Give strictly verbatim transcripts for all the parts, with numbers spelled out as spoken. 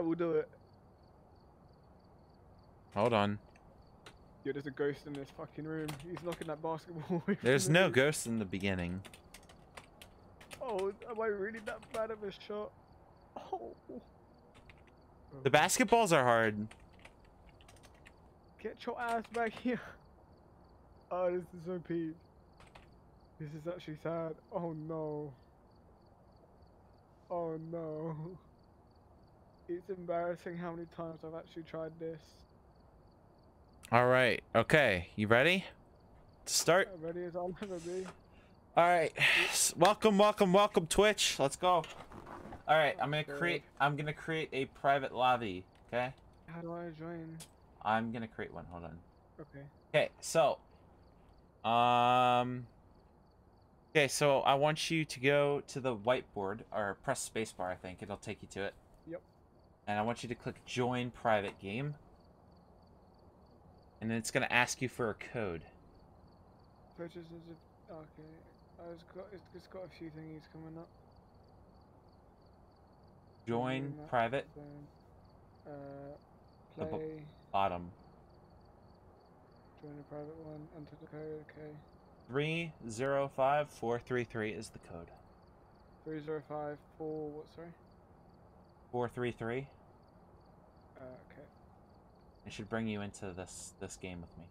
I will do it. Hold on. Yo, there's a ghost in this fucking room. He's knocking that basketball away. There's no room. Ghost in the beginning. Oh, am I really that bad of a shot? Oh. The basketballs are hard. Get your ass back here. Oh, this is so peak. This is actually sad. Oh no. Oh no. It's embarrassing how many times I've actually tried this. All right. Okay. You ready? To start. I'm ready as I'll ever be. All right. Welcome, welcome, welcome, Twitch. Let's go. All right. I'm gonna create. I'm gonna create a private lobby. Okay. How do I join? I'm gonna create one. Hold on. Okay. Okay. So. Um. Okay, so I want you to go to the whiteboard, or press spacebar, I think. It'll take you to it. Yep. And I want you to click Join Private Game. And then it's going to ask you for a code. Purchases of... Okay. It's got, it's got a few thingies coming up. Join Private. Uh, play... The b bottom. Join a private one. Enter the code. Okay. three zero five four three three is the code. three zero five four what, sorry? four three three. Uh, okay. It should bring you into this this game with me.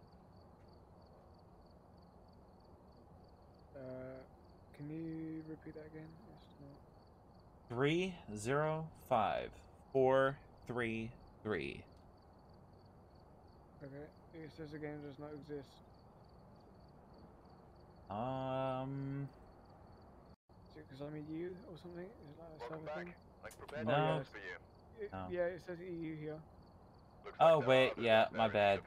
Uh, can you repeat that again? three zero five four three three. Okay. It says the game does not exist. Um. Is it because I'm a U or something? Is it like a thing? Like no. Oh, yeah, it, no. Yeah, it says E U here. Looks oh like wait, yeah, my bad.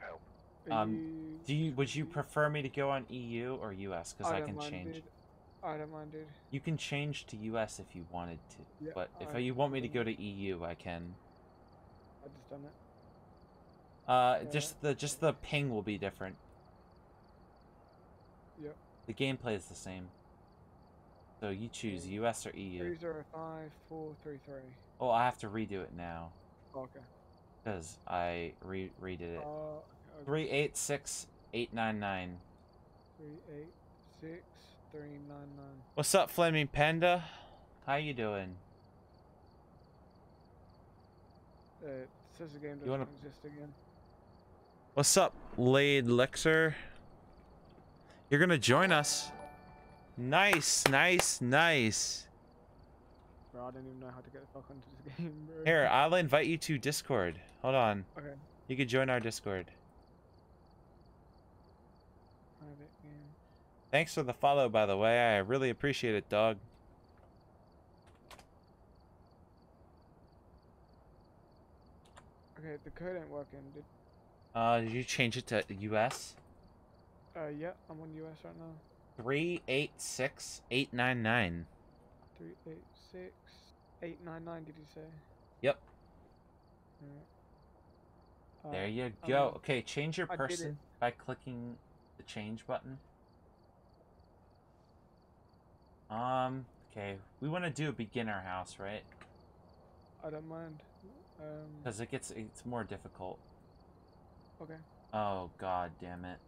Um, do you? Would you prefer me to go on E U or U S? Because I, I can mind, change. Dude. I don't mind, dude. You can change to U S if you wanted to, yeah, but if I you want me to go to E U, I can. I just done it. Uh, yeah. just the just the ping will be different. Yep. The gameplay is the same. So you choose U S or E U. three zero five four three three. Oh, I have to redo it now. Oh, okay. Because I re redid it. Uh, okay. three eight six eight nine nine. three eight six three nine nine. What's up, Flaming Panda? How you doing? Uh, it says the game doesn't wanna... exist again. What's up, Laid Lexer? You're gonna join us. Nice, nice, nice. Bro, I don't even know how to get the fuck onto this game, bro. Here, I'll invite you to Discord. Hold on. Okay. You can join our Discord. Private game. Thanks for the follow, by the way. I really appreciate it, dog. Okay, the code ain't working, dude. Uh, did you change it to U S? Uh, yeah, I'm on U S right now. three eight six eight nine nine. three eight six eight nine nine, did you say? Yep. Right. There uh, you go. Um, okay, change your person by clicking the change button. Um, okay. We want to do a beginner house, right? I don't mind. Because um... it gets, it's more difficult. Okay. Oh, god damn it.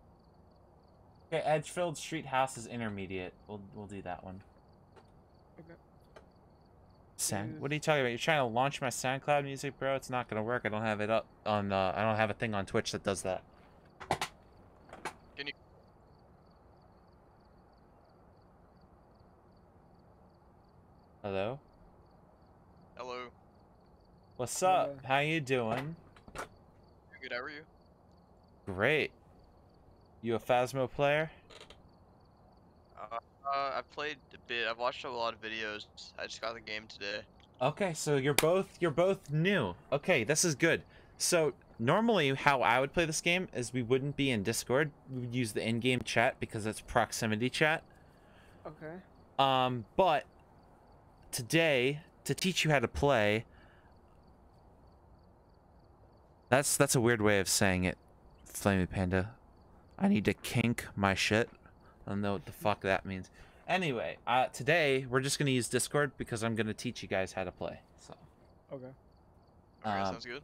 Okay, Edgefield Street House is intermediate. We'll we'll do that one. Okay. Sound? What are you talking about? You're trying to launch my SoundCloud music, bro? It's not gonna work. I don't have it up on. Uh, I don't have a thing on Twitch that does that. Can you? Hello. Hello. What's up? Hello. How you doing? I'm good. How are you? Great. You a Phasmo player? Uh, uh, I've played a bit. I've watched a lot of videos. I just got the game today. Okay, so you're both you're both new. Okay, this is good. So normally, how I would play this game is we wouldn't be in Discord. We would use the in-game chat because it's proximity chat. Okay. Um, but today, to teach you how to play. That's that's a weird way of saying it, Flamey Panda. I need to kink my shit. I don't know what the fuck that means. Anyway, uh, today we're just gonna use Discord because I'm gonna teach you guys how to play. So. Okay. Alright, um, sounds good.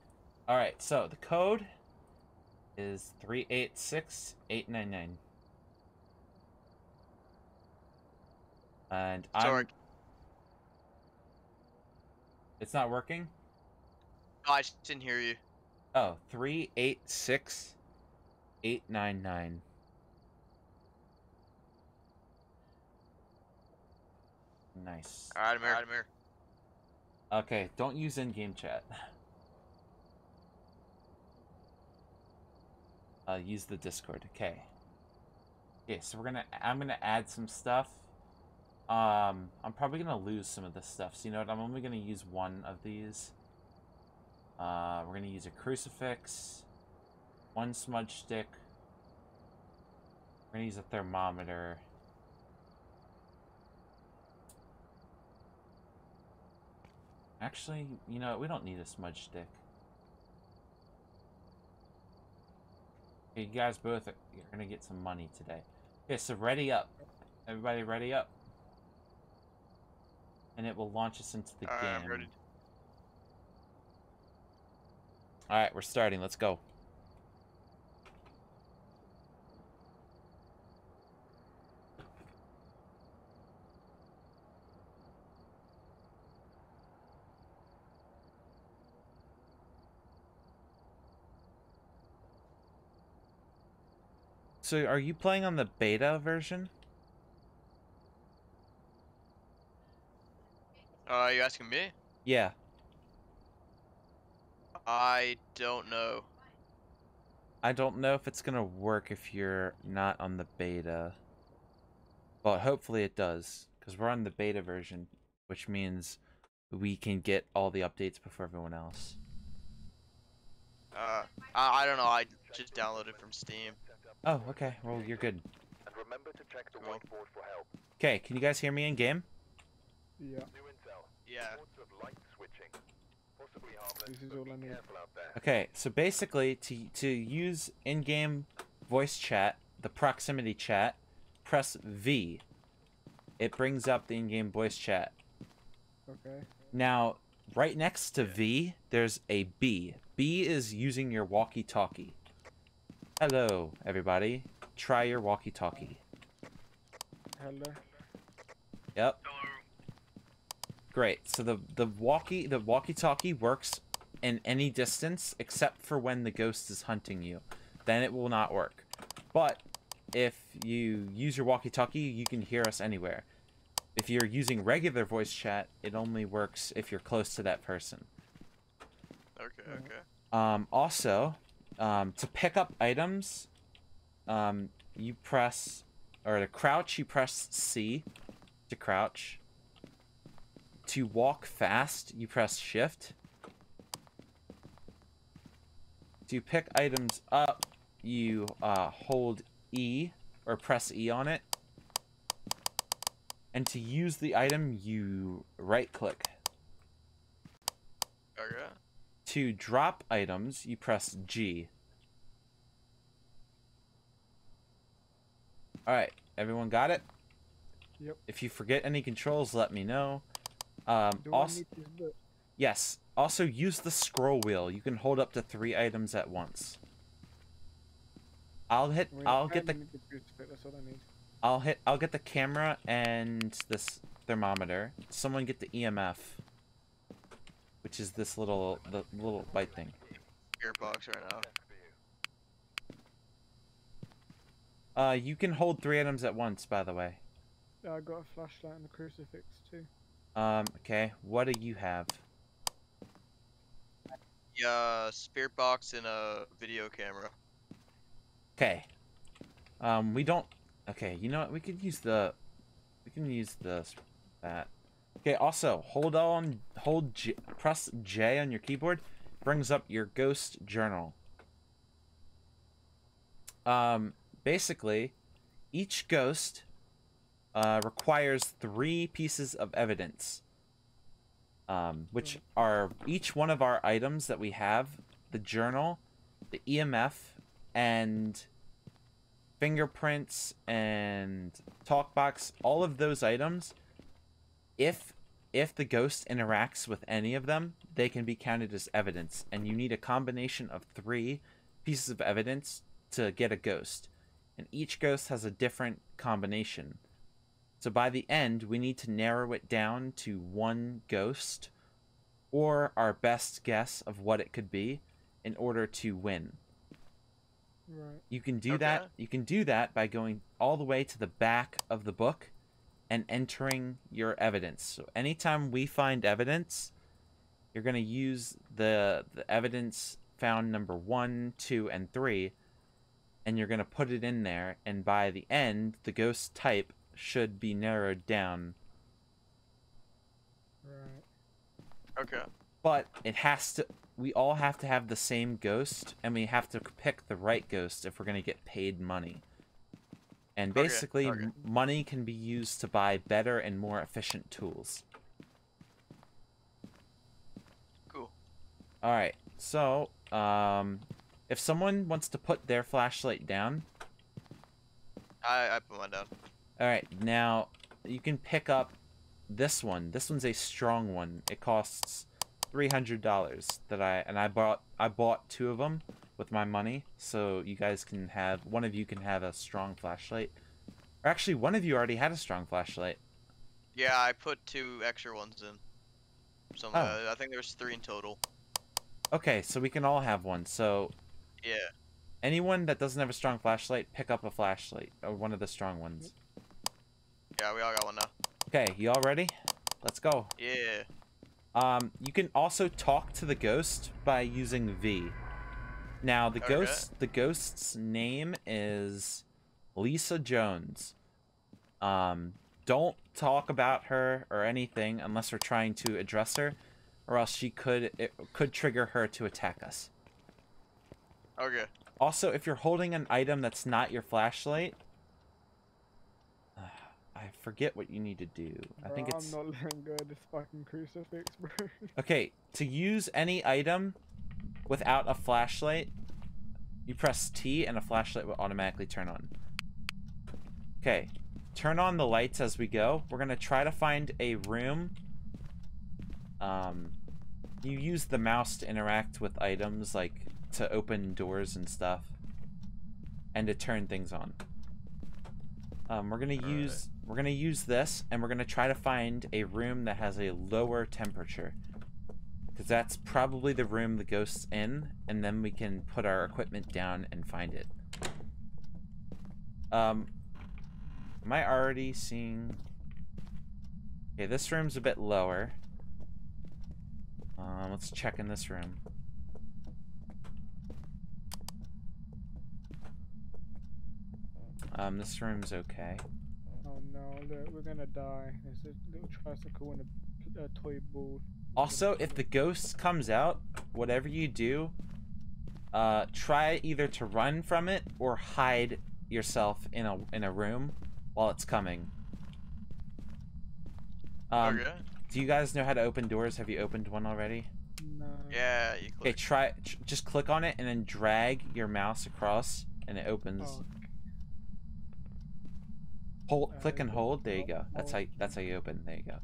Alright, so the code is three eight six eight nine nine. And I'm... Sorry. It's not working? No, I just didn't hear you. Oh, three eight six eight nine nine. Nice. Alright, I'm here. Right, I'm here. Okay, don't use in-game chat. Uh, use the Discord. Okay. Okay, so we're gonna. I'm gonna add some stuff. Um, I'm probably gonna lose some of this stuff. So you know what? I'm only gonna use one of these. Uh, we're gonna use a crucifix, one smudge stick. We're gonna use a thermometer. Actually, you know, we don't need a smudge stick. Okay, you guys both are you're gonna get some money today. Okay, so ready up. Everybody ready up. And it will launch us into the All game. Right, I'm ready. Alright, we're starting. Let's go. So are you playing on the beta version? Uh, are you asking me? Yeah. I don't know. I don't know if it's gonna work if you're not on the beta. Well, hopefully it does, because we're on the beta version, which means we can get all the updates before everyone else. Uh, I, I don't know. I just downloaded from Steam. Oh, okay. Well, you're good. And remember to check the whiteboard for help. Okay, can you guys hear me in game? Yeah. Yeah. This is all I need. Okay, so basically, to to use in-game voice chat, the proximity chat, press V. It brings up the in-game voice chat. Okay. Now, right next to V, there's a B. B is using your walkie-talkie. Hello, everybody. Try your walkie-talkie. Hello. Yep. Hello. Great. So the the walkie the walkie-talkie works in any distance except for when the ghost is hunting you. Then it will not work. But if you use your walkie-talkie, you can hear us anywhere. If you're using regular voice chat, it only works if you're close to that person. Okay. Okay. Um. Also. Um, to pick up items, um, you press, or to crouch, you press C to crouch. To walk fast, you press Shift. To pick items up, you uh, hold E, or press E on it. And to use the item, you right-click. Okay. To drop items, you press G. Alright, everyone got it? Yep. If you forget any controls, let me know. Um, also, yes. Also, use the scroll wheel. You can hold up to three items at once. I'll hit. I'll get the. I'll hit. I'll get the camera and this thermometer. Someone get the E M F. Which is this little, the little light thing. Gearbox right now. Uh, you can hold three items at once, by the way. Yeah, I got a flashlight and a crucifix too. Um, okay. What do you have? Yeah, uh, spirit box and a video camera. Okay. Um, we don't. Okay, you know what? We could use the. We can use the that. Okay, also, hold on, hold J, press J on your keyboard, brings up your ghost journal. Um, basically, each ghost uh, requires three pieces of evidence, um, which are each one of our items that we have, the journal, the E M F, and fingerprints and talkbox, all of those items. If If the ghost interacts with any of them, they can be counted as evidence, and you need a combination of three pieces of evidence to get a ghost, and each ghost has a different combination. So by the end, we need to narrow it down to one ghost, or our best guess of what it could be, in order to win. Right. You can do okay. that. You can do that by going all the way to the back of the book and entering your evidence. So anytime we find evidence, you're going to use the, the evidence found number one, two, and three, and you're going to put it in there. And by the end, the ghost type should be narrowed down. Right. Okay. But it has to. We all have to have the same ghost, and we have to pick the right ghost if we're going to get paid money. And basically, okay, okay. money can be used to buy better and more efficient tools. Cool. Alright, so, um, if someone wants to put their flashlight down... I, I put mine down. Alright, now, you can pick up this one. This one's a strong one. It costs three hundred dollars that I... And I bought, I bought two of them with my money, so you guys can have, one of you can have a strong flashlight. Or actually, one of you already had a strong flashlight. Yeah, I put two extra ones in. So oh. uh, I think there's three in total. Okay, so we can all have one. So yeah, anyone that doesn't have a strong flashlight, pick up a flashlight or one of the strong ones. Yeah, we all got one now. Okay, you all ready? Let's go. Yeah. Um, you can also talk to the ghost by using V. Now the okay. ghost, the ghost's name is Lisa Jones. Um, don't talk about her or anything unless we're trying to address her, or else she could it could trigger her to attack us. Okay. Also, if you're holding an item that's not your flashlight, uh, I forget what you need to do. I think bro, it's. I'm not letting go of this fucking crucifix, bro. Okay, to use any item without a flashlight, you press T and a flashlight will automatically turn on. Okay, turn on the lights as we go. We're gonna try to find a room. Um, you use the mouse to interact with items, like to open doors and stuff, and to turn things on. Um, we're gonna use we're gonna use this, and we're gonna try to find a room that has a lower temperature. Because that's probably the room the ghost's in, and then we can put our equipment down and find it. Um, am I already seeing... Okay, this room's a bit lower. Uh, let's check in this room. Um, this room's okay. Oh no, look, we're gonna die. There's a little tricycle and a, a toy ball. Also, if the ghost comes out, whatever you do, uh, try either to run from it or hide yourself in a in a room while it's coming. Um, okay. Do you guys know how to open doors? Have you opened one already? No. Yeah. You click. Okay. Try. Just click on it and then drag your mouse across, and it opens. Oh. Hold. Click and hold. There you go. That's how. That's how you open. There you go.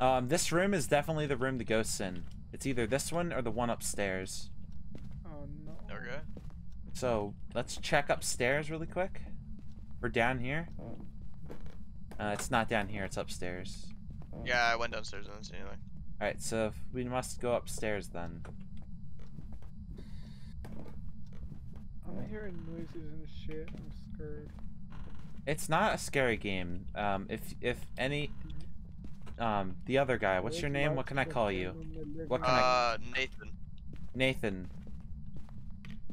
Um, this room is definitely the room the ghost's in. It's either this one or the one upstairs. Oh no. Okay. So let's check upstairs really quick. We're down here. Uh, it's not down here. It's upstairs. Yeah, I went downstairs. I didn't see anything. All right, so we must go upstairs then. I'm hearing noises and shit. I'm scared. It's not a scary game. Um, if if any. Um, the other guy. What's your name? What can I call you? What can uh, I? Nathan. Nathan.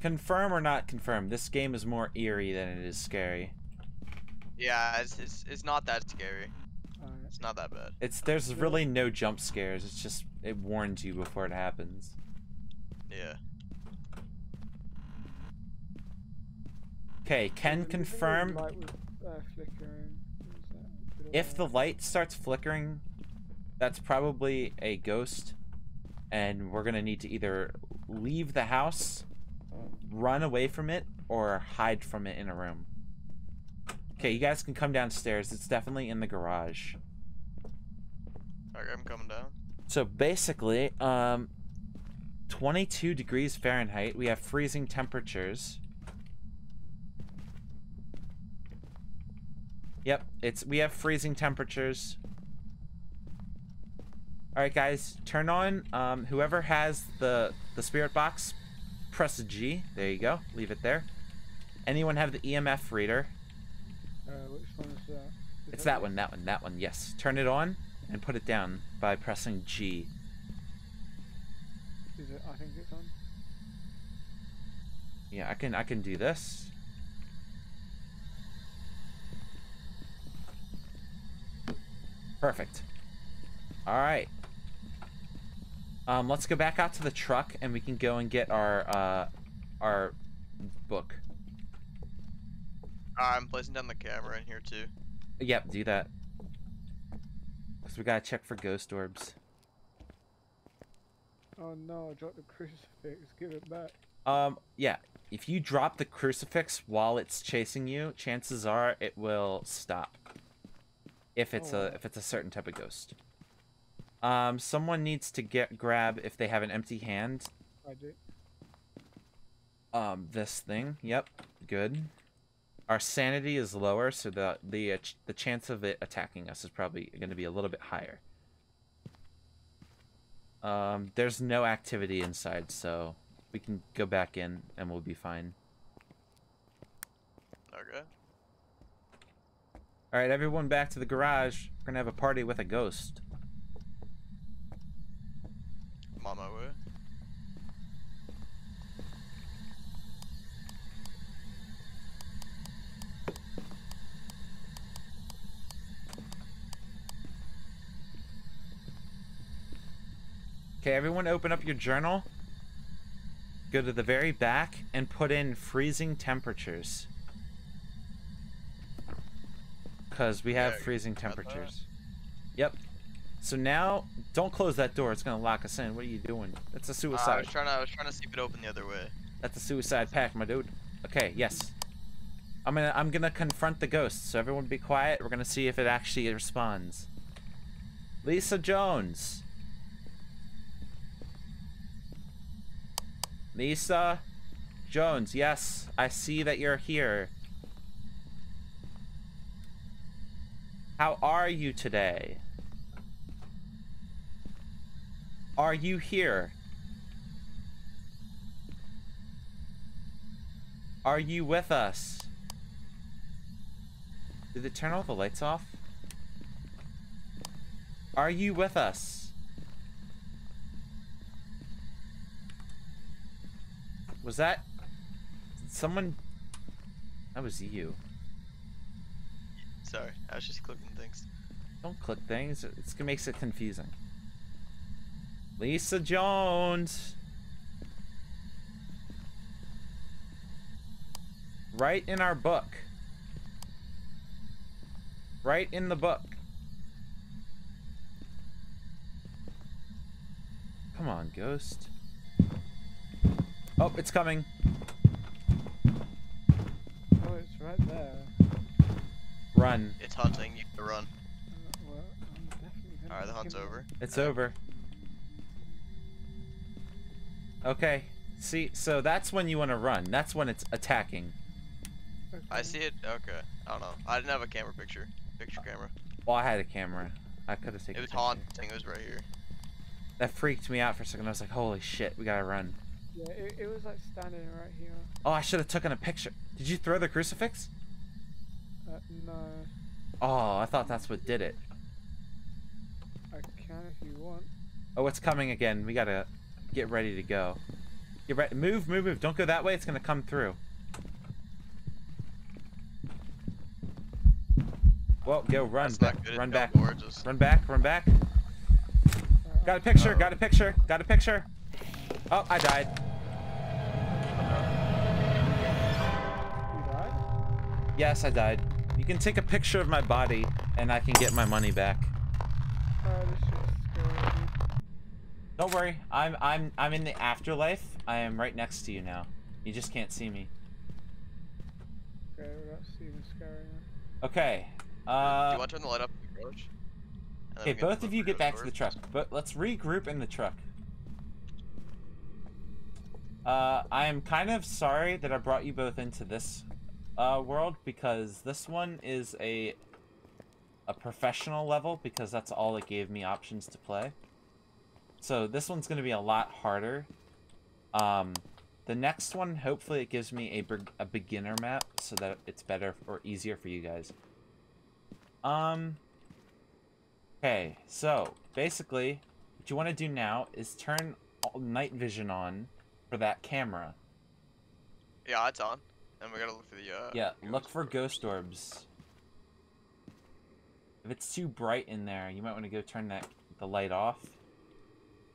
Confirm or not confirm? This game is more eerie than it is scary. Yeah, it's it's, it's not that scary. It's not that bad. It's there's really no jump scares. It's just it warns you before it happens. Yeah. Okay, can confirm. If the light starts flickering, that's probably a ghost, and we're gonna need to either leave the house, run away from it, or hide from it in a room. Okay, you guys can come downstairs. It's definitely in the garage. Alright, I'm coming down. So basically, um, twenty-two degrees Fahrenheit, we have freezing temperatures. Yep, it's we have freezing temperatures. Alright guys, turn on, um, whoever has the, the spirit box, press a G. There you go, leave it there. Anyone have the E M F reader? Uh, which one is that? Is it's that, that one, that one, that one, yes. Turn it on and put it down by pressing G. Is it, I think it's on. Yeah, I can, I can do this. Perfect. Alright. Um, let's go back out to the truck and we can go and get our, uh, our book. I'm placing down the camera in here too. Yep, do that. Because we gotta check for ghost orbs. Oh no, I dropped the crucifix. Give it back. Um, yeah. If you drop the crucifix while it's chasing you, chances are it will stop. If it's oh. a if it's a certain type of ghost. Um, someone needs to get grab if they have an empty hand. I do. Um, this thing. Yep. Good. Our sanity is lower, so the the uh, ch the chance of it attacking us is probably going to be a little bit higher. Um, there's no activity inside, so we can go back in and we'll be fine. Okay. All right, everyone back to the garage. We're going to have a party with a ghost. Mama, where? Okay, everyone open up your journal. Go to the very back and put in freezing temperatures. Because we have yeah, freezing temperatures. Yep. So now, don't close that door. It's going to lock us in. What are you doing? That's a suicide. Uh, I, was trying to, I was trying to see if it opened the other way. That's a suicide pact, my dude. Okay, yes. I'm going to I'm gonna confront the ghost. So everyone be quiet. We're going to see if it actually responds. Lisa Jones. Lisa Jones, yes. I see that you're here. How are you today? Are you here? Are you with us? Did it turn all the lights off? Are you with us? Was that... Did someone... That was you. Sorry, I was just clicking things. Don't click things. It's, it makes it confusing. Lisa Jones! Right in our book. Right in the book. Come on, ghost. Oh, it's coming. Oh, it's right there. Run. It's hunting. You have to run. Alright, the hunt's over. It's over. Okay. See, so that's when you want to run. That's when it's attacking. I see it. Okay. I don't know. I didn't have a camera picture. Picture camera. Well, I had a camera. I could have taken it. It was haunting. It was right here. That freaked me out for a second. I was like, holy shit, we gotta run. Yeah, it, it was like standing right here. Oh, I should have taken a picture. Did you throw the crucifix? Uh, no. Oh, I thought that's what did it. I can if you want. Oh, it's coming again. We gotta get ready to go. Get ready. Move, move, move. Don't go that way. It's gonna come through. Well, go run. Back. Run back. Gorgeous. Run back. Run back. Uh, got a picture. Uh, got a picture. Got a picture. Oh, I died. You died? Yes, I died. You can take a picture of my body, and I can get my money back. Oh, this shit's scary. Don't worry, I'm I'm I'm in the afterlife. I am right next to you now. You just can't see me. Okay, we got Steven Skyrim. Okay. Uh, Do you want to turn the light up, Roach? Okay, both of you get back to the truck, but let's regroup in the truck. Uh, I am kind of sorry that I brought you both into this uh, world, because this one is a a professional level, because that's all it gave me options to play. So this one's going to be a lot harder. Um, the next one, hopefully it gives me a, be a beginner map so that it's better or easier for you guys. Um, okay, so basically what you want to do now is turn night vision on for that camera. Yeah, it's on. And we gotta look for the, uh... yeah, look for ghost orbs. If it's too bright in there, you might want to go turn that the light off.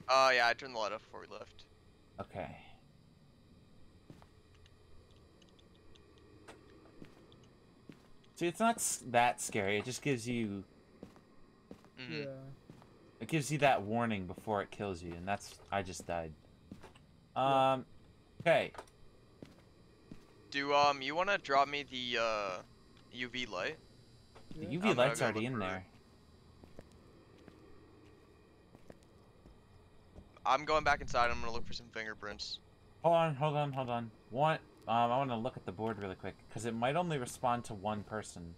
Oh, uh, yeah, I turned the light off before we left. Okay. See, it's not that scary. It just gives you... Mm. Yeah. It gives you that warning before it kills you, and that's... I just died. Um, okay. Do, um, you want to drop me the, uh, U V light? The U V um, light's already in there. I'm going back inside. I'm going to look for some fingerprints. Hold on, hold on, hold on. One, um, I want to look at the board really quick, because it might only respond to one person.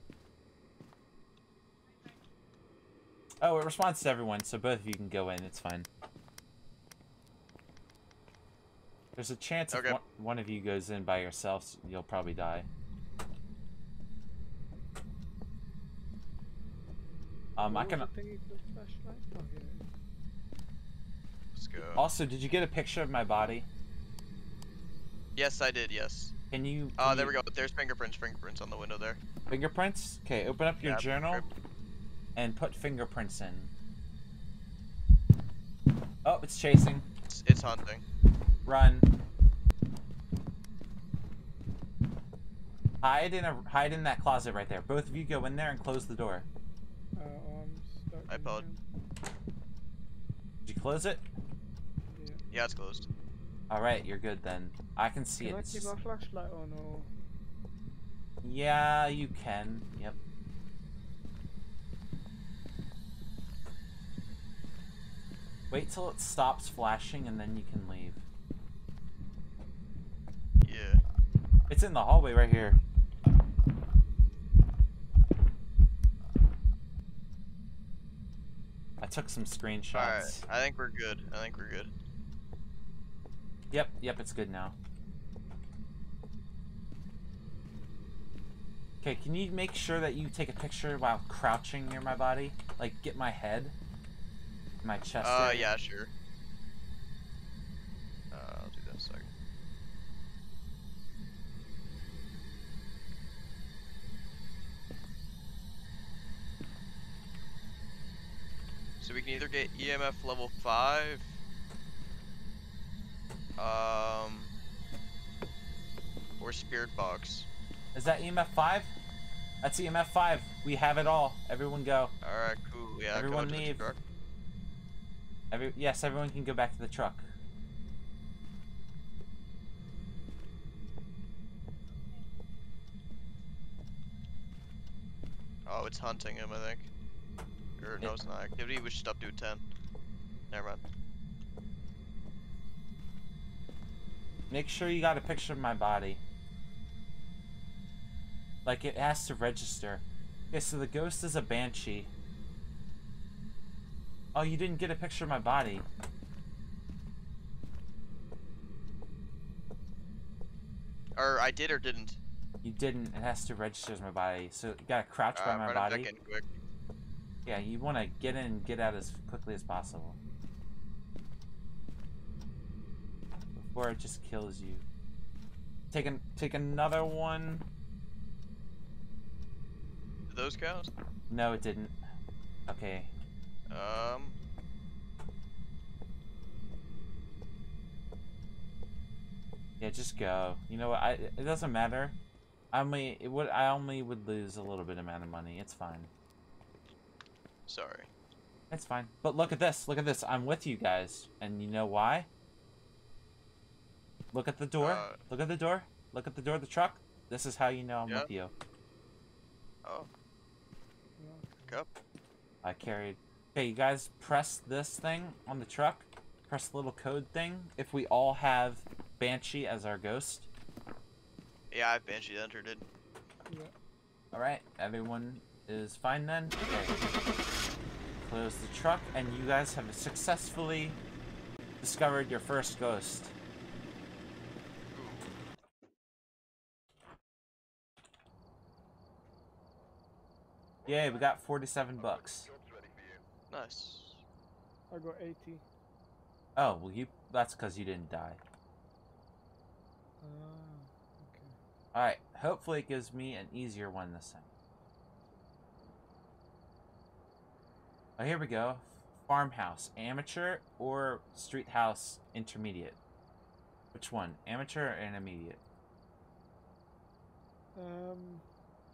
Oh, it responds to everyone, so both of you can go in. It's fine. There's a chance okay. if one, one of you goes in by yourself, you'll probably die. Um, I can... Let's go. Also, did you get a picture of my body? Yes, I did, yes. Can you... Oh, uh, there you... we go. There's fingerprints, fingerprints on the window there. Fingerprints? Okay, open up your yeah, journal and put fingerprints in. Oh, it's chasing. It's, it's hunting. Run. Hide in a hide in that closet right there. Both of you go in there and close the door. Uh, um, I pod. Did you close it? Yeah. Yeah, it's closed. All right, you're good then. I can see it. Can I keep my flashlight on or? Yeah, you can. Yep. Wait till it stops flashing and then you can leave. Yeah. It's in the hallway right here. I took some screenshots. Alright, I think we're good. I think we're good. Yep, yep, it's good now. Okay, can you make sure that you take a picture while crouching near my body? Like, get my head? My chest? Oh, uh, yeah, sure. Uh, I'll do that in a second. So we can either get E M F level five, um, or Spirit Box. Is that E M F five? That's E M F five. We have it all. Everyone go. All right, cool. Yeah. Everyone leave. Every yes, everyone can go back to the truck. Oh, it's hunting him, I think. Or no, it's not activity. We should stop doing ten. Never mind. Make sure you got a picture of my body. Like, it has to register. Okay, so the ghost is a banshee. Oh, you didn't get a picture of my body. Or I did or didn't. You didn't. It has to register as my body. So you gotta crouch uh, by my body. Back in quick. Yeah, you want to get in and get out as quickly as possible. Before it just kills you. Take, an, take another one. Did those count? No, it didn't. Okay. Um. Yeah, just go. You know what? I, it doesn't matter. I only, it would, I only would lose a little bit amount of money. It's fine. Sorry. That's fine. But look at this. Look at this. I'm with you guys. And you know why? Look at the door. Uh, look at the door. Look at the door of the truck. This is how you know I'm yeah. with you. Oh. Pick up. I carried. Okay, you guys press this thing on the truck. Press the little code thing. If we all have Banshee as our ghost. Yeah, I have Banshee entered it. Yeah. Alright, everyone is fine then. Okay. Close the truck, and you guys have successfully discovered your first ghost. Yay, we got forty-seven bucks. Nice. I got eighty. Oh, well, you, that's because you didn't die. Uh, okay. Alright, hopefully it gives me an easier one this time. Oh, here we go. Farmhouse, amateur or street house, intermediate? Which one? Amateur or intermediate? Um,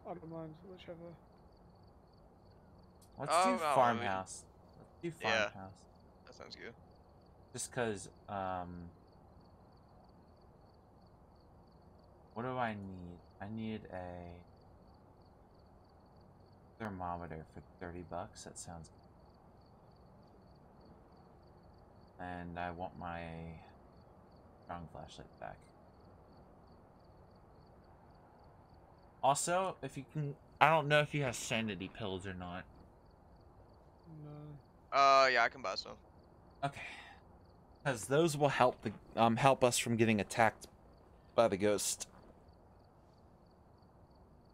I don't mind, whichever. Let's oh, do farmhouse. No, I mean, Let's do farmhouse. Yeah, that sounds good. Just cause, um... what do I need? I need a thermometer for thirty bucks. That sounds good. And I want my strong flashlight back. Also, if you can... I don't know if you have sanity pills or not. No. Uh, yeah, I can buy some. Okay. Because those will help the um help us from getting attacked by the ghost.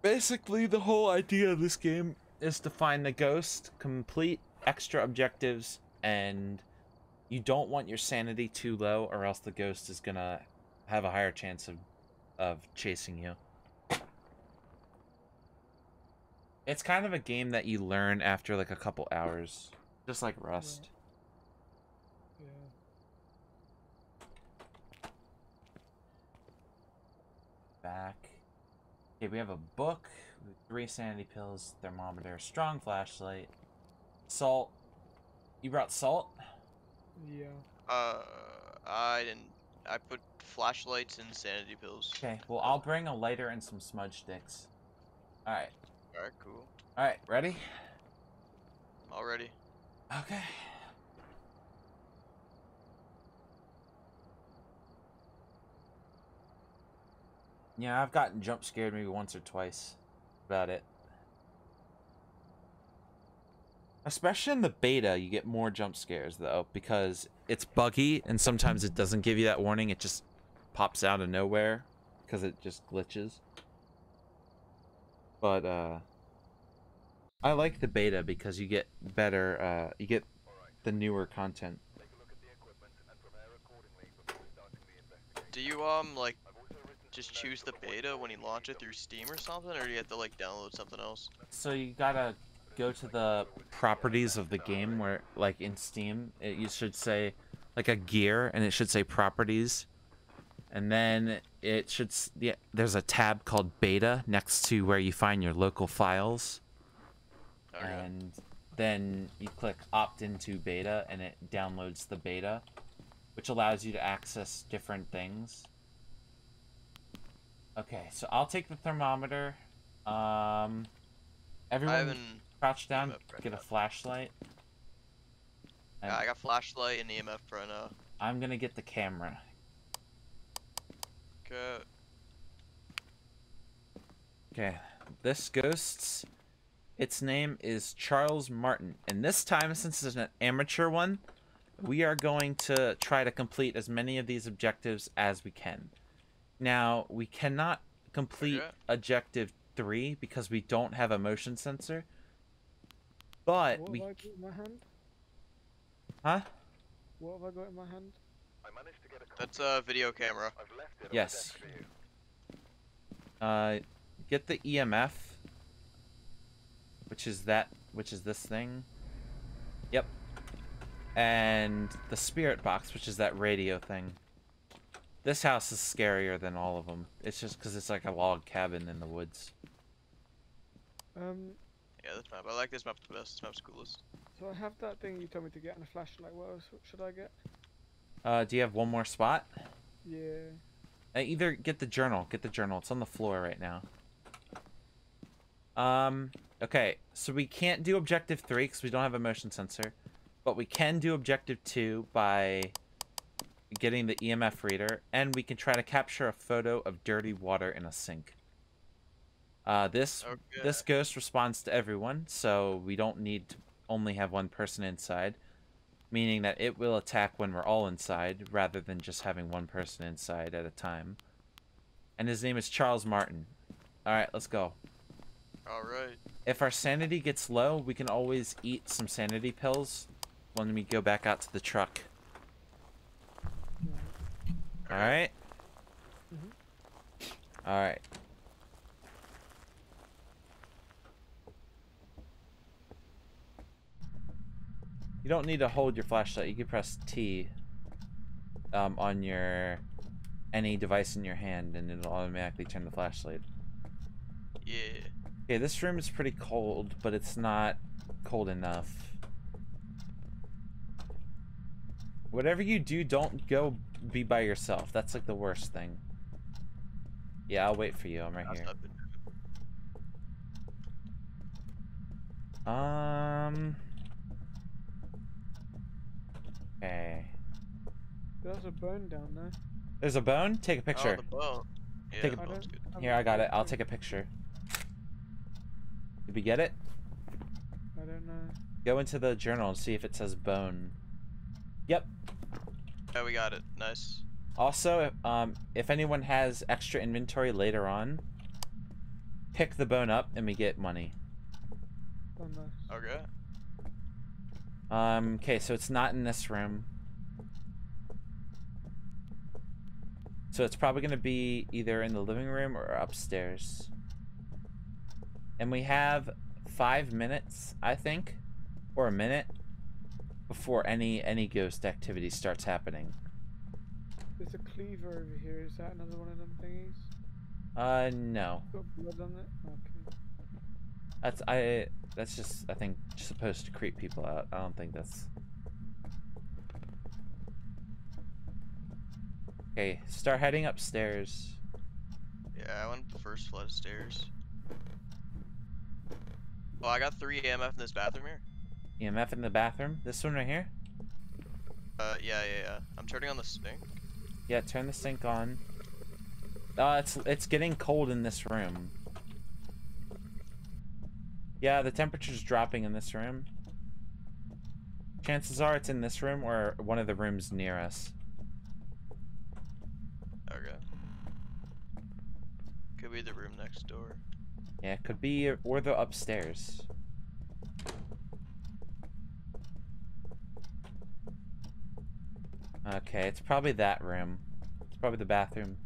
Basically, the whole idea of this game is to find the ghost, complete extra objectives, and you don't want your sanity too low, or else the ghost is gonna have a higher chance of of chasing you. It's kind of a game that you learn after like a couple hours, just like Rust. Yeah. Back. Okay, we have a book, three sanity pills, thermometer, strong flashlight, salt. You brought salt? Yeah. Uh, I didn't. I put flashlights and sanity pills. Okay, well, I'll bring a lighter and some smudge sticks. Alright. Alright, cool. Alright, ready? I'm all ready. Okay. Yeah, I've gotten jump scared maybe once or twice about it. Especially in the beta, you get more jump scares, though, because it's buggy, and sometimes it doesn't give you that warning. It just pops out of nowhere because it just glitches. But uh, I like the beta because you get better, uh, you get the newer content. Do you, um, like... just choose the beta when you launch it through Steam or something, or do you have to like download something else? So you gotta go to the properties of the game where, like in Steam, it, you should say like a gear, and it should say properties, and then it should. Yeah, there's a tab called beta next to where you find your local files, okay. And then you click opt into beta, and it downloads the beta, which allows you to access different things. Okay, so I'll take the thermometer. Um, everyone crouch down, get a flashlight. Yeah, I got flashlight and E M F right now. I'm gonna get the camera. Okay. Okay, this ghost's, its name is Charles Martin. And this time, since it's an amateur one, we are going to try to complete as many of these objectives as we can. Now, we cannot complete objective three because we don't have a motion sensor. But what we... have I got in my hand? Huh? What have I got in my hand? I managed to get a... That's a video camera. I've left it. Yes. Uh, get the E M F, which is that, which is this thing. Yep. And the spirit box, which is that radio thing. This house is scarier than all of them. It's just because it's like a log cabin in the woods. Um. Yeah, this map. I like this map the best. This map's coolest. So I have that thing you told me to get and a flashlight. What else should I get? Uh, do you have one more spot? Yeah. Uh, either get the journal. Get the journal. It's on the floor right now. Um. Okay. So we can't do objective three because we don't have a motion sensor. But we can do objective two by getting the E M F reader, and we can try to capture a photo of dirty water in a sink. Uh, this okay. this ghost responds to everyone, so we don't need to only have one person inside, meaning that it will attack when we're all inside, rather than just having one person inside at a time. And his name is Charles Martin. All right, let's go. All right. If our sanity gets low, we can always eat some sanity pills when we go back out to the truck. All right. Mm-hmm. All right. You don't need to hold your flashlight. You can press T um, on your any device in your hand, and it'll automatically turn the flashlight. Yeah. Okay, this room is pretty cold, but it's not cold enough. Whatever you do, don't go be by yourself. That's like the worst thing. Yeah, I'll wait for you. I'm right here. Um... Okay. There's a bone down there. There's a bone? Take a picture. Oh, the bone. Yeah, take a... the bone's good. Here, I got it. I'll take a picture. Did we get it? I don't know. Go into the journal and see if it says bone. Yep. Yeah, we got it. Nice. Also, um, if anyone has extra inventory later on, pick the bone up and we get money. Oh, nice. Okay. Um, okay, so it's not in this room. So it's probably going to be either in the living room or upstairs. And we have five minutes, I think, or a minute, before any any ghost activity starts happening. There's a cleaver over here. Is that another one of them thingies? Uh, no. It's got blood on it? Okay. That's I. That's just I think supposed to creep people out. I don't think that's. Okay, start heading upstairs. Yeah, I went up the first flight of stairs. Oh, I got three E M F in this bathroom here. E M F in the bathroom? This one right here? Uh, yeah, yeah, yeah. I'm turning on the sink. Yeah, turn the sink on. Uh, it's it's getting cold in this room. Yeah, the temperature's dropping in this room. Chances are it's in this room or one of the rooms near us. Okay. Could be the room next door. Yeah, it could be, or the upstairs. Okay, it's probably that room. It's probably the bathroom.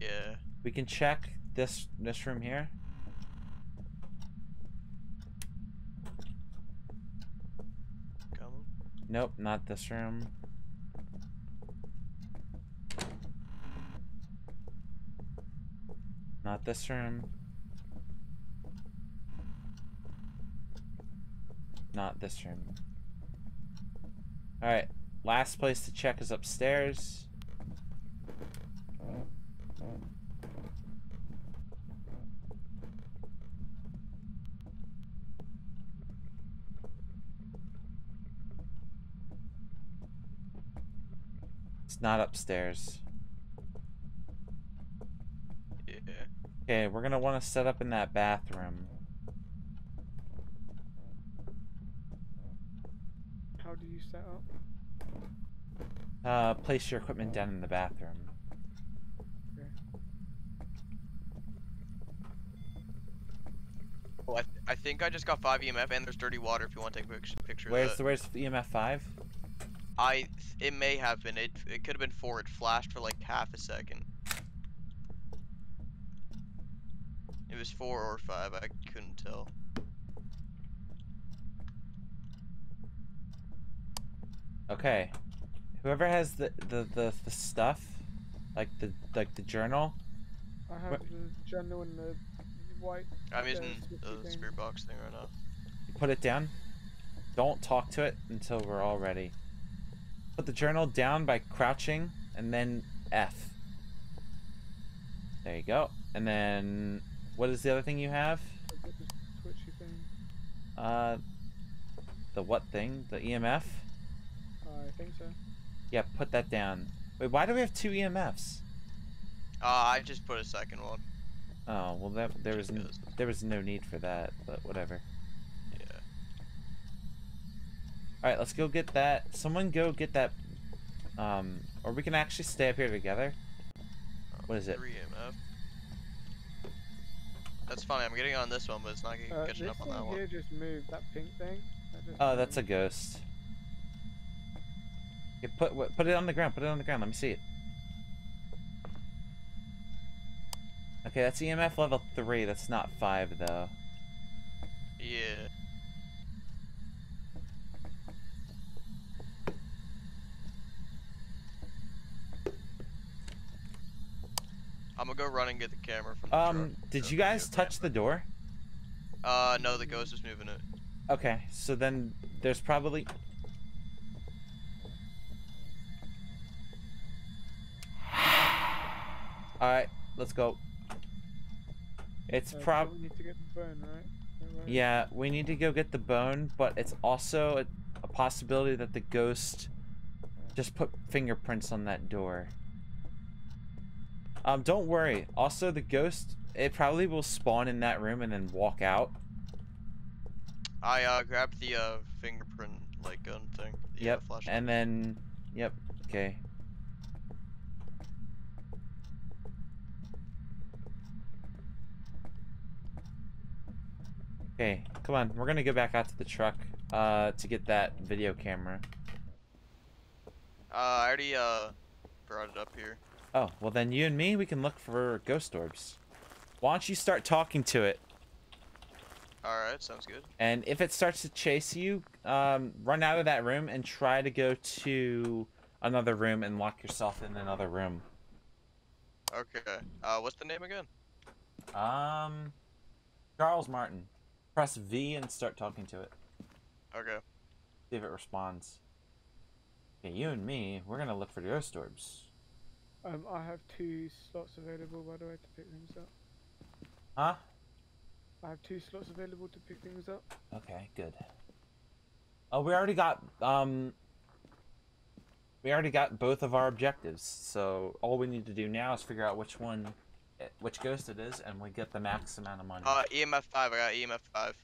Yeah. We can check this this room here. Nope, not this room. Not this room. Not this room. Alright, last place to check is upstairs. Not upstairs. Yeah. Okay, we're gonna want to set up in that bathroom. How do you set up? Uh, place your equipment down in the bathroom. Okay. Oh, I, th I think I just got five E M F, and there's dirty water. If you want to take a picture. Where's of the where's the E M F five? I, it may have been, it, it could have been four, it flashed for like half a second. It was four or five, I couldn't tell. Okay, whoever has the, the, the, the stuff, like the, like the journal. I have what? The journal and the white. I'm using the, the spirit box thing right now. You put it down, don't talk to it until we're all ready. Put the journal down by crouching and then F. There you go. And then what is the other thing you have? Twitchy thing. Uh, The what thing? The E M F? Uh, I think so. Yeah, put that down. Wait, why do we have two E M Fs? Uh, I just put a second one. Oh, well, that, there, was n there was no need for that, but whatever. Yeah. Alright, let's go get that. Someone go get that. Um, or we can actually stay up here together. What is it? three E M F. That's funny, I'm getting on this one, but it's not getting, uh, catching up on that one. This thing here just moved, that pink thing. That oh, that's moved. a ghost. Yeah, put, put it on the ground, put it on the ground, let me see it. Okay, that's E M F level three, that's not five, though. Yeah. I'm gonna go run and get the camera from the Um, truck. did so you guys touch camera. the door? Uh, no, the ghost is moving it. Okay, so then there's probably... Alright, let's go. It's uh, prob- we need to get the bone, right? Right? Yeah, we need to go get the bone, but it's also a, a possibility that the ghost just put fingerprints on that door. Um, don't worry. Also, the ghost, it probably will spawn in that room and then walk out. I, uh, grabbed the, uh, fingerprint, like, gun thing. The, yep, uh, flashlight. And then, yep, okay. Okay, come on. We're gonna go back out to the truck, uh, to get that video camera. Uh, I already, uh, brought it up here. Oh, well then you and me, we can look for ghost orbs. Why don't you start talking to it? Alright, sounds good. And if it starts to chase you, um, run out of that room and try to go to another room and lock yourself in another room. Okay. Uh, what's the name again? Um, Charles Martin. Press V and start talking to it. Okay. See if it responds. Okay, you and me, we're gonna look for ghost orbs. Um, I have two slots available, by the way, to pick things up. Huh? I have two slots available to pick things up. Okay, good. Oh, we already got, um... we already got both of our objectives, so all we need to do now is figure out which one, which ghost it is, and we get the max amount of money. Uh, E M F five, I got E M F five.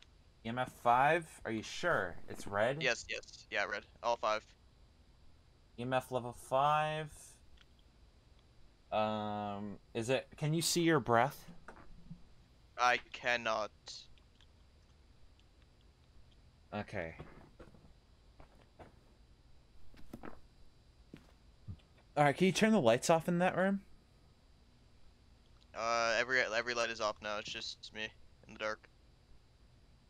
E M F five? Are you sure? It's red? Yes, yes. Yeah, red. All five. E M F level five... Um, is it, can you see your breath? I cannot. Okay. Alright, can you turn the lights off in that room? Uh, every, every light is off now, it's just me in the dark.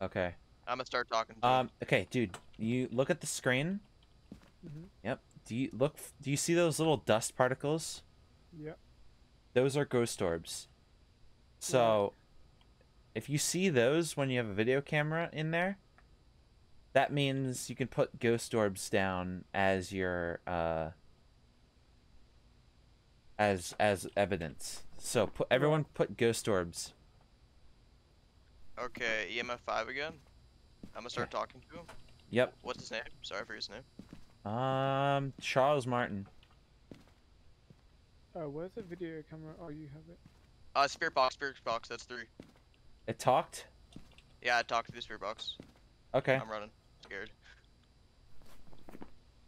Okay. I'm gonna start talking to Um, you. okay, dude, you look at the screen. Mm-hmm. Yep. Do you, look, do you see those little dust particles? Yep. Those are ghost orbs. So, yeah. If you see those when you have a video camera in there, that means you can put ghost orbs down as your uh as as evidence. So, put everyone put ghost orbs. Okay, E M F five again. I'm gonna start okay. talking to him. Yep. What's his name? Sorry for his name. Um, Charles Martin. Oh, where's the video camera? Oh, you have it. Uh, spirit box, spirit box, that's three. It talked? Yeah, I talked to the spirit box. Okay. I'm running. Scared.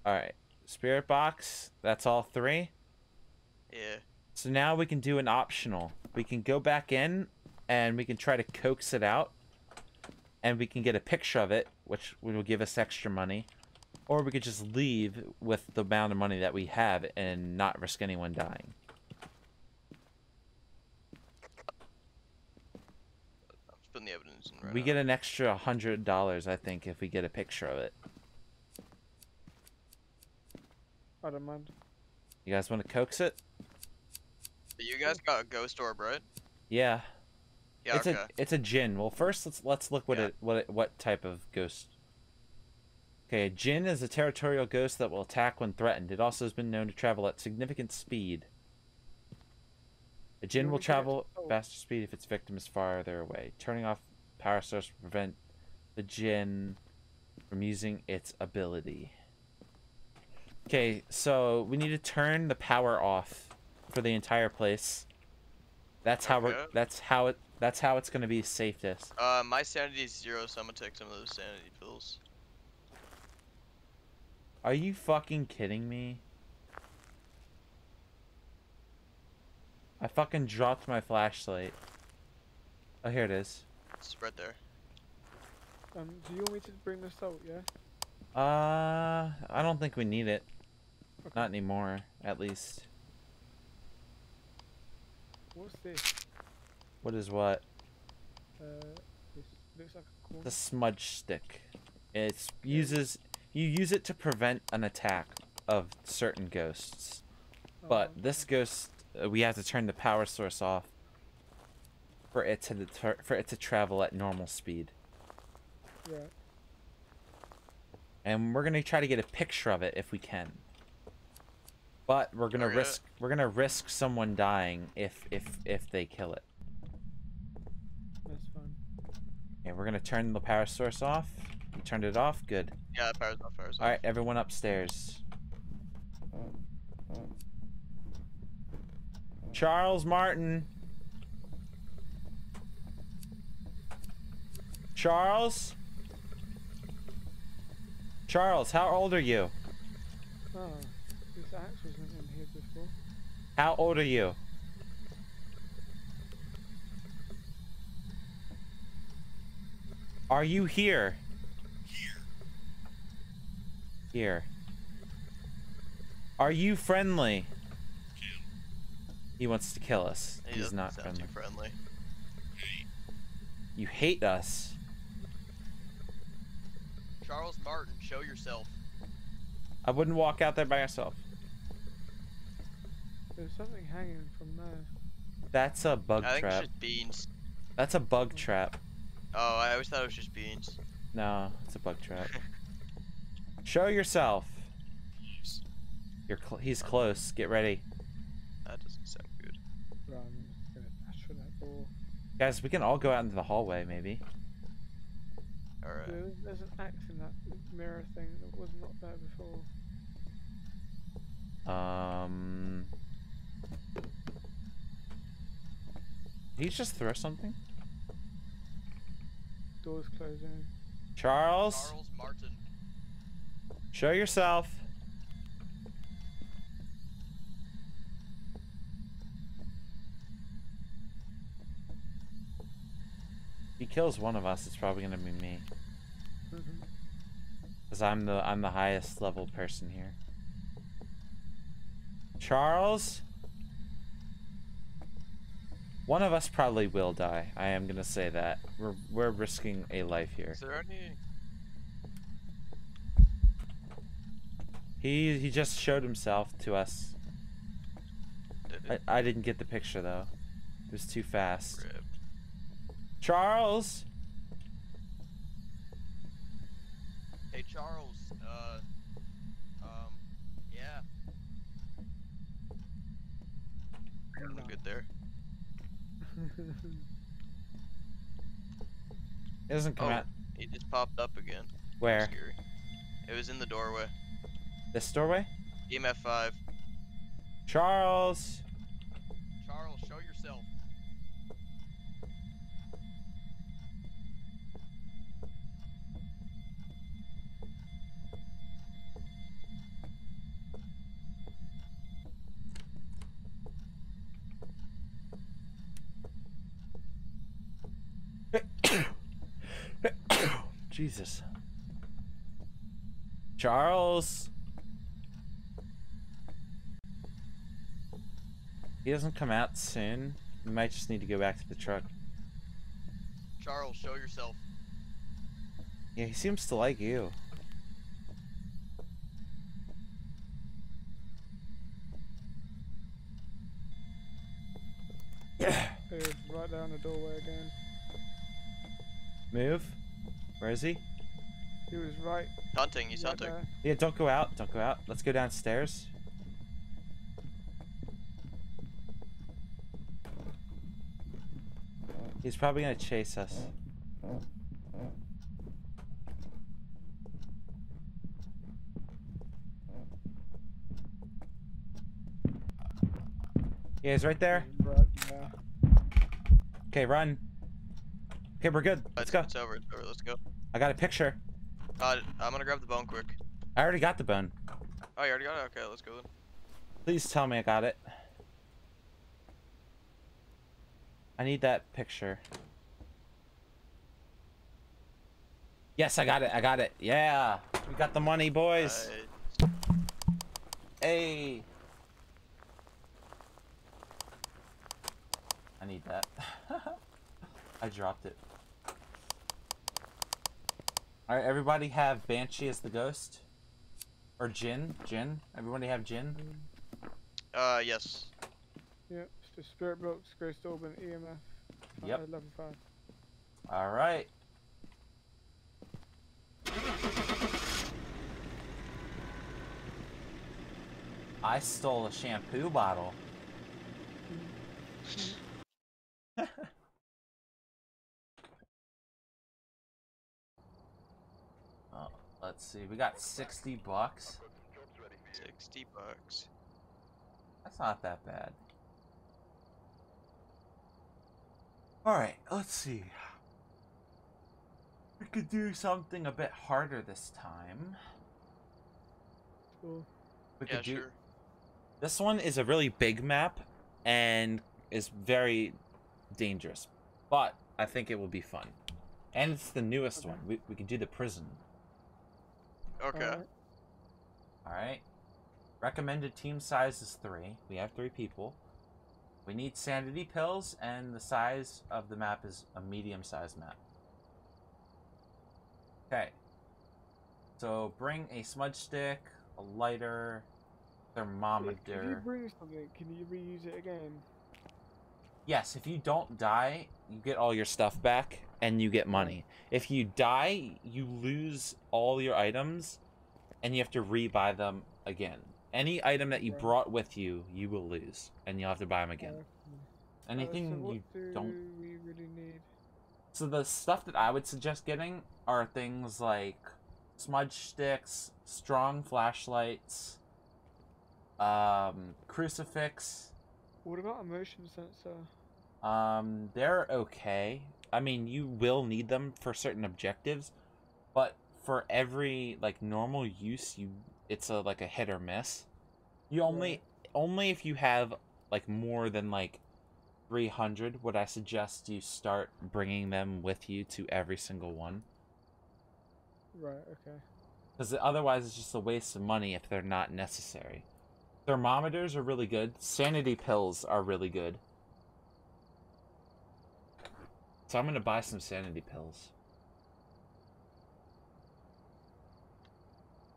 Alright. Spirit box, that's all three? Yeah. So now we can do an optional. We can go back in, and we can try to coax it out. And we can get a picture of it, which will give us extra money. Or we could just leave with the amount of money that we have and not risk anyone dying. Spend the evidence in right we now. Get an extra hundred dollars, I think, if we get a picture of it. I don't mind. You guys want to coax it? You guys got a ghost orb, right? Yeah. Yeah. It's okay. a it's a djinn. Well, first let's let's look what yeah. it what it, what type of ghost. Okay, a djinn is a territorial ghost that will attack when threatened. It also has been known to travel at significant speed. A djinn will travel at faster speed if its victim is farther away. Turning off power source will prevent the djinn from using its ability. Okay, so we need to turn the power off for the entire place. That's how okay. we're. That's how it. That's how it's gonna be safest. Uh, my sanity is zero, so I'm gonna take some of those sanity pills. Are you fucking kidding me? I fucking dropped my flashlight. Oh, here it is. It's right there. Um, do you want me to bring this out? Yeah. Uh, I don't think we need it. Okay. Not anymore, at least. What's this? What is what? Uh, this looks like a corner. The smudge stick. It uses you use it to prevent an attack of certain ghosts, oh, but okay. this ghost uh, we have to turn the power source off for it to deter for it to travel at normal speed. Yeah. And we're gonna try to get a picture of it if we can. But we're gonna risk we're gonna risk someone dying if if if they kill it. That's fun. And we're gonna turn the power source off. You turned it off, good. Yeah, the power's off, power's off. Alright, everyone upstairs. Charles Martin. Charles? Charles, how old are you? Oh. This axe wasn't in here before. How old are you? Are you here? Here. Here. Are you friendly? Kill. He wants to kill us. He He's not friendly. Too friendly. Hate. You hate us. Charles Martin, show yourself. I wouldn't walk out there by myself. There's something hanging from there. That's a bug I think trap. It's just beans. That's a bug oh. trap. Oh, I always thought it was just beans. No, it's a bug trap. Show yourself. You're cl he's close. Get ready. That doesn't sound good. Run. I'm gonna dash for that ball. Guys, we can all go out into the hallway, maybe. All right. There, there's an axe in that mirror thing that was not there before. Um. Did he just throw something? Door's closing. Charles. Charles Martin. Show yourself. He kills one of us, it's probably gonna be me. Mm-hmm. Cause I'm the I'm the highest level person here. Charles? One of us probably will die. I am gonna say that. We're we're risking a life here. Is there any... He he just showed himself to us. Did I, I didn't get the picture though. It was too fast. Rip. Charles. Hey Charles, uh um yeah. I'm good there. It doesn't come oh, out. It just popped up again. Where? Scary. It was in the doorway. This doorway? E M F five. Charles. Charles, show yourself. Jesus. Charles. He doesn't come out soon. We might just need to go back to the truck. Charles, show yourself. Yeah, he seems to like you. He's right down the doorway again. Move. Where is he? He was right. Hunting, he's right hunting. There. Yeah, don't go out, don't go out. Let's go downstairs. He's probably gonna chase us. Yeah, he's right there. Okay, run. Okay, we're good. Let's go. It's over. It's over. Let's go. I got a picture. Uh, I'm gonna grab the bone quick. I already got the bone. Oh, you already got it? Okay, let's go then. Please tell me I got it. I need that picture. Yes, I got it. I got it. Yeah. We got the money, boys. Right. Hey. I need that. I dropped it. All right, everybody have Banshee as the ghost? Or Jin? Jin? Everybody have Jin? Uh, yes. Yep. The spirit box, ghost orb, and E M F. Yep. Level five. All right. I stole a shampoo bottle. Oh, let's see. We got sixty bucks. Sixty bucks. That's not that bad. All right. Let's see. We could do something a bit harder this time. Cool. We could yeah, do... sure. This one is a really big map and is very dangerous, but I think it will be fun. And it's the newest okay. one. We, we could do the prison. Okay. All right. All right. Recommended team size is three. We have three people. We need sanity pills, and the size of the map is a medium-sized map. Okay. So bring a smudge stick, a lighter, thermometer. Can you bring something? Can you reuse it again? Yes, if you don't die, you get all your stuff back and you get money. If you die, you lose all your items and you have to re-buy them again. Any item that you brought with you, you will lose and you'll have to buy them again. Anything uh, so what you do don't we really need? So the stuff that I would suggest getting are things like smudge sticks, strong flashlights, um, crucifix. What about a motion sensor? Um, they're okay. I mean, you will need them for certain objectives, but for every like normal use, you it's a like a hit or miss. You only right. only if you have like more than like three hundred would I suggest you start bringing them with you to every single one. Right. Okay. Because otherwise, it's just a waste of money if they're not necessary. Thermometers are really good. Sanity pills are really good. So I'm going to buy some sanity pills.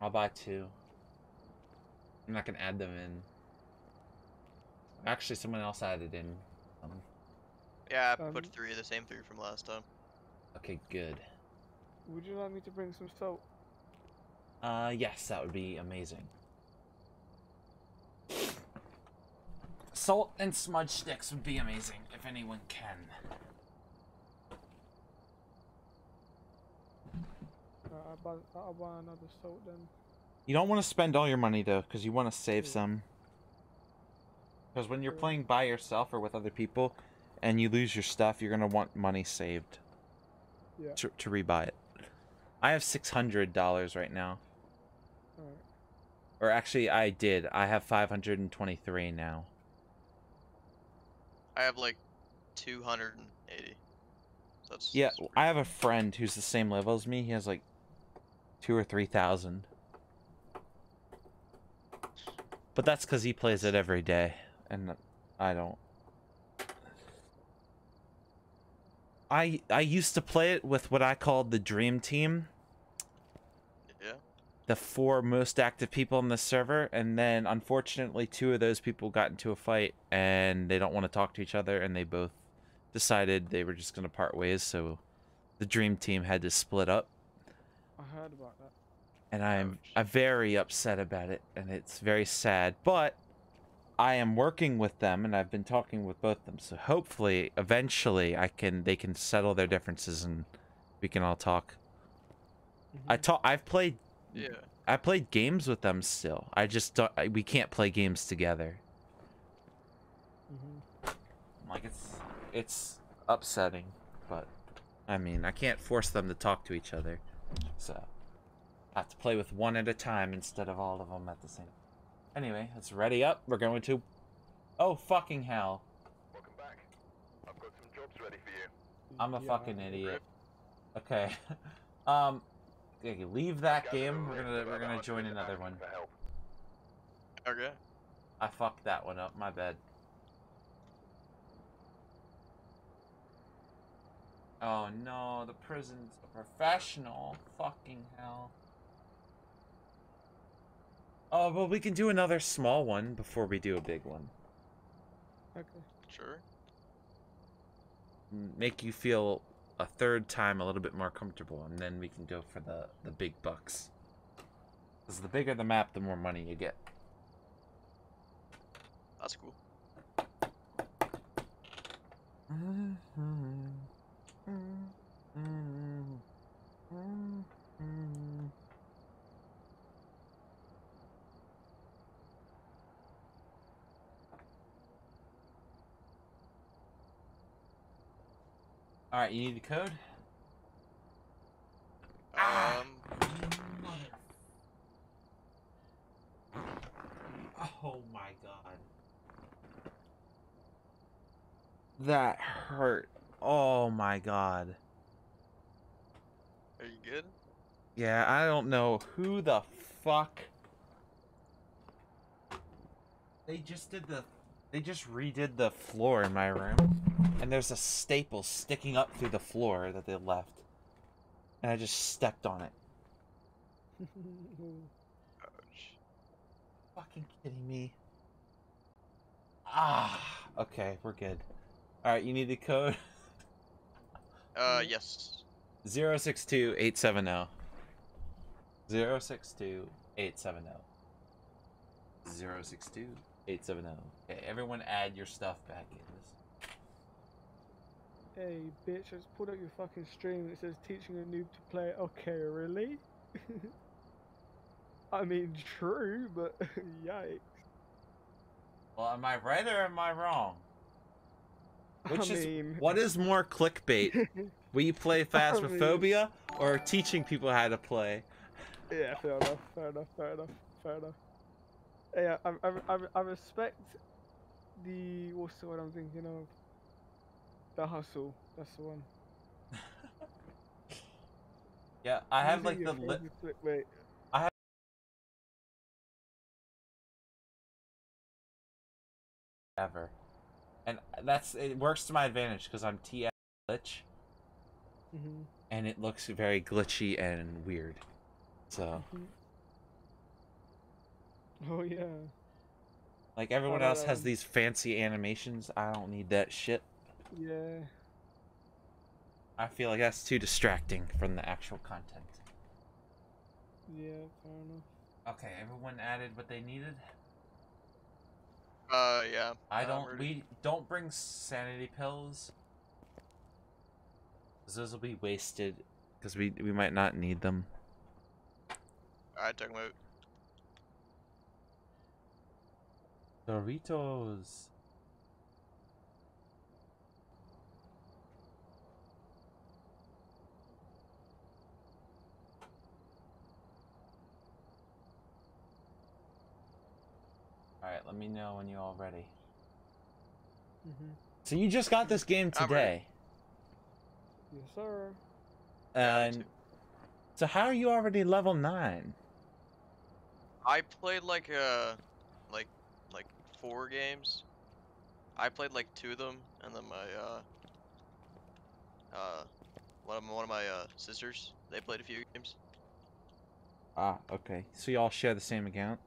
I'll buy two. I'm not going to add them in. Actually, someone else added in. Um, yeah, I put um, three, the same three from last time. Okay, good. Would you like me to bring some salt? Uh, yes, that would be amazing. Salt and smudge sticks would be amazing if anyone can. Uh, I'll, buy, I'll buy another salt then. You don't want to spend all your money though, because you want to save yeah. some. Because when you're yeah. playing by yourself or with other people, and you lose your stuff, you're gonna want money saved. Yeah. To, to rebuy it. I have six hundred dollars right now. All right. Or actually, I did. I have five hundred and twenty-three now. I have like two hundred eighty. That's, yeah, that's I have a friend who's the same level as me. He has like two or three thousand. But that's because he plays it every day, and I don't. I I used to play it with what I called the Dream Team. Yeah. The four most active people on the server, and then unfortunately two of those people got into a fight and they don't want to talk to each other and they both decided they were just going to part ways, so the Dream Team had to split up. I heard about that. And I'm, I'm very upset about it and it's very sad, but I am working with them and I've been talking with both of them, so hopefully eventually I can they can settle their differences and we can all talk. Mm-hmm. I talk I've played Yeah. I played games with them still. I just don't, we can't play games together. Mm-hmm. Like it's it's upsetting, but I mean I can't force them to talk to each other, so I have to play with one at a time instead of all of them at the same. Anyway, let's ready up. We're going to. Oh fucking hell! Welcome back. I've got some jobs ready for you. I'm a yeah, fucking idiot. Okay. um, leave that game. We're gonna we're gonna join another one. Okay. I fucked that one up. My bad. Oh no, the prison's a professional. Fucking hell. Oh, well, we can do another small one before we do a big one. Okay. Sure. Make you feel a third time a little bit more comfortable, and then we can go for the, the big bucks. Because the bigger the map, the more money you get. That's cool. Mm-hmm. Mm-hmm. Mm-hmm. All right, you need the code? Um. Oh my god. That hurt. Oh my god. Are you good? Yeah, I don't know who the fuck. They just did the. They just redid the floor in my room. And there's a staple sticking up through the floor that they left. And I just stepped on it. Ouch. Fucking kidding me. Ah, okay, we're good. Alright, you need the code? uh, yes. zero six two eight seven zero. zero six two eight seven zero. zero six two eight seven zero. Okay, everyone add your stuff back in. Hey, bitch, I just pulled up your fucking stream that says teaching a noob to play. Okay, really? I mean, true, but yikes. Well, am I right or am I wrong? Which I is, mean... what is more clickbait? Will you play Phasmophobia I mean... or teaching people how to play? Yeah, fair enough, fair enough, fair enough, fair enough. Yeah, I, I, I, I respect the, what's the word I'm thinking of? The hustle, that's the one. Yeah, I have like the lip. Wait. I have. Ever. And that's. It works to my advantage because I'm T F glitch. Mm-hmm. And it looks very glitchy and weird. So. Mm-hmm. Oh, yeah. Like everyone else has these fancy animations. I don't need that shit. Yeah. I feel like that's too distracting from the actual content. Yeah, fair enough. Okay, everyone added what they needed. Uh, yeah. I don't. Um, we don't bring sanity pills. Cause those will be wasted. Cause we we might not need them. Alright, talking about Doritos. Alright, let me know when you're all ready. Mm-hmm. So you just got this game today. Yes, sir. And so how are you already level nine? I played like uh like like four games. I played like two of them, and then my uh uh one of my, one of my uh sisters, they played a few games. Ah, okay. So you all share the same account?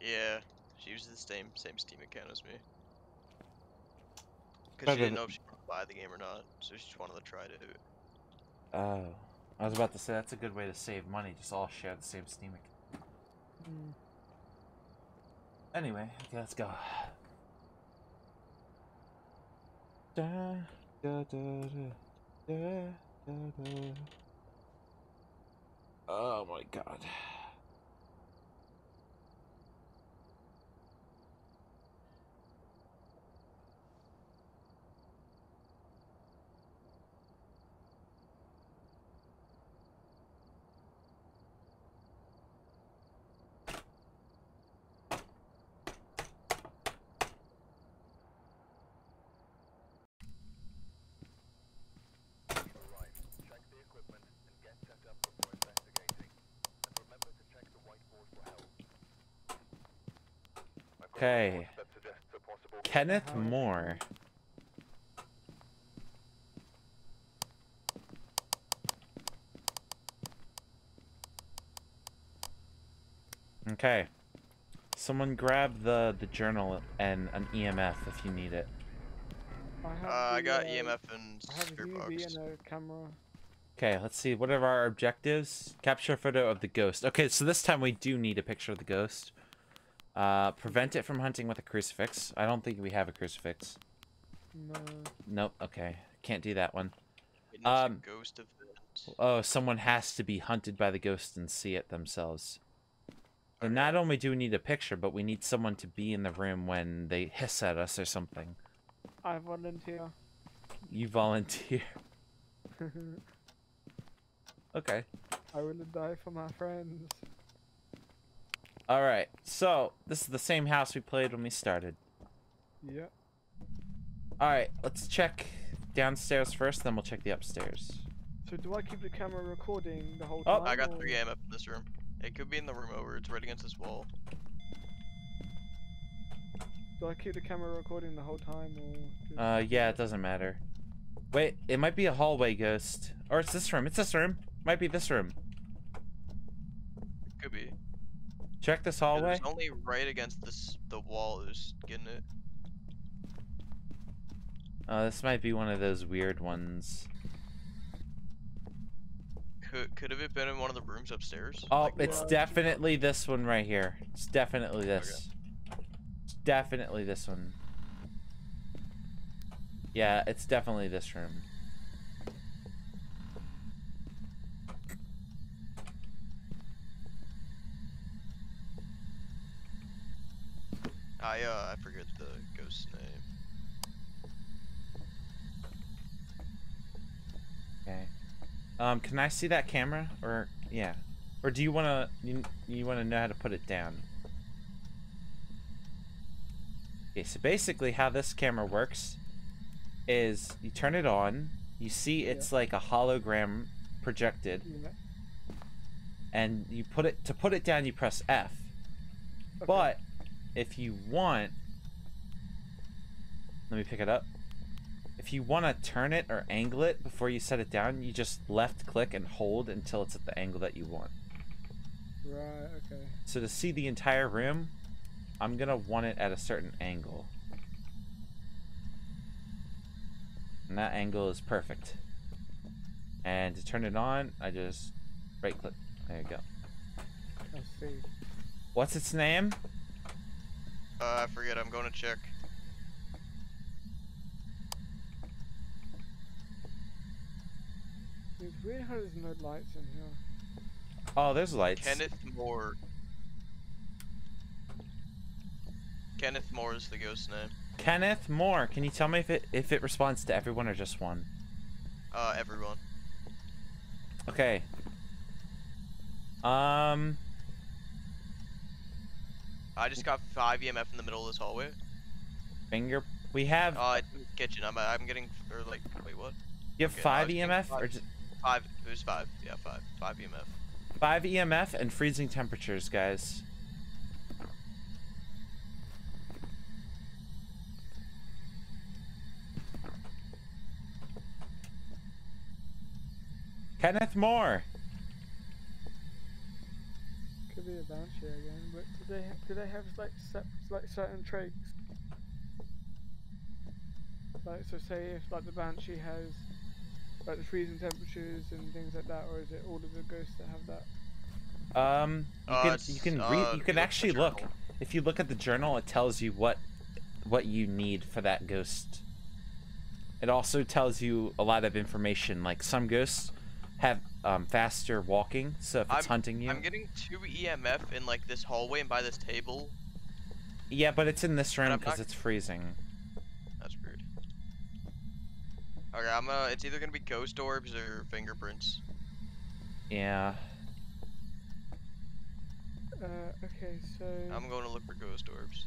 Yeah. She uses the same same Steam account as me. Because she didn't know if she wanted to buy the game or not, so she just wanted to try to do it. Oh. I was about to say, that's a good way to save money, just all share the same Steam account. Mm. Anyway, okay, let's go. Da, da, da, da, da, da. Oh my god. Okay. Kenneth Moore. Okay. Someone grab the the journal and an E M F if you need it. Uh, I got E M F and spearbox. Okay, let's see. What are our objectives? Capture a photo of the ghost. Okay, so this time we do need a picture of the ghost. Uh, prevent it from hunting with a crucifix. I don't think we have a crucifix. No. Nope. Okay, can't do that one. It needs um, a ghost event. Oh, someone has to be hunted by the ghost and see it themselves. And not only do we need a picture, but we need someone to be in the room when they hiss at us or something. I volunteer. You volunteer. Okay. I will die for my friends. Alright, so this is the same house we played when we started. Yeah. Alright, let's check downstairs first, then we'll check the upstairs. So do I keep the camera recording the whole time? Oh, I got three A M up in this room. It could be in the room over, it's right against this wall. Do I keep the camera recording the whole time? Or uh, yeah, it doesn't matter. Wait, it might be a hallway ghost. Or it's this room, it's this room. Might be this room. It could be. Check this hallway. It's only right against this, the wall is getting it. Uh, this might be one of those weird ones. Could, could have it been in one of the rooms upstairs? Oh, like, it's definitely this one right here. It's definitely this. Okay. It's definitely this one. Yeah, it's definitely this room. I, uh, I forget the ghost's name. Okay. Um, can I see that camera, or yeah, or do you wanna you you wanna know how to put it down? Okay, so basically how this camera works is you turn it on, you see it's yeah. like a hologram projected, yeah. and you put it to put it down. You press F, okay. But if you want, let me pick it up. If you want to turn it or angle it before you set it down, you just left click and hold until it's at the angle that you want. Right, okay. So to see the entire room, I'm going to want it at a certain angle. And that angle is perfect. And to turn it on, I just right click. There you go. I see. What's its name? Uh, I forget. I'm going to check. It's weird how there's no lights in here. Oh, there's lights. Kenneth Moore. Kenneth Moore is the ghost name. Kenneth Moore. Can you tell me if it if it responds to everyone or just one? Uh, everyone. Okay. Um. I just got five E M F in the middle of this hallway. Finger. We have. Uh, it's in the kitchen. I'm I'm getting or like wait what? You have okay, five E M F five, or just five? It was five. Yeah, five. Five E M F. Five E M F and freezing temperatures, guys. Kenneth Moore. Could be a bouncer again, but do they have, do they have like set, like certain traits? Like so, say if like the banshee has. Like the freezing temperatures and things like that, or is it all of the ghosts that have that? Um, you uh, can you can, uh, you can actually look. If you look at the journal, it tells you what what you need for that ghost. It also tells you a lot of information. Like some ghosts have um, faster walking, so if it's I'm, hunting you. I'm getting two E M F in like this hallway and by this table. Yeah, but it's in this room because not... it's freezing. Okay, I'm uh, it's either gonna be ghost orbs or fingerprints. Yeah. Uh, okay, so. I'm going to look for ghost orbs.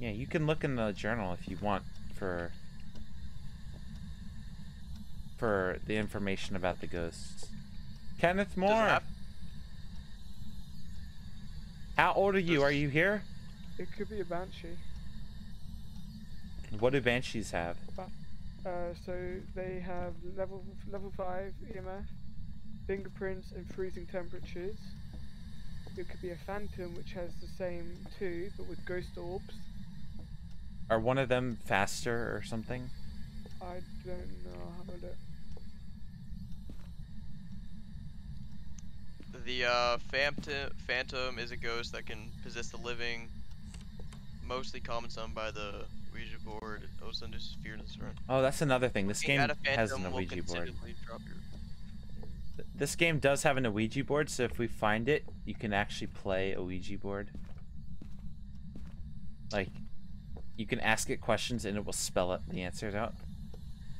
Yeah, you can look in the journal if you want for. For the information about the ghosts. Kenneth Moore. How old are you? Are you here? It could be a banshee. What do banshees have? Uh, so they have level level five E M F, fingerprints, and freezing temperatures. It could be a phantom, which has the same two, but with ghost orbs. Are one of them faster or something? I don't know. I'll have a look. The uh, phantom, phantom is a ghost that can possess the living, mostly comments on by the Ouija board. Oh, that's another thing. This game has an Ouija board. This game does have an Ouija board, so if we find it, you can actually play a Ouija board. Like, you can ask it questions and it will spell it, the answers out.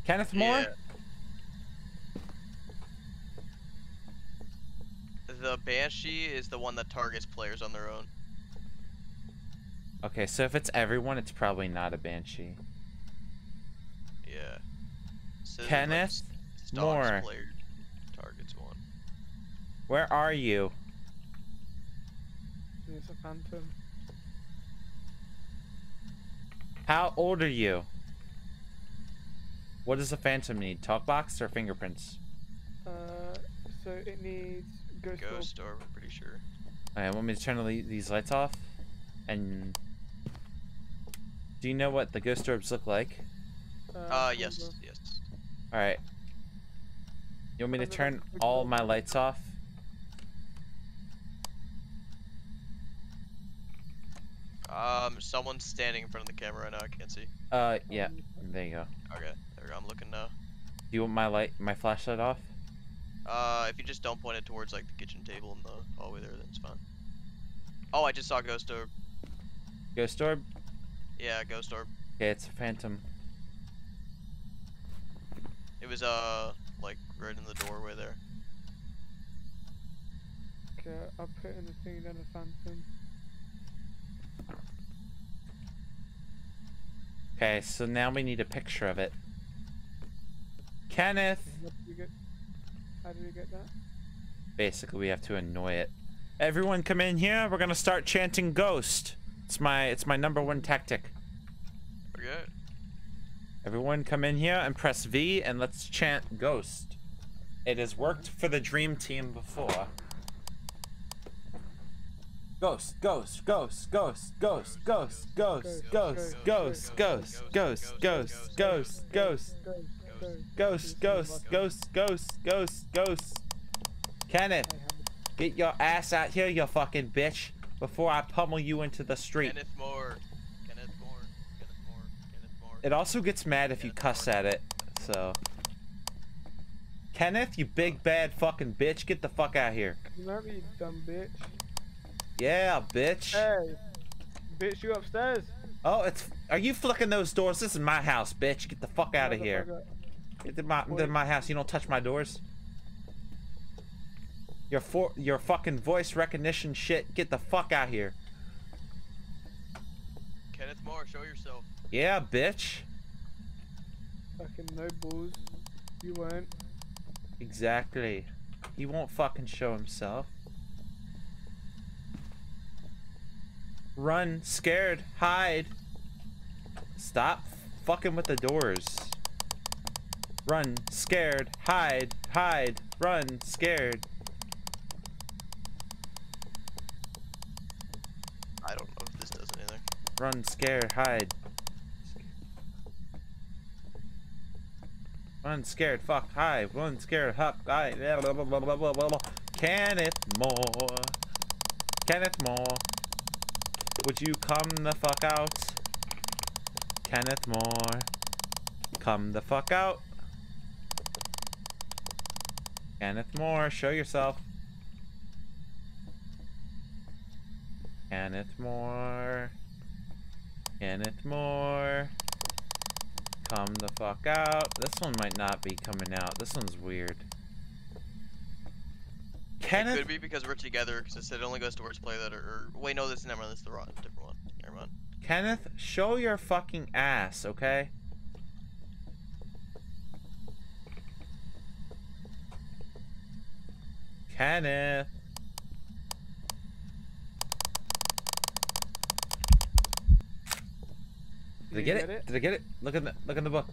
Kenneth Moore? Yeah. The Banshee is the one that targets players on their own. Okay, so if it's everyone, it's probably not a Banshee. Yeah. So Kenneth like Moore. Player targets one. Where are you? There's a phantom. How old are you? What does a phantom need? Talkbox or fingerprints? Uh, so it needs ghost, ghost orb. I'm pretty sure. Alright, want me to turn these lights off? And do you know what the ghost orbs look like? Uh, yes, yes. Alright. You want me to turn all my lights off? Um, someone's standing in front of the camera right now, I can't see. Uh, yeah, there you go. Okay, there we go, I'm looking now. Do you want my light, my flashlight off? Uh, if you just don't point it towards, like, the kitchen table and the hallway there, then it's fine. Oh, I just saw ghost orb. Ghost orb? Yeah, ghost orb. Okay, it's a phantom. It was, uh, like, right in the doorway there. Okay, I'll put in the thing, then a phantom. Okay, so now we need a picture of it. Kenneth! How did we get, how did we get that? Basically, we have to annoy it. Everyone come in here, we're gonna start chanting ghost. It's my, it's my number one tactic. Okay. Everyone come in here and press V and let's chant ghost. It has worked for the Dream Team before. Ghost, ghost, ghost, ghost, ghost, ghost, ghost, ghost, ghost, ghost, ghost, ghost, ghost, ghost, ghost, ghost, ghost, ghost, ghost, ghost. Kenneth, get your ass out here, you fucking bitch, before I pummel you into the street. Kenneth Moore. It also gets mad if you cuss at it, so. Kenneth, you big bad fucking bitch, get the fuck out of here. Remember, you dumb bitch. Yeah, bitch. Hey, bitch, you upstairs? Oh, it's. Are you flicking those doors? This is my house, bitch. Get the fuck out of here. Get to my, to my house. You don't touch my doors. Your for your fucking voice recognition shit. Get the fuck out of here. Kenneth Moore, show yourself. Yeah, bitch. Fucking no balls. You won't. Exactly. He won't fucking show himself. Run, scared, hide. Stop fucking with the doors. Run, scared, hide, hide, run, scared. I don't know if this does anything. Run, scared, hide. Run, scared, fuck, hi. Run, scared, huck, hi. Blah, blah, blah, blah, blah, blah, blah. Kenneth Moore. Kenneth Moore. Would you come the fuck out? Kenneth Moore. Come the fuck out. Kenneth Moore, show yourself. Kenneth Moore. Kenneth Moore. Come the fuck out. This one might not be coming out. This one's weird. Kenneth... It could be because we're together, because it only goes towards play that or, or wait, no, this is never, this is the wrong, different one. Never mind. Kenneth, show your fucking ass, okay? Kenneth. Did I get it? it? Did I get it? Look in the look in the book.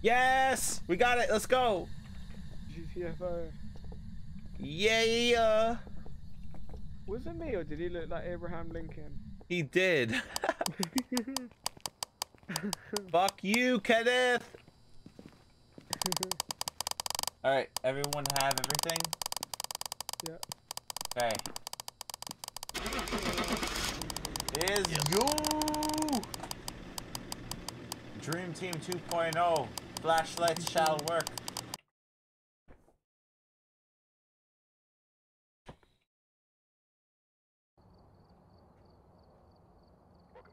Yes, we got it. Let's go. G T F O. Yeah. Was it me or did he look like Abraham Lincoln? He did. Fuck you, Kenneth. All right, everyone have everything? Yeah. Okay. Is yep. you Dream Team two point oh flashlights shall work.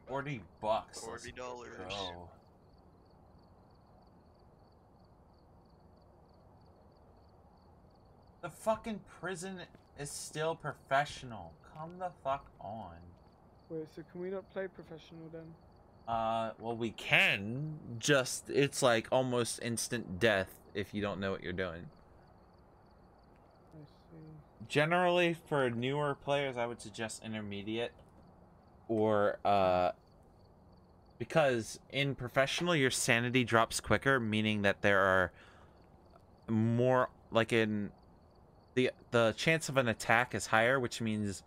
Forty bucks. Forty dollars. Oh. The fucking prison is still professional. Come the fuck on. Wait, so can we not play professional then? Uh, well we can, just it's like almost instant death if you don't know what you're doing. I see. Generally for newer players I would suggest intermediate or uh because in professional your sanity drops quicker, meaning that there are more like in the the chance of an attack is higher, which means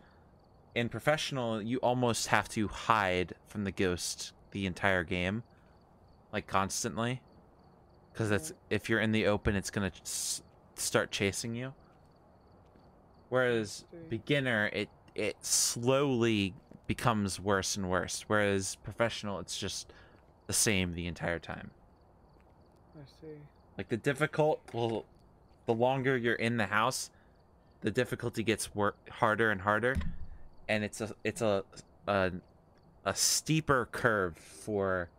in professional you almost have to hide from the ghost the entire game, like constantly, because that's if you're in the open it's gonna s start chasing you, whereas beginner it it slowly becomes worse and worse, whereas professional it's just the same the entire time. I see. Like the difficult will the longer you're in the house, the difficulty gets wor harder and harder, and it's a it's a, a a steeper curve for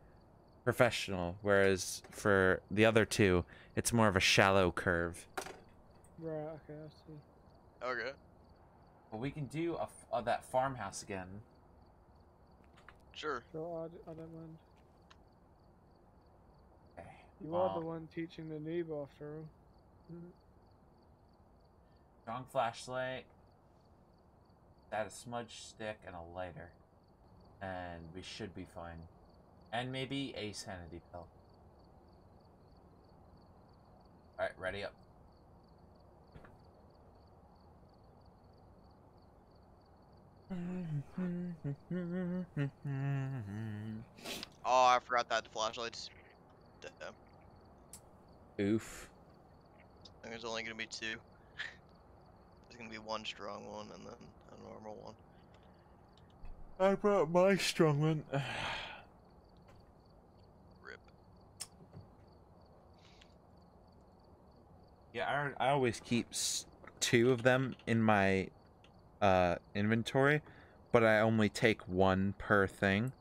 professional, whereas for the other two, it's more of a shallow curve. Right. Okay. I see. Okay. Well, we can do a, a, that farmhouse again. Sure. Sure, I, I don't mind. Okay. You are um, the one teaching the noob after all. Strong flashlight, add a smudge stick and a lighter, and we should be fine. And maybe a sanity pill. Alright, ready up. Oh, I forgot that flashlight's. Oof. There's only gonna be two. There's gonna be one strong one and then a normal one. I brought my strong one. Rip. Yeah, I, I always keep two of them in my uh, inventory, but I only take one per thing,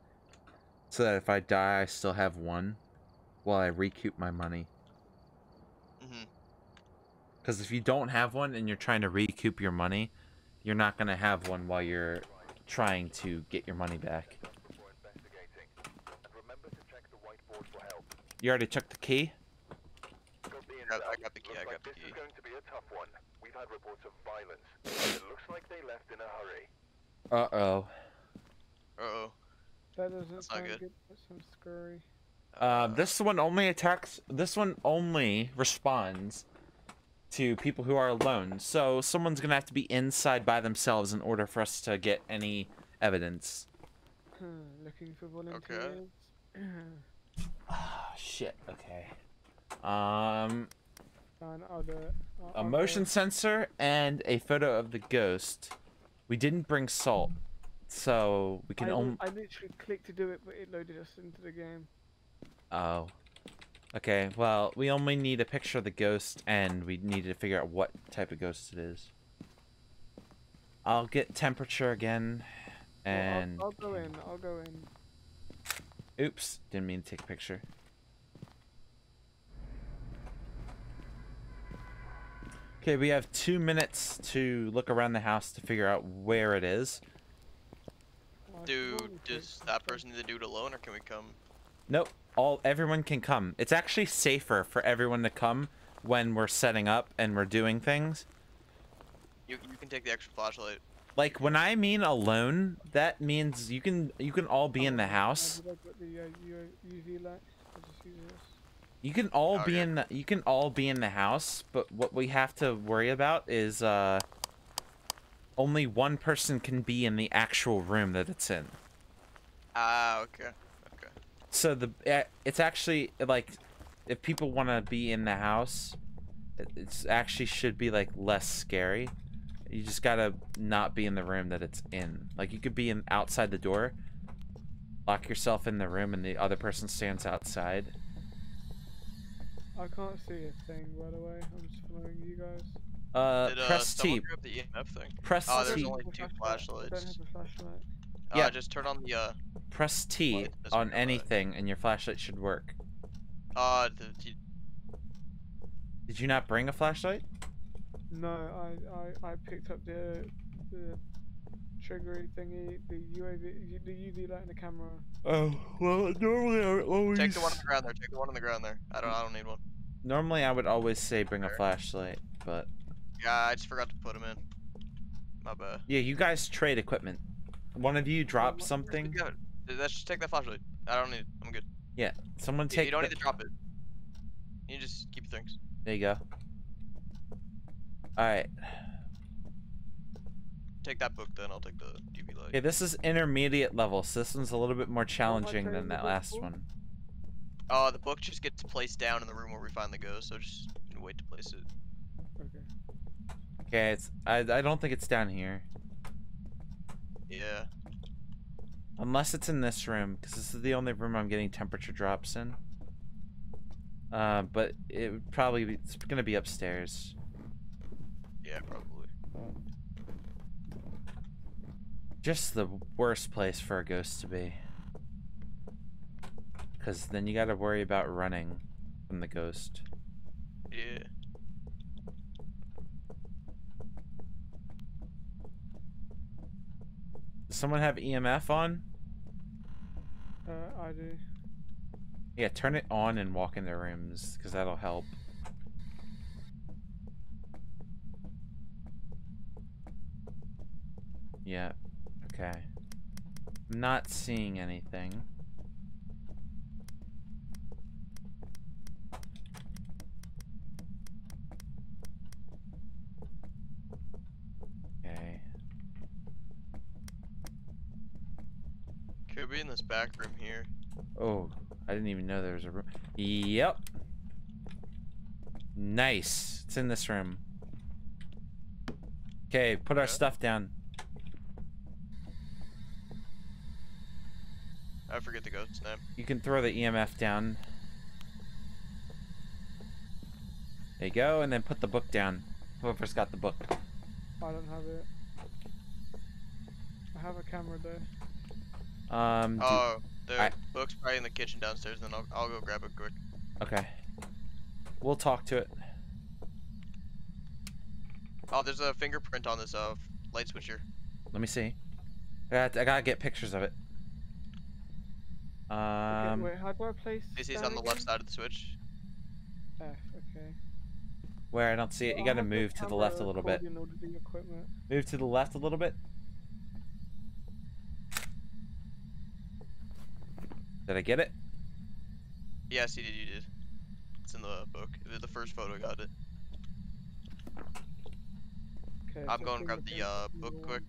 so that if I die, I still have one, while I recoup my money. Mm-hmm. Because if you don't have one and you're trying to recoup your money, you're not going to have one while you're trying to get your money back. You already took the key? I got the key, I got the key. This is going to be a tough one. We've had reports of violence. It looks like they left in a hurry. Uh-oh. Uh-oh. That doesn't sound good. That sounds scary. Uh, this one only attacks... This one only responds... to people who are alone, so someone's gonna have to be inside by themselves in order for us to get any evidence. Looking for volunteers. Okay. Ah, oh, shit. Okay. Um. Fine, I'll do it. I'll, a I'll motion do it. sensor and a photo of the ghost. We didn't bring salt, so we can only. I literally clicked to do it, but it loaded us into the game. Oh. Okay, well, we only need a picture of the ghost, and we need to figure out what type of ghost it is. I'll get temperature again, and... Well, I'll, I'll go in, I'll go in. Oops, didn't mean to take a picture. Okay, we have two minutes to look around the house to figure out where it is. Dude, does that person need to do it alone, or can we come? Nope. All everyone can come. It's actually safer for everyone to come when we're setting up and we're doing things. You you can take the extra flashlight. Like when I mean alone, that means you can you can all be in the house. You can all be in the, you can all be in the house, but what we have to worry about is uh only one person can be in the actual room that it's in. Ah, uh, okay. Okay. So the it's actually like if people want to be in the house, it's actually should be like less scary. You just gotta not be in the room that it's in. Like you could be in outside the door, lock yourself in the room, and the other person stands outside. I can't see a thing, by the way. I'm just following you guys. Uh, Did, uh press T. Grab the E M F thing? Press T. Oh, there's T. only two flashlights. I don't have a flashlight. Uh, yeah, just turn on the. Uh, press T on anything, light. and your flashlight should work. Uh, the, the... Did you not bring a flashlight? No, I, I, I picked up the, the triggery thingy, the U A V, the U V light and the camera. Oh, well, normally I would always... Take the one on the ground there, take the one on the ground there. I don't, I don't need one. Normally I would always say bring a flashlight, but... Yeah, I just forgot to put them in. My bad. Yeah, you guys trade equipment. One of you drop oh, something. Let's just take that flashlight. I don't need it, I'm good. Yeah, someone take... Yeah, you don't the... need to drop it. You just keep things. There you go. Alright. Take that book then, I'll take the U V light. Okay, this is intermediate level, so this one's a little bit more challenging than that last one. Oh, uh, the book just gets placed down in the room where we finally go, so just wait to place it. Okay. Okay, it's, I, I don't think it's down here. Yeah. Unless it's in this room, because this is the only room I'm getting temperature drops in. Uh, but it would probably be, it's gonna be upstairs. Yeah, probably. Just the worst place for a ghost to be. Because then you gotta worry about running from the ghost. Yeah. Does someone have E M F on? Uh, I do. Yeah, turn it on and walk in the rooms, because that'll help. Yeah, okay. I'm not seeing anything. Okay. Could be in this back room here. Oh, I didn't even know there was a room. Yep. Nice. It's in this room. Okay, put yeah. our stuff down. I forget the ghost's name. You can throw the E M F down. There you go, and then put the book down. Whoever's got the book. I don't have it. I have a camera there. Um. Oh, the I... book's probably in the kitchen downstairs. Then I'll I'll go grab it quick. Okay. We'll talk to it. Oh, there's a fingerprint on this uh light switcher. Let me see. I gotta, I gotta get pictures of it. Um, okay, wait, how do I place this? Is on the left side of the switch. F, okay. Where? I don't see it. You gotta move to the left a little bit. Move to the left a little bit. Did I get it? Yes, you did. You did. It's in the book. The first photo got it. Okay, I'm going to grab the uh, book quick.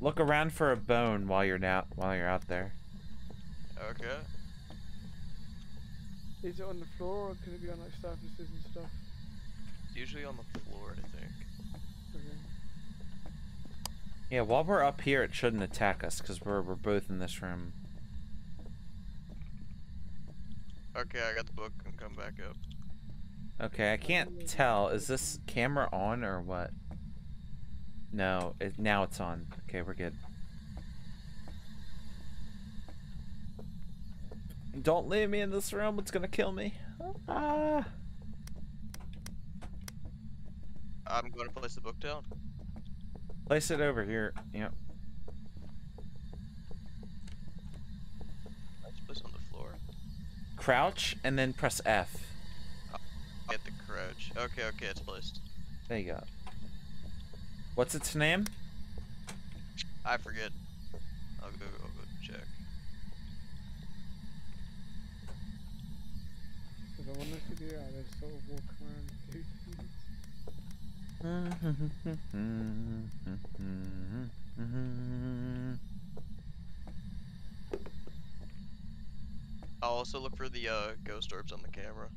Look around for a bone while you're now while you're out there. Okay. Is it on the floor or can it be on like surfaces and stuff? It's usually on the floor, I think. Okay. Yeah, while we're up here, it shouldn't attack us because we're we're both in this room. Okay, I got the book and come back up. Okay, I can't tell. Is this camera on or what? No, it, now it's on. Okay, we're good. Don't leave me in this room, it's gonna kill me. Ah. I'm gonna place the book down. Place it over here, yep. Let's place on the floor. Crouch, and then press F. Oh, get the crouch. Okay, okay, it's placed. There you go. What's its name? I forget. I'll go, I'll go check. Cause I wonder if they are, they're so walk around. I'll also look for the uh, ghost orbs on the camera.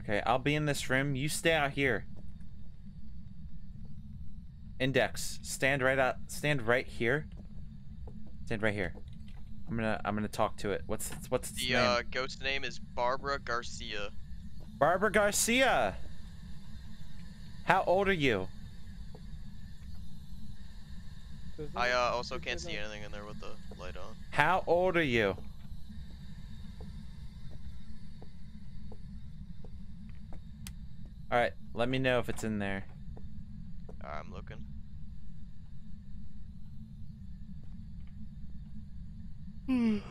Okay, I'll be in this room. You stay out here. Index, stand right out. Stand right here. Stand right here. I'm gonna. I'm gonna talk to it. What's what's its the name? Uh, ghost's name is Barbara Garcia. Barbara Garcia. How old are you? I uh, also can't see anything in there with the light on. How old are you? All right. Let me know if it's in there. I'm looking. I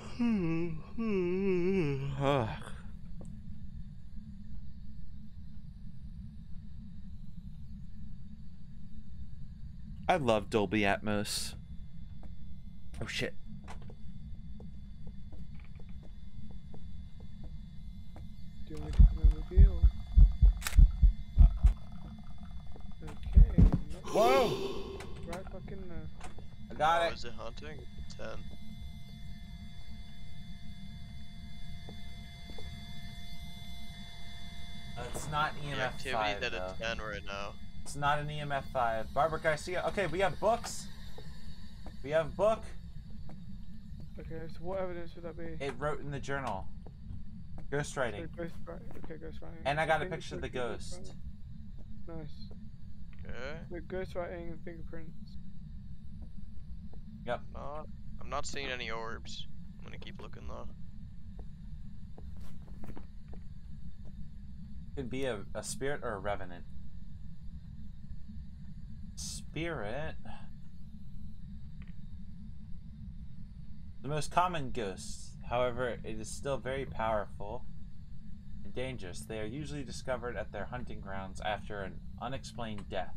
love Dolby Atmos. Oh shit. Do you want me to come in with you? Okay. Whoa! Right fucking uh I got it. Oh, is it hunting? ten. It's not E M F five. The activity that it's ten right now. It's not an E M F five. Barbara Garcia. Okay, we have books. We have book. Okay, so what evidence would that be? It wrote in the journal. Ghostwriting. Okay, ghostwriting. Okay, ghostwriting. And I got I a picture of the ghost. Nice. Okay. The ghostwriting and fingerprints. Yep. Not, I'm not seeing any orbs. I'm gonna keep looking though. Could be a, a spirit or a revenant. Spirit. The most common ghosts, however, it is still very powerful and dangerous. They are usually discovered at their hunting grounds after an unexplained death.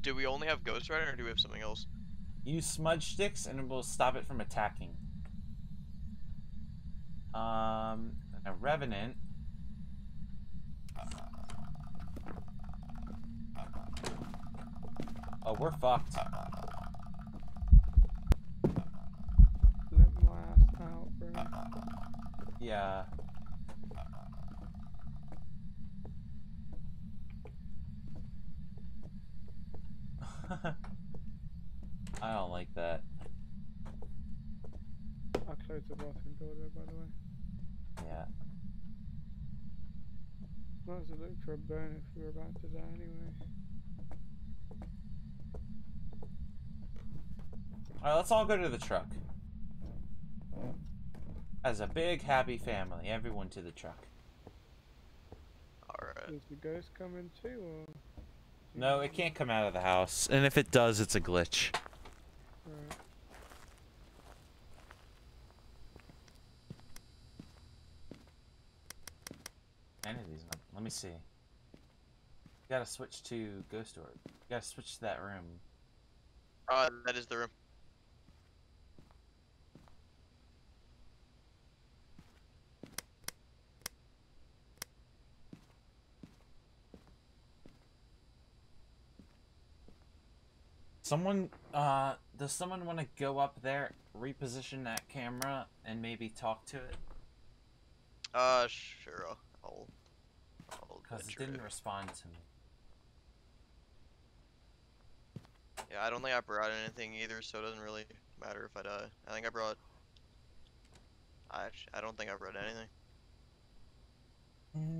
Do we only have Ghost Rider or do we have something else? Use smudge sticks and it will stop it from attacking. Um, and a revenant. Oh, we're fucked. Let my ass out, bro. Yeah. I don't like that. I closed the bathroom door there, by the way. Yeah. Might as well look for a burn if we were about to die anyway. Alright, let's all go to the truck. As a big happy family, everyone to the truck. Alright. Is the ghost coming too, or...? No, it can't come out of the house, and if it does, it's a glitch. Right. Any of these? Let me see. You gotta switch to Ghost Orb. You gotta switch to that room. Uh, that is the room. Someone, uh, does someone want to go up there, reposition that camera, and maybe talk to it? Uh, sure, I'll... Because it didn't it. respond to me. Yeah, I don't think I brought anything either, so it doesn't really matter if I die. I think I brought... I, I don't think I brought anything.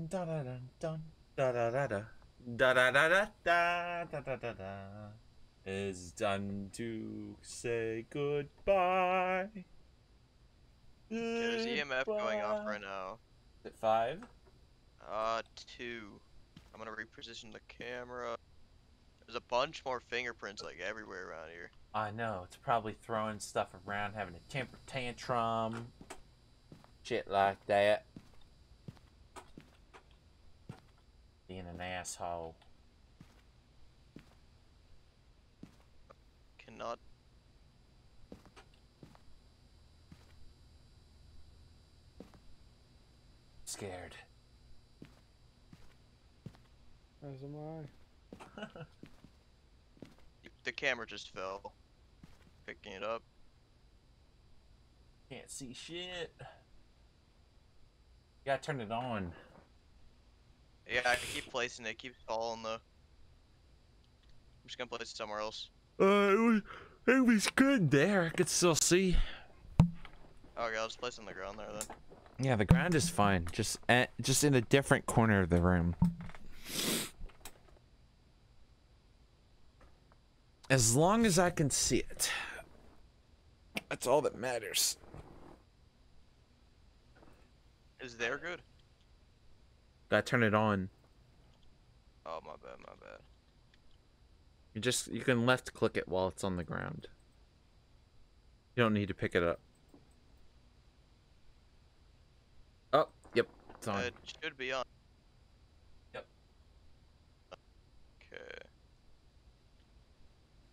Da-da-da-dun, da-da-da-da, da-da-da-da-da, da-da-da-da. It's time to say goodbye. goodbye. There's E M F going off right now. Is it five? Uh, two. I'm gonna reposition the camera. There's a bunch more fingerprints like everywhere around here. I know. It's probably throwing stuff around, having a temper tantrum, shit like that. Being an asshole. not. Scared. As am I. The camera just fell. Picking it up. Can't see shit. You gotta turn it on. Yeah, I keep placing it. It keeps falling though. I'm just gonna place it somewhere else. Uh, it was, it was good there. I could still see. Okay, I'll just place it on the ground there then. Yeah, the ground is fine. Just, at, just in a different corner of the room. As long as I can see it. That's all that matters. Is there good? I turn it on. Oh, my bad, my bad. You just, you can left click it while it's on the ground. You don't need to pick it up. Oh, yep, it's on. It should be on. Yep. Okay.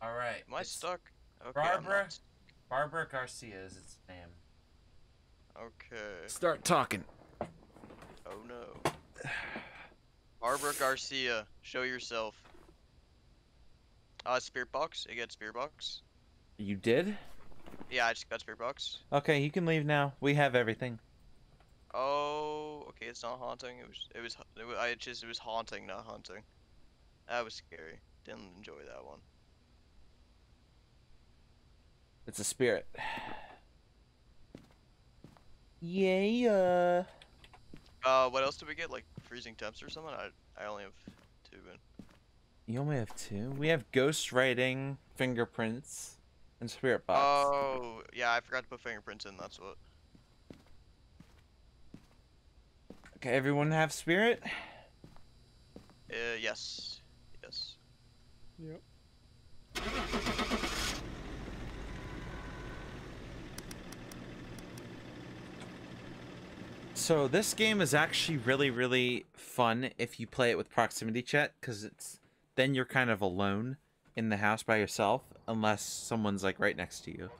All right. Am I it's stuck? Okay, Barbara. Barbara Garcia is its name. Okay. Start talking. Oh no. Barbara Garcia, show yourself. Uh, spirit box. I got spirit box. You did? Yeah, I just got spirit box. Okay, you can leave now. We have everything. Oh, okay. It's not haunting. It was. It was. It was I just. It was haunting, not hunting. That was scary. Didn't enjoy that one. It's a spirit. Yeah. Uh, what else did we get? Like freezing temps or something? I I only have two in. You only have two? We have ghost writing, fingerprints, and spirit box. Oh yeah, I forgot to put fingerprints in. That's what. Okay, everyone have spirit? Uh, yes, yes. Yep. So this game is actually really, really fun if you play it with proximity chat, because it's then you're kind of alone in the house by yourself, unless someone's like right next to you.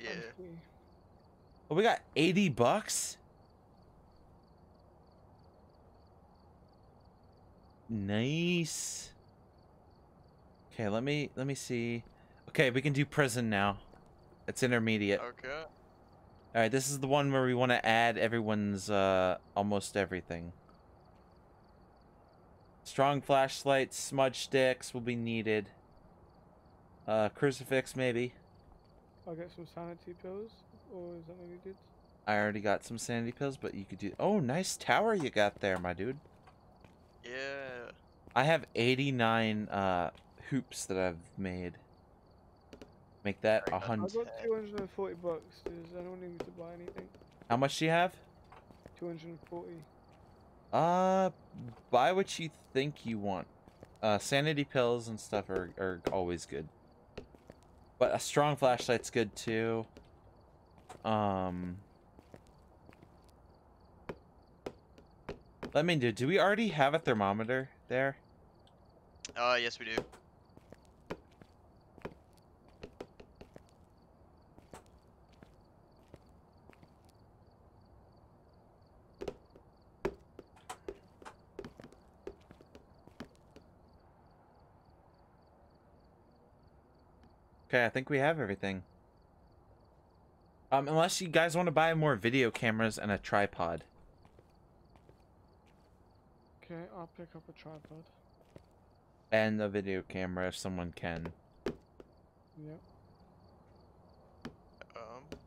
Yeah. Oh, we got eighty bucks. Nice. Okay, let me let me see. Okay, we can do prison now. It's intermediate. Okay. All right, this is the one where we want to add everyone's uh, almost everything. Strong flashlights, smudge sticks will be needed. Uh, crucifix, maybe. I'll get some sanity pills, or is that what you did? I already got some sanity pills, but you could do... Oh, nice tower you got there, my dude. Yeah. I have eighty-nine uh, hoops that I've made. Make that a hundred. I got two hundred forty bucks. Does anyone need to buy anything? How much do you have? two hundred forty. Uh, buy what you think you want. Uh, sanity pills and stuff are, are always good. But a strong flashlight's good too. Um. Let me do. Do we already have a thermometer there? Uh, yes we do. Okay, I think we have everything. Um, unless you guys want to buy more video cameras and a tripod. Okay, I'll pick up a tripod. And a video camera if someone can. Yep. Um,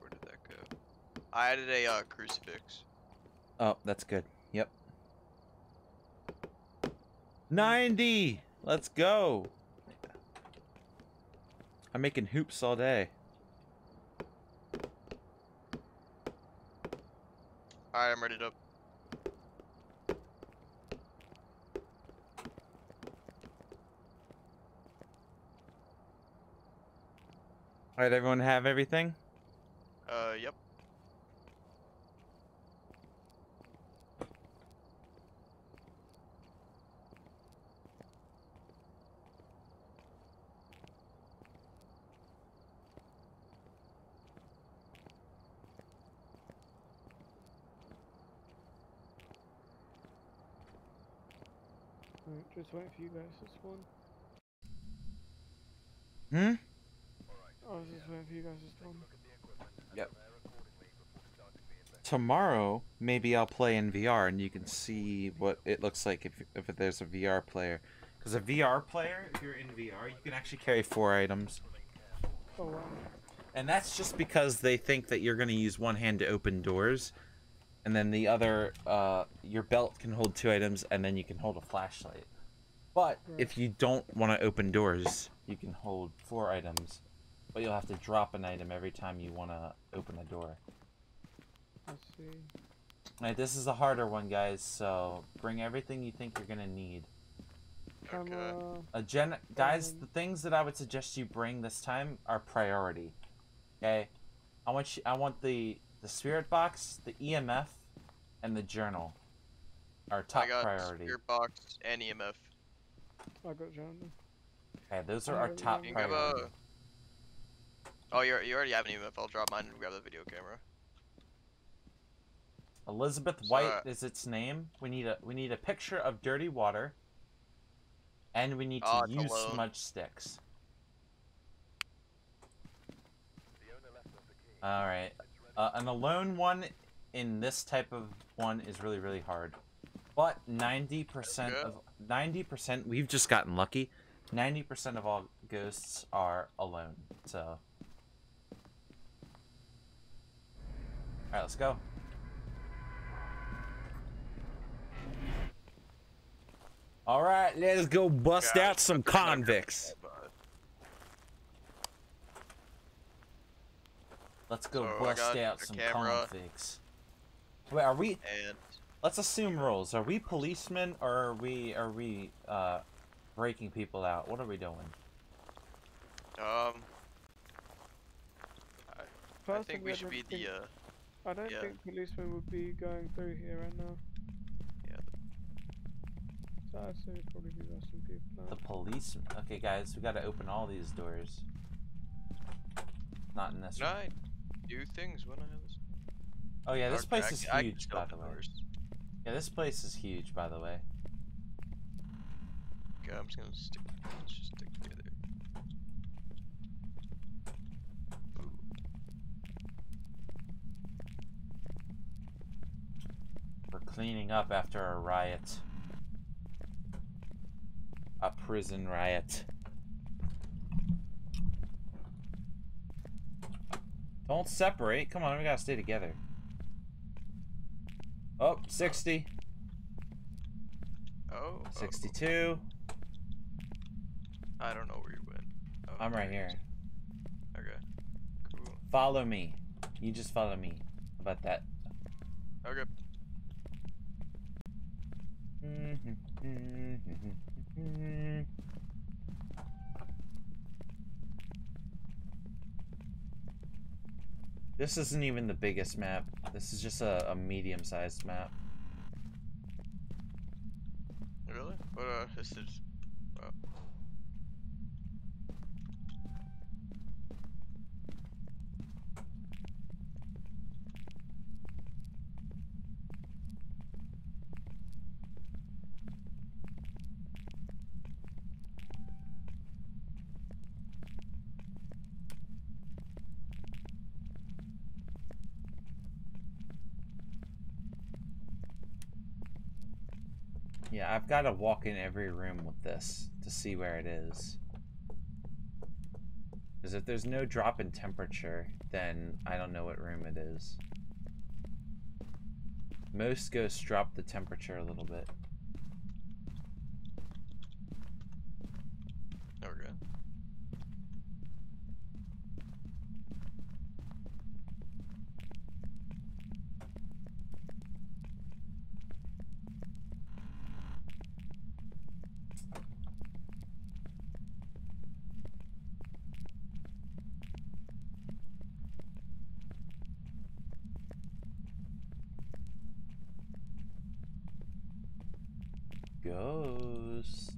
where did that go? I added a uh, crucifix. Oh, that's good. Yep. ninety! Let's go! I'm making hoops all day. Alright, I'm ready to... Alright, everyone have everything? Uh, yep. just waiting for you guys to spawn. Hmm? I was just waiting for you guys to spawn. Yep. Tomorrow, maybe I'll play in V R and you can see what it looks like if, if there's a V R player. Because a V R player, if you're in V R, you can actually carry four items. Oh, wow. And that's just because they think that you're going to use one hand to open doors. And then the other, uh, your belt can hold two items, and then you can hold a flashlight. But if you don't want to open doors, you can hold four items. But you'll have to drop an item every time you want to open a door. I see. Alright, this is a harder one, guys, so bring everything you think you're going to need. Okay. A gen guys, the things that I would suggest you bring this time are priority. Okay? I want you, I want the... The spirit box, the E M F, and the journal are top priority. I got priority. Spirit box and E M F. I got journal. Okay, those are I our top priority. A... Oh, you you already have an E M F. I'll drop mine and grab the video camera. Elizabeth White Sorry. is its name. We need a we need a picture of dirty water, and we need to oh, use alone. smudge sticks. All right. Uh, an alone one in this type of one is really, really hard. But ninety percent of ninety percent, we've just gotten lucky. ninety percent of all ghosts are alone. So, all right, let's go. All right, let's go bust God, out some convicts. Let's go so bust out some convicts. Wait, are we? And let's assume roles. Are we policemen or are we are we uh, breaking people out? What are we doing? Um, I, I think we I should be think, the. Uh, I don't yeah. think policemen would be going through here right now. Yeah. So I'd say we'd probably be arresting people. Out. The policemen. Okay, guys, we got to open all these doors. Not in this one. Do things when I have this. Oh yeah, this place is huge by the way. Yeah, this place is huge by the way. Okay, I'm just gonna stick. Let's just stick together. Ooh. We're cleaning up after a riot. A prison riot. Don't separate. Come on, we gotta stay together. Oh, sixty. Oh. sixty-two. I don't know where you went. Oh, I'm right here. Okay. Cool. Follow me. You just follow me. How about that? Okay. This isn't even the biggest map. This is just a, a medium-sized map. Really? What? Uh, this is. Wow. Yeah, I've got to walk in every room with this to see where it is. Because if there's no drop in temperature, then I don't know what room it is. Most ghosts drop the temperature a little bit. Okay. Ghost.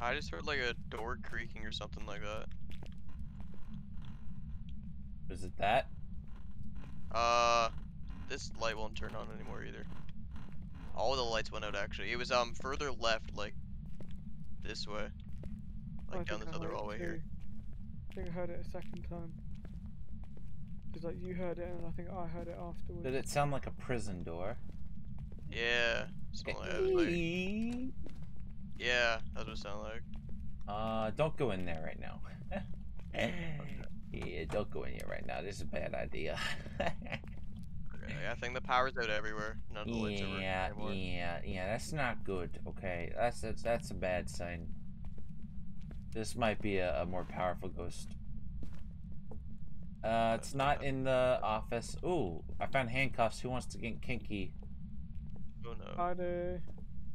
I just heard like a door creaking or something like that. Is it that? Uh, this light won't turn on anymore either. All the lights went out actually. It was um further left, like this way, like oh, down this I other hallway here. I think I heard it a second time. Cause like you heard it, and I think I heard it afterwards. Did it sound like a prison door? Yeah. Like that. Like, yeah, that's what it sounded like. Uh, don't go in there right now. Yeah, don't go in here right now. This is a bad idea. Okay, I think the power's out everywhere. None of the lights are working anymore. Yeah, yeah, that's not good. Okay, that's that's that's a bad sign. This might be a, a more powerful ghost. Uh, it's not in the office. Ooh, I found handcuffs. Who wants to get kinky? Oh no. Hi there.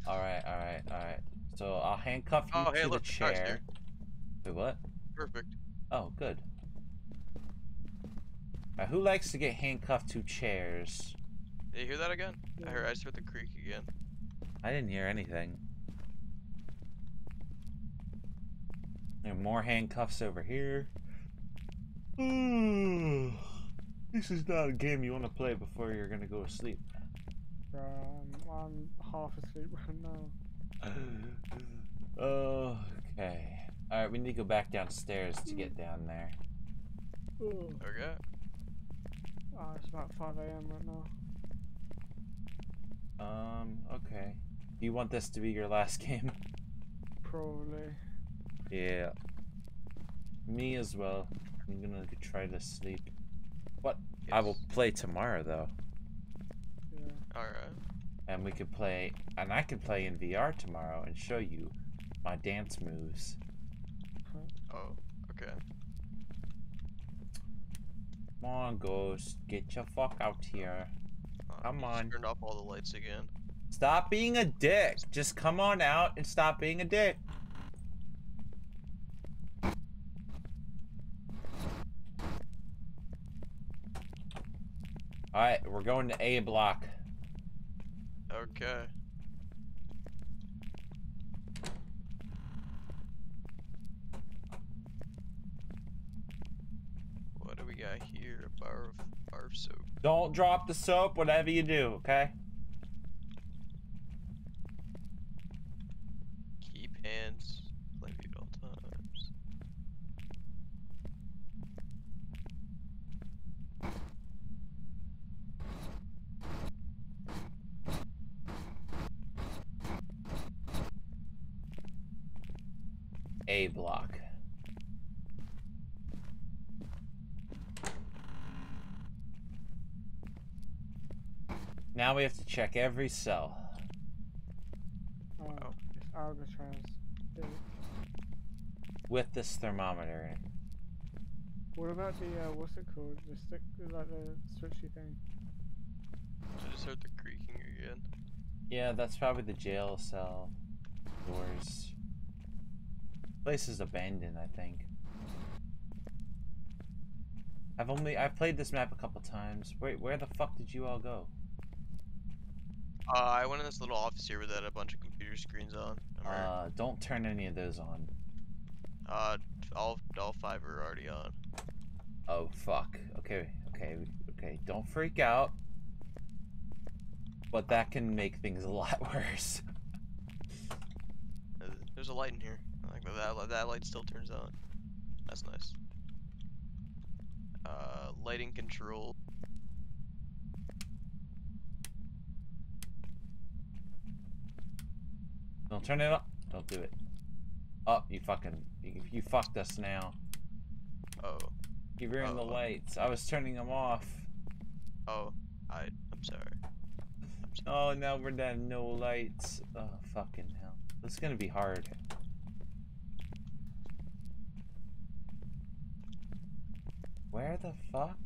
All right, all right, all right. So I'll handcuff you oh, hey, to look, the chair. Wait, what? Perfect. Oh, good. All right, who likes to get handcuffed to chairs? Did you hear that again? Yeah. I heard. I just heard the creak again. I didn't hear anything. There are more handcuffs over here. Ooh, this is not a game you want to play before you're gonna go to sleep. Um, I'm half asleep right now. Okay. Alright, we need to go back downstairs to get down there. Okay. Uh, it's about five A M right now. Um, okay. Do you want this to be your last game? Probably. Yeah. Me as well. I'm gonna try to sleep. But yes. I will play tomorrow though. Alright. And we could play, and I could play in V R tomorrow and show you my dance moves. Oh, okay. Come on, ghost. Get your fuck out here. Uh, come on. Turned off all the lights again. Stop being a dick. Just come on out and stop being a dick. Alright, we're going to A block. Okay. What do we got here? A bar of, bar of soap. Don't drop the soap, whatever you do, okay? Keep hands clean at all times. A block. Now we have to check every cell. Oh, wow. It's Alcatraz. With this thermometer in it. What about the, uh, what's it called? The stick, like the switchy thing. I just heard the creaking again. Yeah, that's probably the jail cell doors. Place is abandoned, I think. I've only I've played this map a couple times. Wait, where the fuck did you all go? Uh, I went in this little office here with a bunch of computer screens on. Remember? Uh, don't turn any of those on. Uh, all all five are already on. Oh fuck. Okay, okay, okay. Don't freak out. But that can make things a lot worse. There's a light in here. Like that, that light still turns on. That's nice. Uh, lighting control. Don't turn it up. Don't do it. Up, oh, you fucking, you, you fucked us now. Oh. You ruined oh. the lights. I was turning them off. Oh, I, I'm sorry. I'm sorry. Oh, now we're down no lights. Oh, fucking hell. This is gonna be hard. Where the fuck?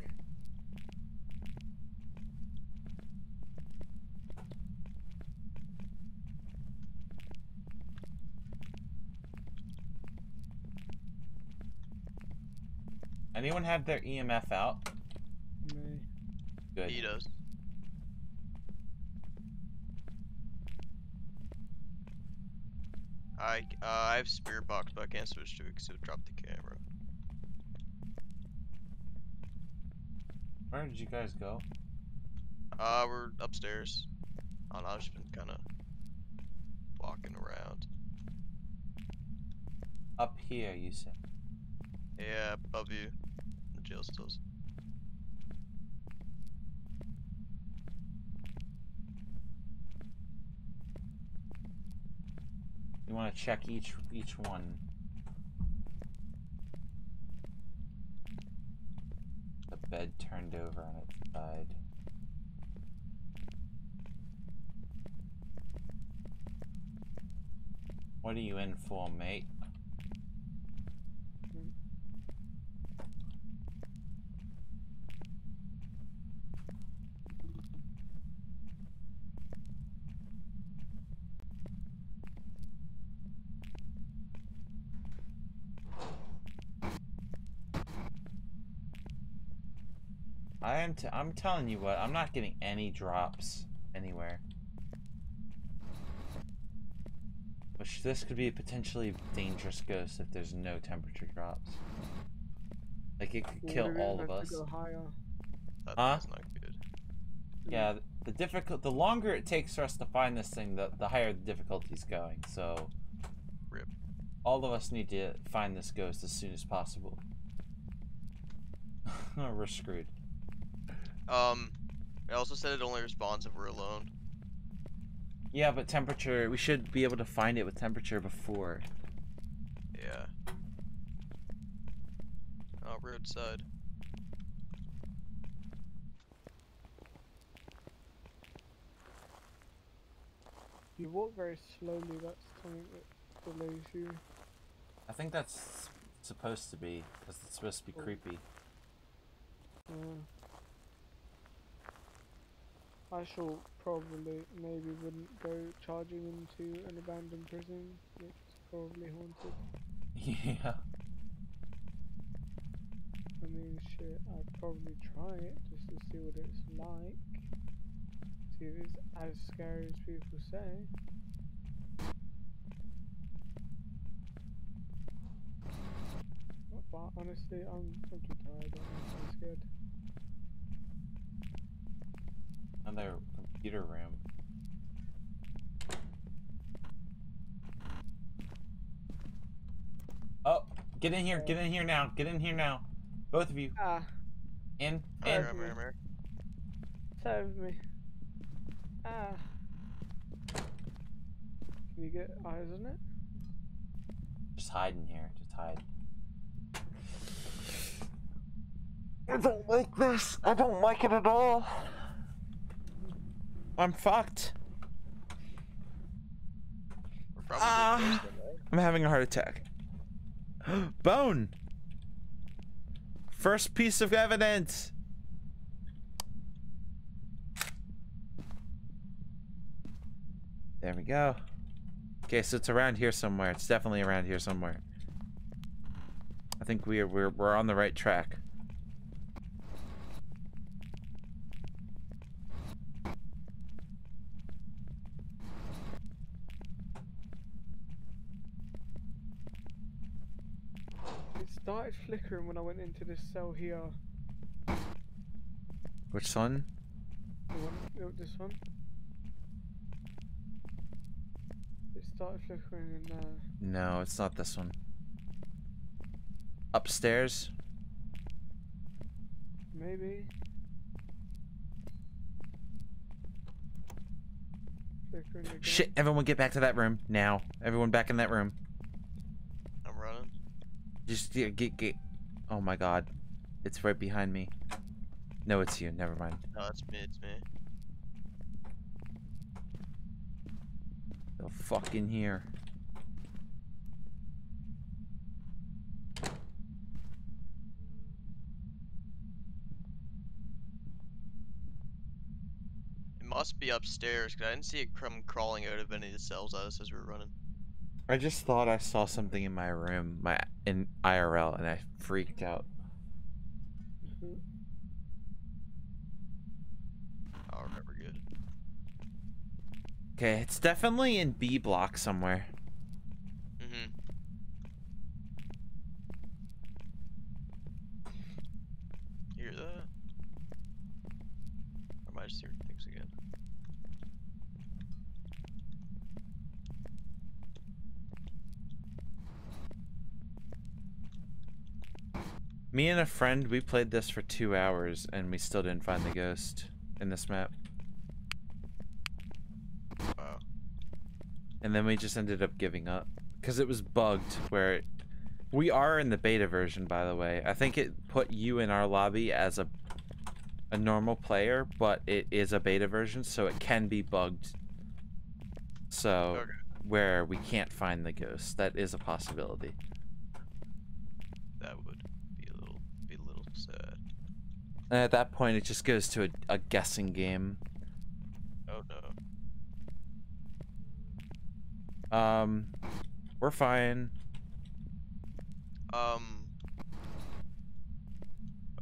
Anyone have their E M F out? Me. Good. He does. I uh, I have spirit box, but I can't switch to it because it would drop the camera. Where did you guys go? Uh, we're upstairs. I don't know, I've just been kind of walking around. Up here, you said? Yeah, above you. The jail cells. You want to check each each one. The bed turned over on its side. What are you in for, mate? I am t I'm telling you what, I'm not getting any drops anywhere. Which, this could be a potentially dangerous ghost if there's no temperature drops. Like, it could yeah, kill all of us. Go that, huh? That's not good. Yeah, the, the difficult- the longer it takes for us to find this thing, the, the higher the difficulty's going, so... Rip. All of us need to find this ghost as soon as possible. We're screwed. Um, it also said it only responds if we're alone. Yeah, but temperature, we should be able to find it with temperature before. Yeah. Oh, roadside. You walk very slowly, that's something that delays you. I think that's supposed to be, because it's supposed to be oh. creepy. Yeah. I shall probably, maybe wouldn't go charging into an abandoned prison, which is probably haunted. Yeah. I mean, shit, I'd probably try it just to see what it's like. See if it's as scary as people say. But honestly, I'm, I'm too tired, I'm too scared. Another computer room. Oh, get in here, get in here now, get in here now. Both of you. Ah. In, in. Save me. Ah. Can you get eyes on it? Just hide in here, just hide. I don't like this, I don't like it at all. I'm fucked. We're uh, right? I'm having a heart attack. Bone! First piece of evidence! There we go. Okay, so it's around here somewhere. It's definitely around here somewhere. I think we are, we're, we're on the right track. Started flickering when I went into this cell here. Which one? The one this one. It started flickering in there. No, it's not this one. Upstairs? Maybe. Flickering again. Shit, everyone get back to that room now. Everyone back in that room. Just yeah, get, get. Oh my god. It's right behind me. No, it's you. Never mind. No, it's me. It's me. The fuck in here. It must be upstairs because I didn't see it come crawling out of any of the cells out as we were running. I just thought I saw something in my room, my in I R L, and I freaked out. Mm-hmm. Oh, remember good. Okay, it's definitely in B block somewhere. Me and a friend, we played this for two hours and we still didn't find the ghost in this map. Wow. And then we just ended up giving up because it was bugged where it... We are in the beta version, by the way. I think it put you in our lobby as a a normal player, but it is a beta version, so it can be bugged. So, okay. Where we can't find the ghost, that is a possibility. That would be a little, be a little sad. And at that point, it just goes to a, a guessing game. Oh no. Um, we're fine. Um,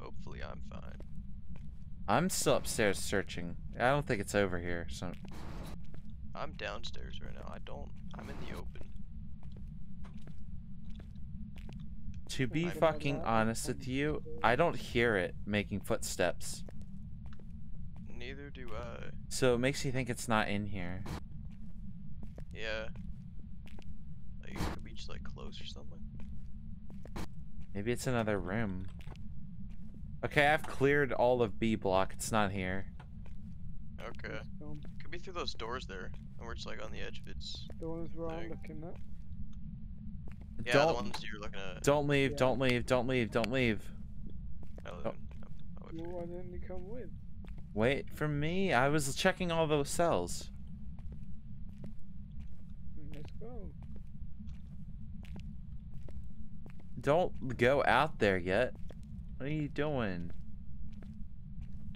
hopefully I'm fine. I'm still upstairs searching. I don't think it's over here, so... I'm downstairs right now. I don't... I'm in the open. To be fucking honest with you, I don't hear it making footsteps. Neither do I. So it makes you think it's not in here. Yeah. Like, could we just, like, close or something? Maybe it's another room. Okay, I've cleared all of B block. It's not here. Okay. Could be through those doors there. And we're just like on the edge of its... The ones we're all looking at. Yeah, don't, the ones you're looking at. Don't leave, yeah. don't leave, don't leave, don't leave. I'll leave. Oh. Well, why didn't you come with? Wait for me. I was checking all those cells. Let's go. Don't go out there yet. What are you doing?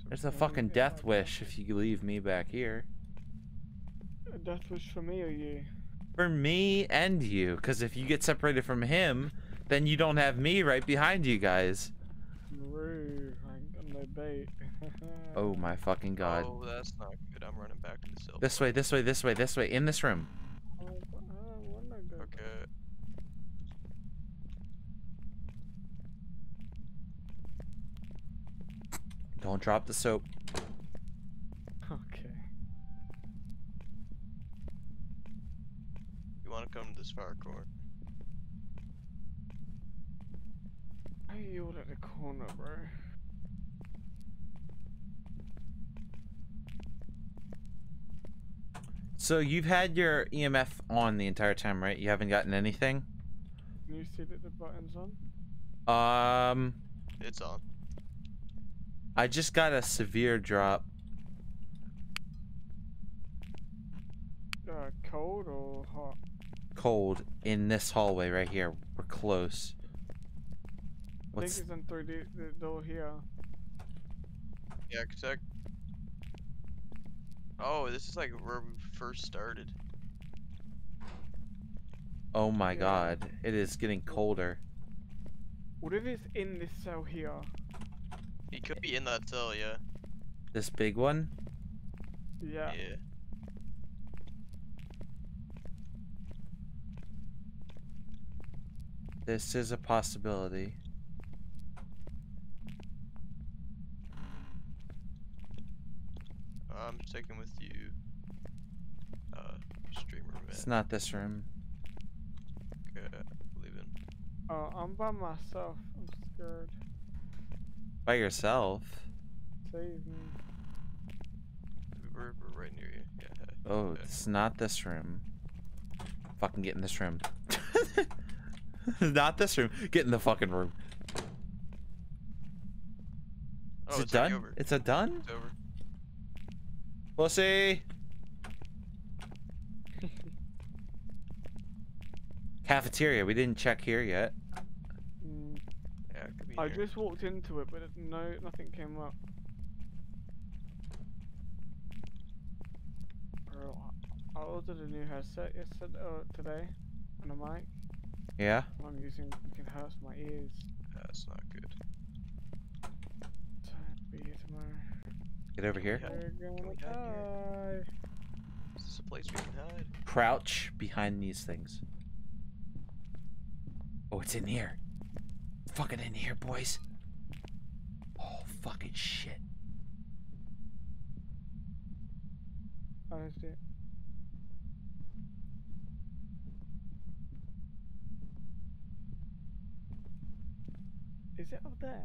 There's a fucking death wish if you leave me back here. A death wish for me or you? For me and you, because if you get separated from him, then you don't have me right behind you guys. Rude. I ain't got no bait. Oh my fucking god. Oh, that's not good. I'm running back to the cell. This way, this way, this way, this way, in this room. Okay. Don't drop the soap. Okay. You want to come to this far court? I yelled at the corner, bro. So you've had your E M F on the entire time, right? You haven't gotten anything? Can you see that the button's on? Um. It's on. I just got a severe drop. Uh, cold or hot? Cold in this hallway right here. We're close. What's... I think it's in through the, the door here. Yeah, exact. Oh, this is like where we first started. Oh my yeah. god, it is getting colder. What if it's in this cell here? He could be in that cell, yeah. This big one? Yeah. Yeah. This is a possibility. I'm sticking with you, uh, streamer man. It's not this room. Okay, I'm leaving. Oh, I'm by myself. I'm scared. By yourself? Save me. We're, we're right near you. Yeah. Oh, okay. It's not this room. Fucking get in this room. Not this room. Get in the fucking room. Oh, Is it it's done? Over. It's a done? It's over. Pussy! Cafeteria. We didn't check here yet. I just walked into it, but it, no, nothing came up. Bro, I ordered a new headset yesterday, uh, today, and a mic. Yeah. I'm using can hurts my ears. That's not good. So I'll be here tomorrow. Get over here. We're gonna die. Is this a place we can hide? Crouch behind these things. Oh, it's in here. Fucking in here, boys. Oh, fucking shit. I don't see it. Is it up there?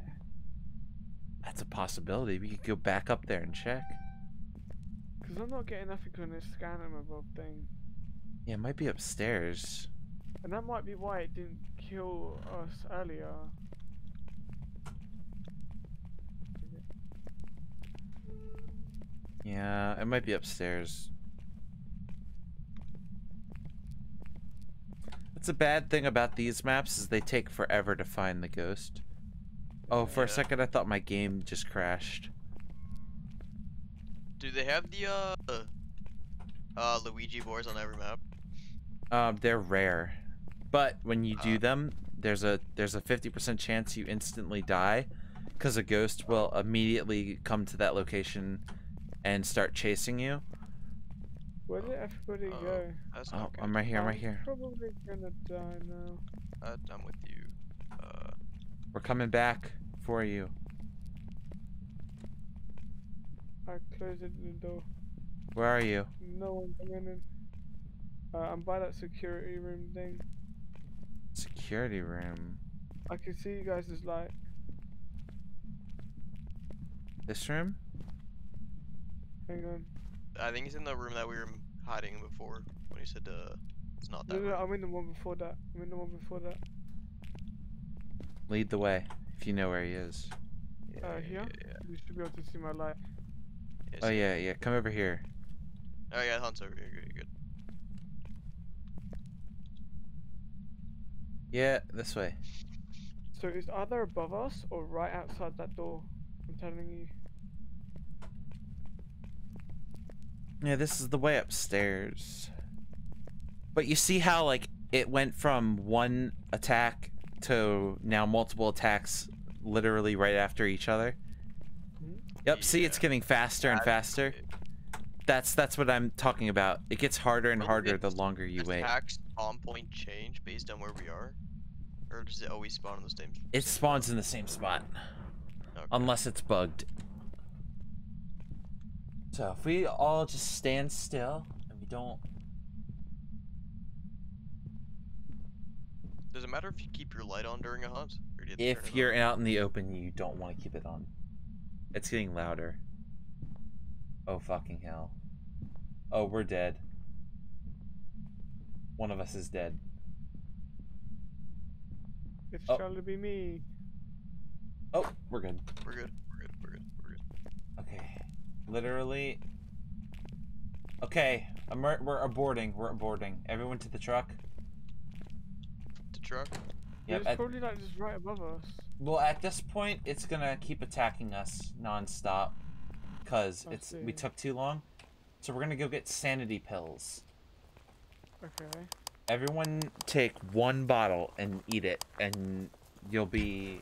That's a possibility. We could go back up there and check. Because I'm not getting nothing on this scanner above thing. Yeah, it might be upstairs. And that might be why it didn't kill us earlier. Yeah, it might be upstairs. That's a bad thing about these maps is they take forever to find the ghost. Oh, for yeah. a second I thought my game just crashed. Do they have the uh, uh Luigi boards on every map? Um, they're rare, but when you uh, do them, there's a there's a fifty percent chance you instantly die, because a ghost will immediately come to that location and start chasing you. Where did everybody uh, go? That's not oh, good. I'm right here. I'm right here. I'm probably gonna die now. Uh, I'm with you. Uh, We're coming back for you. I closed the door. Where are you? No one coming in. Uh, I'm by that security room thing. Security room? I can see you guys' light. This room? Hang on. I think it's in the room that we were hiding before. When you said, uh, it's not that no, no, room. I'm in the one before that. I'm in the one before that. Lead the way, if you know where he is. Yeah, uh, here? Yeah, yeah. You should be able to see my light. Yeah, oh, yeah, yeah. Come over here. Oh, yeah, Hunt's over here. Good, good. Yeah, this way. So it's either above us or right outside that door. I'm telling you. Yeah, this is the way upstairs. But you see how, like, it went from one attack to now multiple attacks literally right after each other? Yep, yeah. See, it's getting faster and faster. That's that's what I'm talking about. It gets harder and harder the longer you wait. Does attacks on point change based on where we are? Or does it always spawn in the same spot? It spawns in the same spot. Okay. Unless it's bugged. So if we all just stand still and we don't... Does it matter if you keep your light on during a hunt? Or do you have to if you're out in the open, you don't want to keep it on. It's getting louder. Oh fucking hell. Oh, we're dead. One of us is dead. It's oh. trying to be me. Oh, we're good. We're good. We're good. We're good. We're good. Okay. Literally. Okay. I'm we're aborting. We're aborting. Everyone to the truck. The truck? Yeah, it's probably like just right above us. Well, at this point, it's gonna keep attacking us non-stop. Cause it's we took too long, so we're gonna go get sanity pills. Okay. Everyone take one bottle and eat it, and you'll be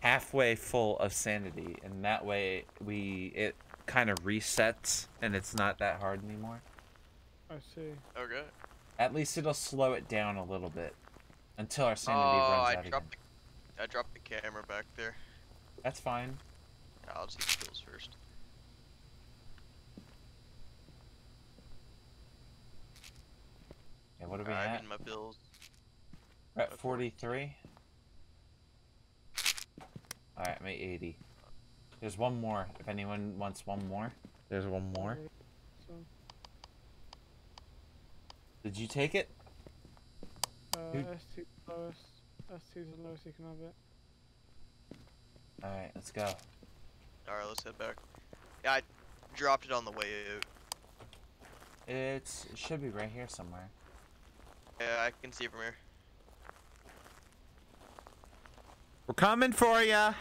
halfway full of sanity, and that way we it kind of resets, and it's not that hard anymore. I see. Okay. At least it'll slow it down a little bit until our sanity oh, runs I out again. The, I dropped the camera back there. That's fine. I'll just eat the pills first. Yeah, what are we at? My bills. We're at forty-three. Alright, I'm at eighty. There's one more. If anyone wants one more, there's one more. Did you take it? Uh, that's too close. That's too low, so you can have it. Alright, let's go. Alright, let's head back. Yeah, I dropped it on the way out. It's, it should be right here somewhere. Yeah, I can see it from here. We're coming for ya!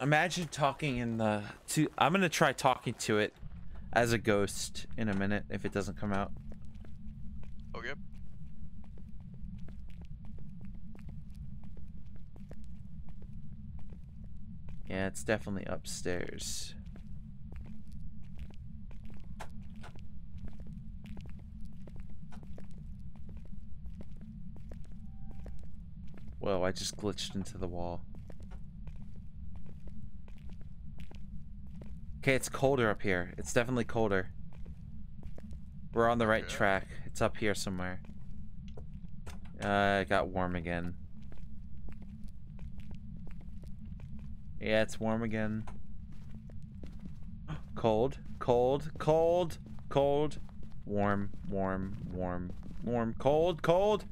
Imagine talking in the... To, I'm gonna try talking to it as a ghost in a minute if it doesn't come out. Okay. Yeah, it's definitely upstairs. Whoa, I just glitched into the wall. Okay, it's colder up here. It's definitely colder. We're on the right track. It's up here somewhere. Uh, it got warm again. Yeah, it's warm again. Cold, cold, cold, cold. Warm, warm, warm, warm, cold, cold.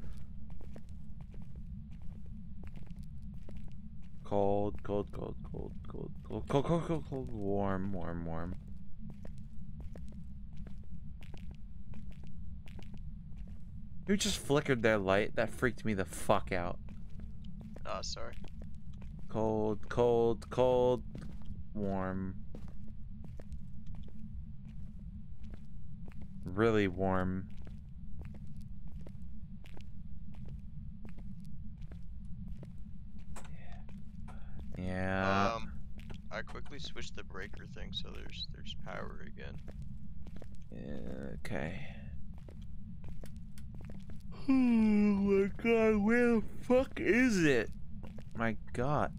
Cold, cold, cold, cold, cold, cold, cold, cold, cold, cold, warm, warm, warm. Who just flickered their light? That freaked me the fuck out. Oh, sorry. Cold, cold, cold, warm. Really warm. Yeah. Um, I quickly switched the breaker thing so there's there's power again. Yeah, okay. Oh my god, where the fuck is it? My god.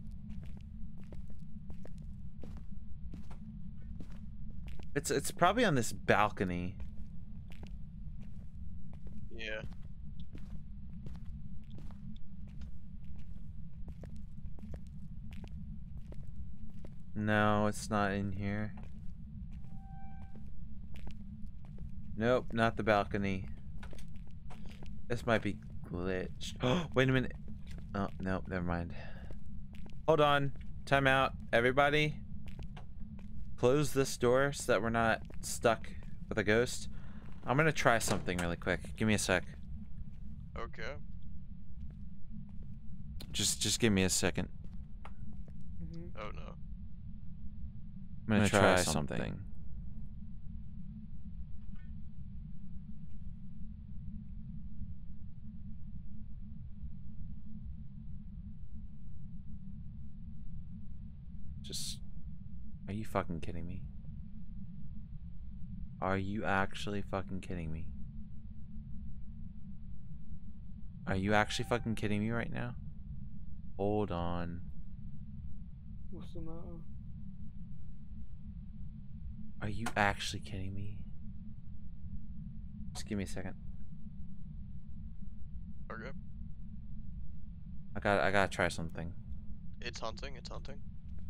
It's it's probably on this balcony. Yeah. No, it's not in here. Nope, not the balcony. This might be glitched. Oh, wait a minute. Oh, no, never mind. Hold on. Time out. Everybody, close this door so that we're not stuck with a ghost. I'm gonna try something really quick. Give me a sec. Okay. Just, just give me a second. Mm-hmm. Oh no. I'm gonna, I'm gonna try, try something. something. Just, are you fucking kidding me? Are you actually fucking kidding me? Are you actually fucking kidding me right now? Hold on. What's the matter? Are you actually kidding me? Just give me a second. Okay. I gotta, I gotta try something. It's hunting, it's hunting.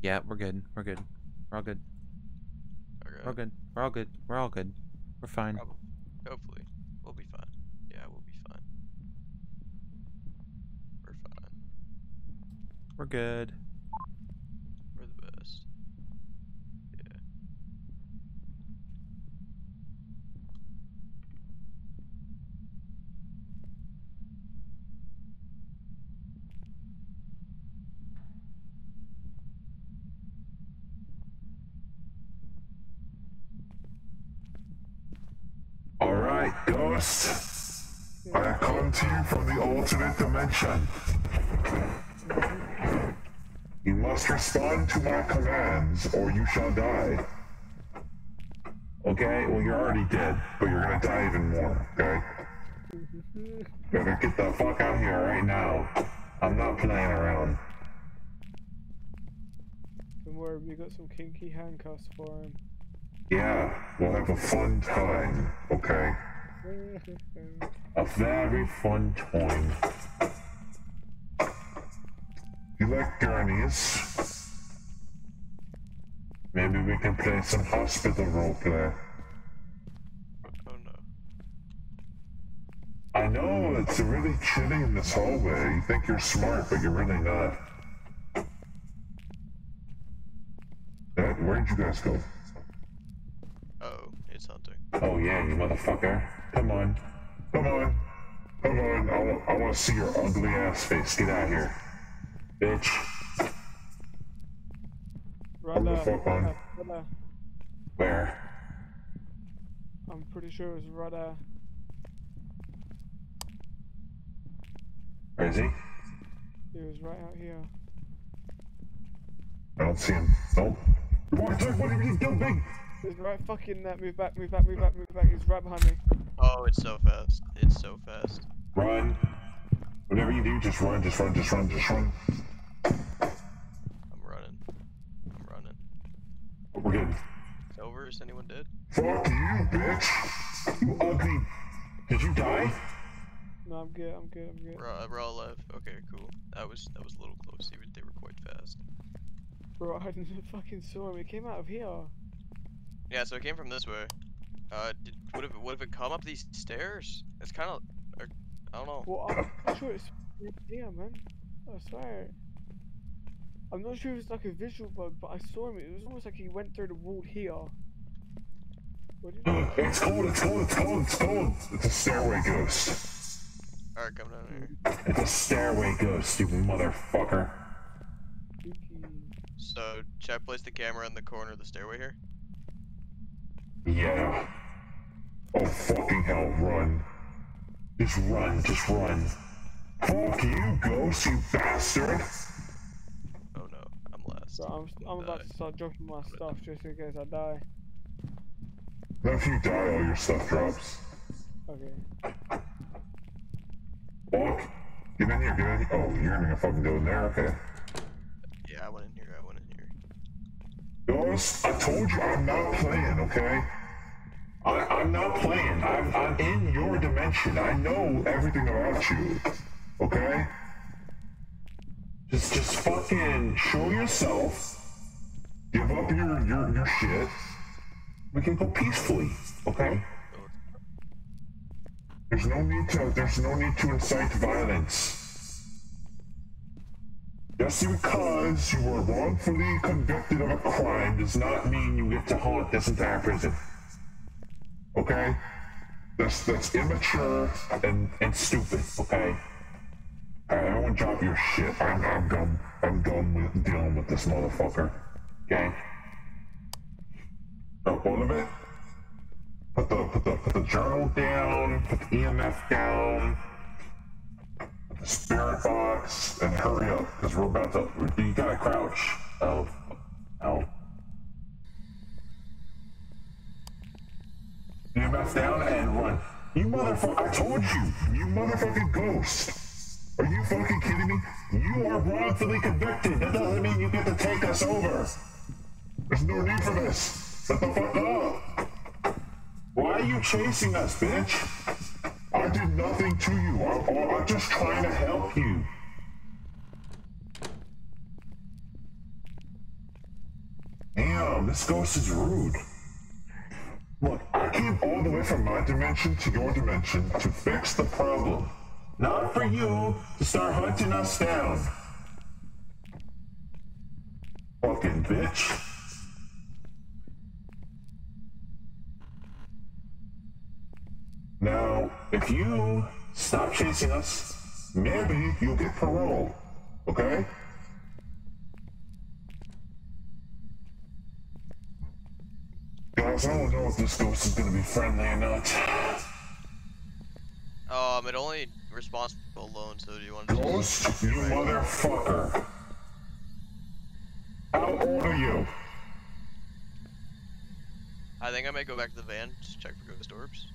Yeah, we're good, we're good. We're all good. Okay. We're all good, we're all good, we're all good. We're fine. Probably. Hopefully. We'll be fine. Yeah, we'll be fine. We're fine. We're good. We're the best. Alright, ghosts, I have come to you from the alternate dimension. You must respond to my commands or you shall die. Okay, well you're already dead, but you're gonna die even more, okay? Better get the fuck out of here right now. I'm not playing around. Don't worry, we got some kinky handcuffs for him. Yeah, we'll have a fun time, okay? A very fun time. You like gurneys? Maybe we can play some hospital roleplay. Oh no. I know, it's really chilly in this hallway. You think you're smart, but you're really not. Dad, where'd you guys go? Uh-oh, it's hunting. Oh yeah, you motherfucker. Come on. Come on. Come on. I, w I want to see your ugly ass face. Get out of here. Bitch. Right now, the fuck right on. Now, right now. Where? I'm pretty sure it's right there. Where is he? He was right out here. I don't see him. Nope. What are you doing? He's right fucking that. Move back, move back, move back, move back. He's right behind me. Oh, it's so fast. It's so fast. Run. Whatever you do, just run, just run, just run, just run. I'm running. I'm running. We're good. It's over. Is anyone dead? Fuck you, bitch. You ugly. Did you die? No, I'm good. I'm good. I'm good. We're all, we're all alive. Okay, cool. That was that was a little close. They were, they were quite fast. Bro, I didn't fucking saw him. It came out of here. Yeah, so it came from this way. Uh, did, would have would have it come up these stairs? It's kind of, I don't know. Well, I'm sure it's here, man. I swear. I'm not sure if it's like a visual bug, but I saw him. It was almost like he went through the wall here. What did you do? It's cold, it's cold, it's cold, it's cold. It's a stairway ghost. Alright, come down here. It's a stairway ghost, you motherfucker. So, should I place the camera in the corner of the stairway here? Yeah. Oh, fucking hell, run. Just run, just run. Fuck you, ghost, you bastard! Oh no, I'm last. So I'm, st I'm about to start dropping my stuff just in case I die. Now if you die, all your stuff drops. Okay. Fuck! Get in here, get in here. Oh, you're gonna fucking go in there, okay. Yeah, I went in here, I went in here. Ghost, I told you I'm not playing, okay? I, I'm not playing. I'm, I'm in your dimension. I know everything about you. Okay? Just just fucking show yourself. Give up your, your, your shit. We can go peacefully. Okay? There's no need to, there's no need to incite violence. Just because you were wrongfully convicted of a crime does not mean you get to haunt this entire prison. Okay? That's that's immature and, and stupid, okay? Alright, I won't drop your shit. I'm I'm done. I'm done with dealing with this motherfucker. Okay? Drop all of it. Put the put the put the journal down, put the E M F down, put the spirit box, and hurry up, because we're about to you gotta crouch. Oh. Oh. You mouth down and run. You motherfucker, I told you, you motherfucking ghost. Are you fucking kidding me? You are wrongfully convicted. That doesn't mean you get to take us over. There's no need for this. Shut the fuck up. Why are you chasing us, bitch? I did nothing to you. I'm, I'm just trying to help you. Damn, this ghost is rude. Look, I came all the way from my dimension to your dimension to fix the problem. Not for you to start hunting us down. Fucking bitch. Now, if you stop chasing us, maybe you'll get parole, okay? Guys, I don't know if this ghost is gonna be friendly or not. Um, it only responds alone, so do you want to- Ghost, you right? Motherfucker! How old are you? I think I may go back to the van, just check for ghost orbs.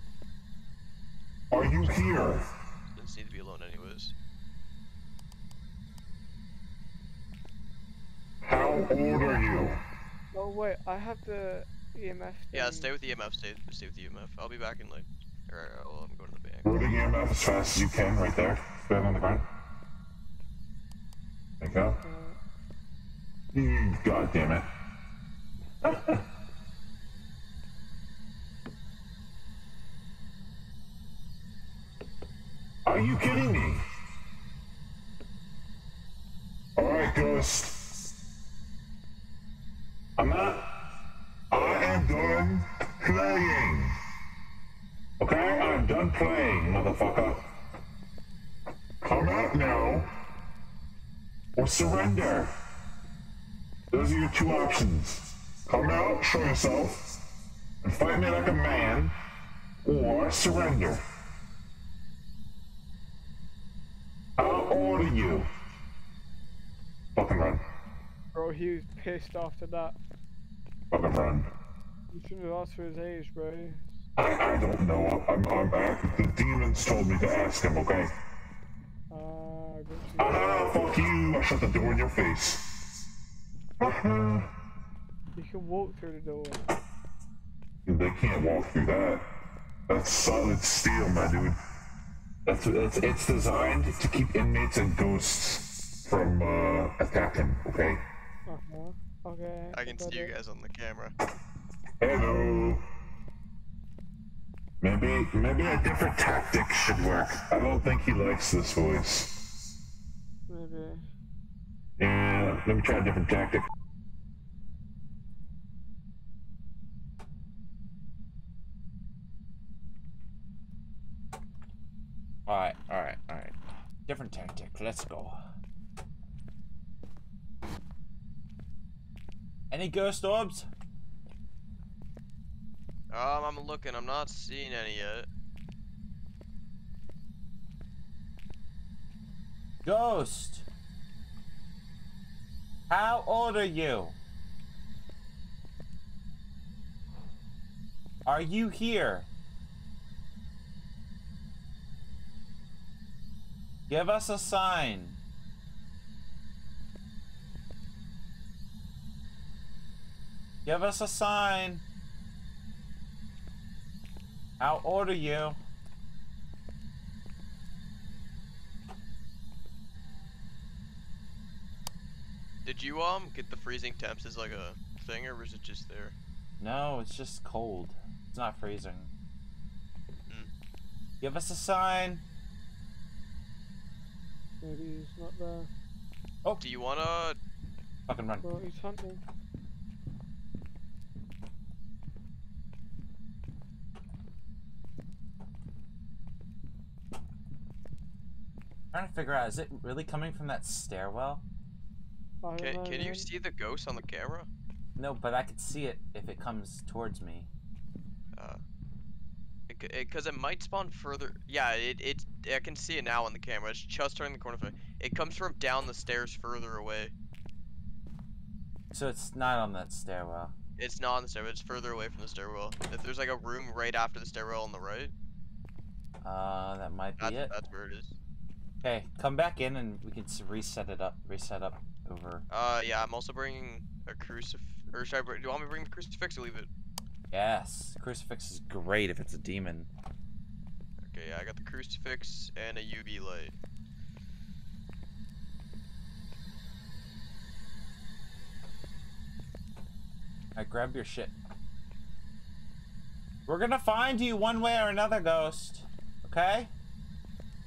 Are you here? Doesn't need to be alone anyways. How old are you? Oh wait, I have the... E M F. Yeah, stay with the E M F. Stay, stay with the E M F. I'll be back in like. All right, all right, well, I'm going to the bank. Roll the E M F as fast as you can, right there. Spin on the ground. There you go. Uh, mm, God damn it. Are you kidding me? All right, ghost. I'm not. I am done playing. Okay, I'm done playing, motherfucker. Come out now, or surrender. Those are your two options. Come out, show yourself, and fight me like a man, or surrender. I'll order you. Fucking run. Bro, he was pissed after that. Fucking run. You shouldn't have asked for his age, bro. I, I don't know. I'm, I'm back. The demons told me to ask him, okay? Uh, I Ah, fuck you! I shut the door in your face. Uh-huh. You can walk through the door. They can't walk through that. That's solid steel, my dude. That's, it's, it's designed to keep inmates and ghosts from uh, attacking, okay? Uh-huh. Okay. I can see you guys on the camera. Hello. Maybe, maybe a different tactic should work. I don't think he likes this voice. Maybe. Yeah, let me try a different tactic. Alright, alright, alright. Different tactic, let's go. Any ghost orbs? Um, I'm looking, I'm not seeing any yet. Ghost! How old are you? Are you here? Give us a sign. Give us a sign. How old are you? Did you um get the freezing temps as like a thing, or was it just there? No, it's just cold. It's not freezing. Mm. Give us a sign. Maybe he's not there. Oh, do you wanna fucking run? Well, he's hunting. Trying to figure out, is it really coming from that stairwell? Can, can you see the ghost on the camera? No, but I could see it if it comes towards me. Uh, it, it, cause it might spawn further. Yeah, it, it I can see it now on the camera. It's just turning the corner. It comes from down the stairs further away. So it's not on that stairwell. It's not on the stairwell. It's further away from the stairwell. If there's like a room right after the stairwell on the right. Uh, that might be that's, it. That's where it is. Okay, come back in and we can reset it up. Reset up over. Uh, yeah, I'm also bringing a crucifix. Or should I bring, do you want me to bring the crucifix or leave it? Yes, crucifix is great if it's a demon. Okay, yeah, I got the crucifix and a U V light. Alright, grab your shit. We're gonna find you one way or another, ghost. Okay?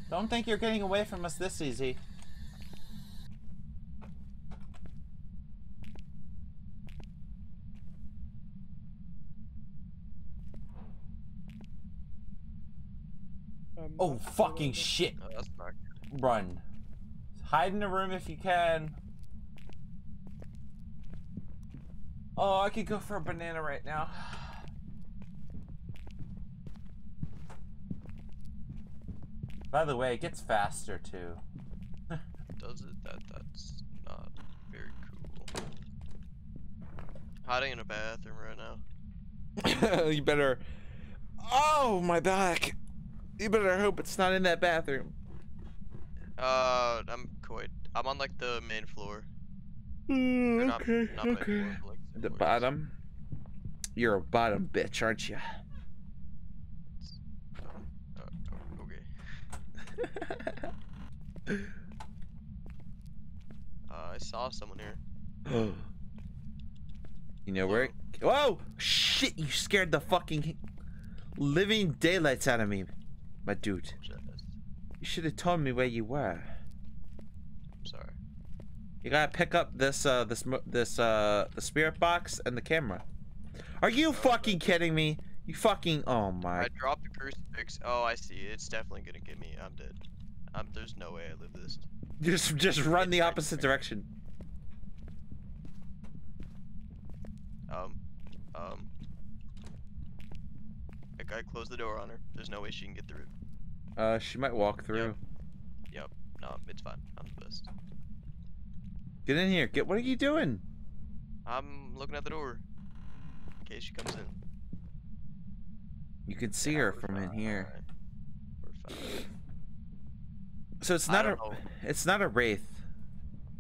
Don't think you're getting away from us this easy. Um, oh fucking shit! No, that's not good. Run. Hide in the room if you can. Oh, I could go for a banana right now. By the way, it gets faster too. Does it? That that's not very cool. Hiding in a bathroom right now. You better. Oh my back! You better hope it's not in that bathroom. Uh, I'm quite. I'm on like the main floor. Mm, not, okay. Not okay. Main floor, like the floors. Bottom. You're a bottom bitch, aren't you? uh, I saw someone here. You know where? It... Whoa! Shit! You scared the fucking living daylights out of me, my dude. You should have told me where you were. I'm sorry. You gotta pick up this, uh, this, this, uh, the spirit box and the camera. Are you fucking kidding me? You fucking, oh my. I dropped the crucifix. Oh, I see. It's definitely gonna get me. I'm dead. I'm, there's no way I live this. Just just run the opposite direction. Um, um. That guy closed the door on her. There's no way she can get through. Uh, she might walk through. Yep. Yep. No, it's fine. I'm the best. Get in here. Get. What are you doing? I'm looking at the door. In case she comes in. You can see yeah, her from in here. Right. So it's not a, know. it's not a wraith,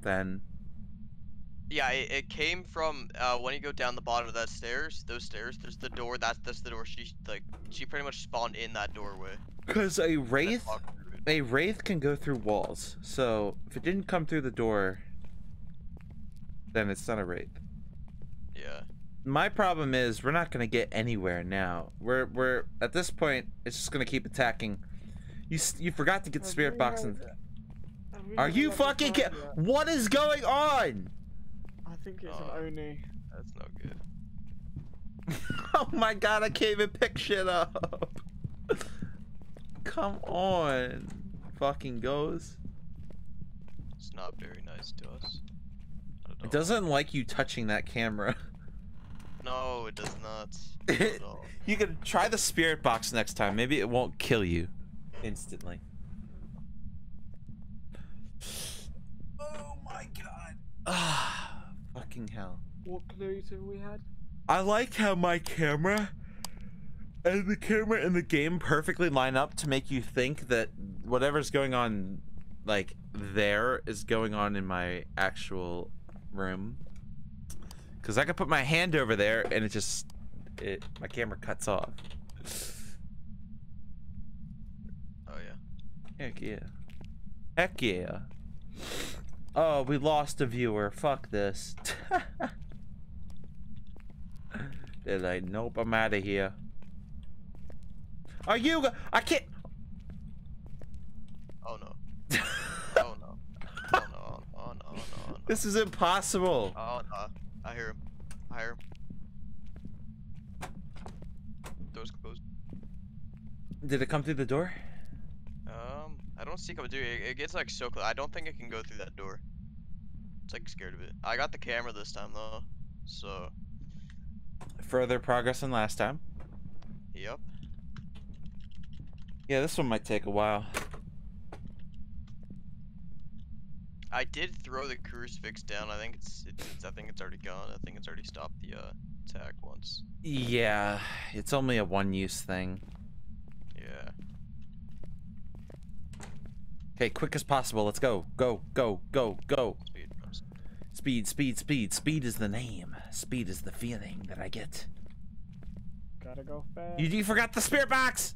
then. Yeah, it, it came from uh, when you go down the bottom of that stairs. Those stairs, there's the door. That's that's the door. She like she pretty much spawned in that doorway. Cause a wraith a wraith can go through walls, so if it didn't come through the door, then it's not a wraith. Yeah. My problem is we're not gonna get anywhere now. We're we're at this point, it's just gonna keep attacking. You you forgot to get the spirit box in. Really Are you fucking ki- What is going on? I think it's oh, an Oni. That's not good. Oh my god, I can't even pick shit up. Come on. Fucking goes. It's not very nice to us. Not at all. It doesn't like you touching that camera. No, it does not. Not at all. You can try the spirit box next time. Maybe it won't kill you instantly. Oh my god. Ah, fucking hell. What clues have we had? I liked how my camera and the camera in the game perfectly line up to make you think that whatever's going on, like, there is going on in my actual room. Because I could put my hand over there and it just, it, my camera cuts off. Oh yeah. Heck yeah. Heck yeah. Oh, we lost a viewer. Fuck this. They're like, nope, I'm out of here. Are you? I can't. Oh no. Oh no. Oh no. Oh no. Oh no. Oh, no. This is impossible. Oh no. I hear him. I hear him. Door's closed. Did it come through the door? Um, I don't see how it do. It gets like so close. I don't think it can go through that door. It's like scared of it. I got the camera this time though, so. Further progress than last time. Yep. Yeah, this one might take a while. I did throw the crucifix down. I think it's, it's I think it's already gone. I think it's already stopped the uh, attack once. Yeah, it's only a one-use thing. Yeah. Okay, quick as possible. Let's go. Go, go, go, go. Speed, speed, speed, speed. Speed is the name. Speed is the feeling that I get. Gotta go fast. You, you forgot the spirit box!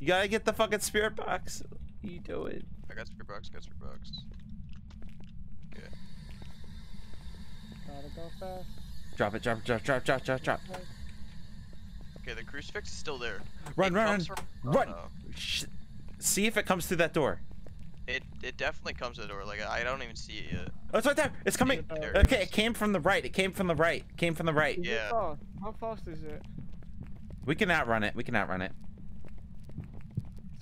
You gotta get the fucking spirit box. You do it. I got spirit box, got spirit box. Yeah. Gotta go fast. Drop it, drop it, drop, drop, drop, drop, drop. Okay, the crucifix is still there. Run, it run, run, from... run! Oh, no. See if it comes through that door. It it definitely comes to the door. Like I don't even see it yet. Oh, it's right there. It's coming. There. Okay, it came from the right. It came from the right. It came from the right. Yeah. How fast is it? We can outrun it. We can outrun it.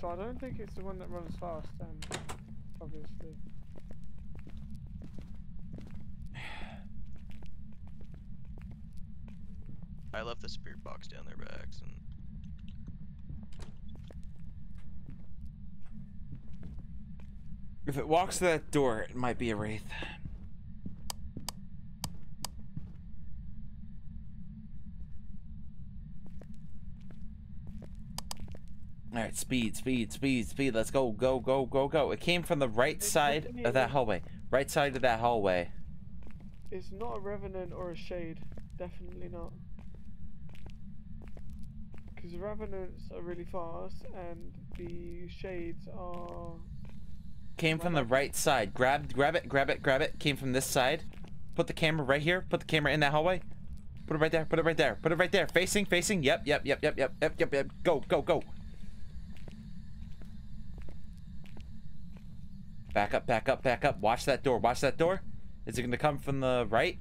So I don't think it's the one that runs fast, um, obviously. I left the spirit box down there by accident. If it walks to that door, it might be a wraith. All right, speed, speed, speed, speed. Let's go, go, go, go, go. It came from the right it's side of that hallway. Right side of that hallway. It's not a revenant or a shade. Definitely not. Because revenants are really fast and the shades are... Came from the right side. Grab, grab it, grab it, grab it. Came from this side. Put the camera right here. Put the camera in that hallway. Put it right there, put it right there, put it right there. Facing, facing. Yep, yep, yep, yep, yep, yep, yep, yep. Go, go, go. Back up, back up, back up. Watch that door. Watch that door. Is it going to come from the right?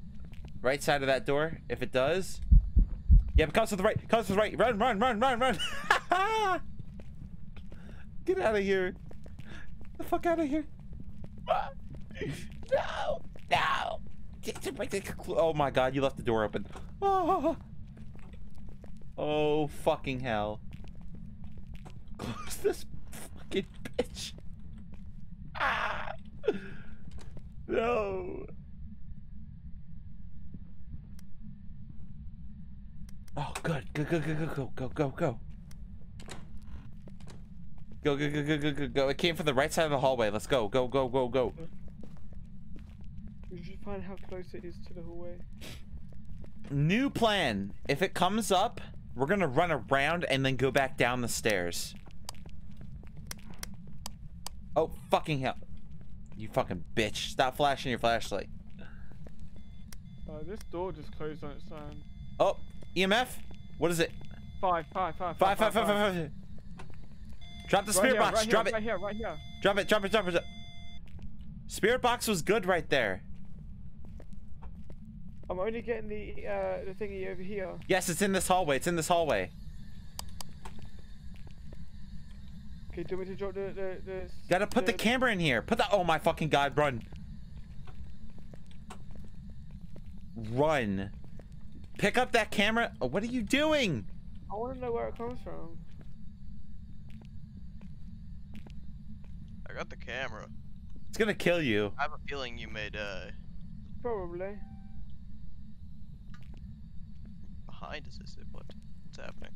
Right side of that door? If it does. Yeah, it comes to the right. It comes to the right. Run, run, run, run, run. Get out of here. Get the fuck out of here. No. No. Oh my god, you left the door open. Oh, oh fucking hell. Close this fucking bitch. Ah! No. Oh, good. Go, go, go, go, go, go, go, go. Go, go, go, go, go, go, go. It came from the right side of the hallway. Let's go, go, go, go, go. We should find how close it is to the hallway. New plan. If it comes up, We're gonna run around and then go back down the stairs. Oh, fucking hell. You fucking bitch. Stop flashing your flashlight. Uh, this door just closed on its own. Oh, E M F? What is it? Five, five, five, five, five, five, five, five, five. Drop the spirit box. Drop it. Right here, right here. Drop it, drop it, drop it. Spirit box was good right there. I'm only getting the uh, the thingy over here. Yes, it's in this hallway. It's in this hallway. Okay, do we need to drop the, the, the Gotta put the, the camera in here. Put the. Oh my fucking god! Run. Run. Pick up that camera. Oh, what are you doing? I want to know where it comes from. I got the camera. It's gonna kill you. I have a feeling you may die. Probably. Behind us, is it? What? What's happening?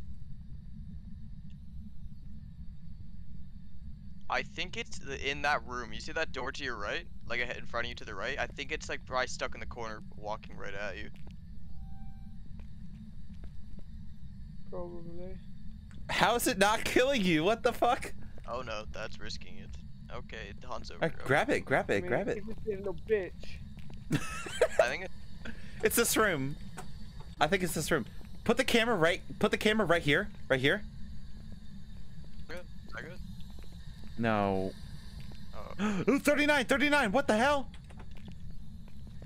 I think it's the, in that room. You see that door to your right? Like in front of you to the right? I think it's like probably stuck in the corner, walking right at you. Probably. How is it not killing you? What the fuck? Oh no, that's risking it. Okay, Han's over. Right, grab it, grab it, I mean, grab it. Little bitch. I think it... it's this room. I think it's this room. Put the camera right. Put the camera right here. Right here. Good. Is that good? No. Uh, Ooh, thirty-nine, thirty-nine. What the hell?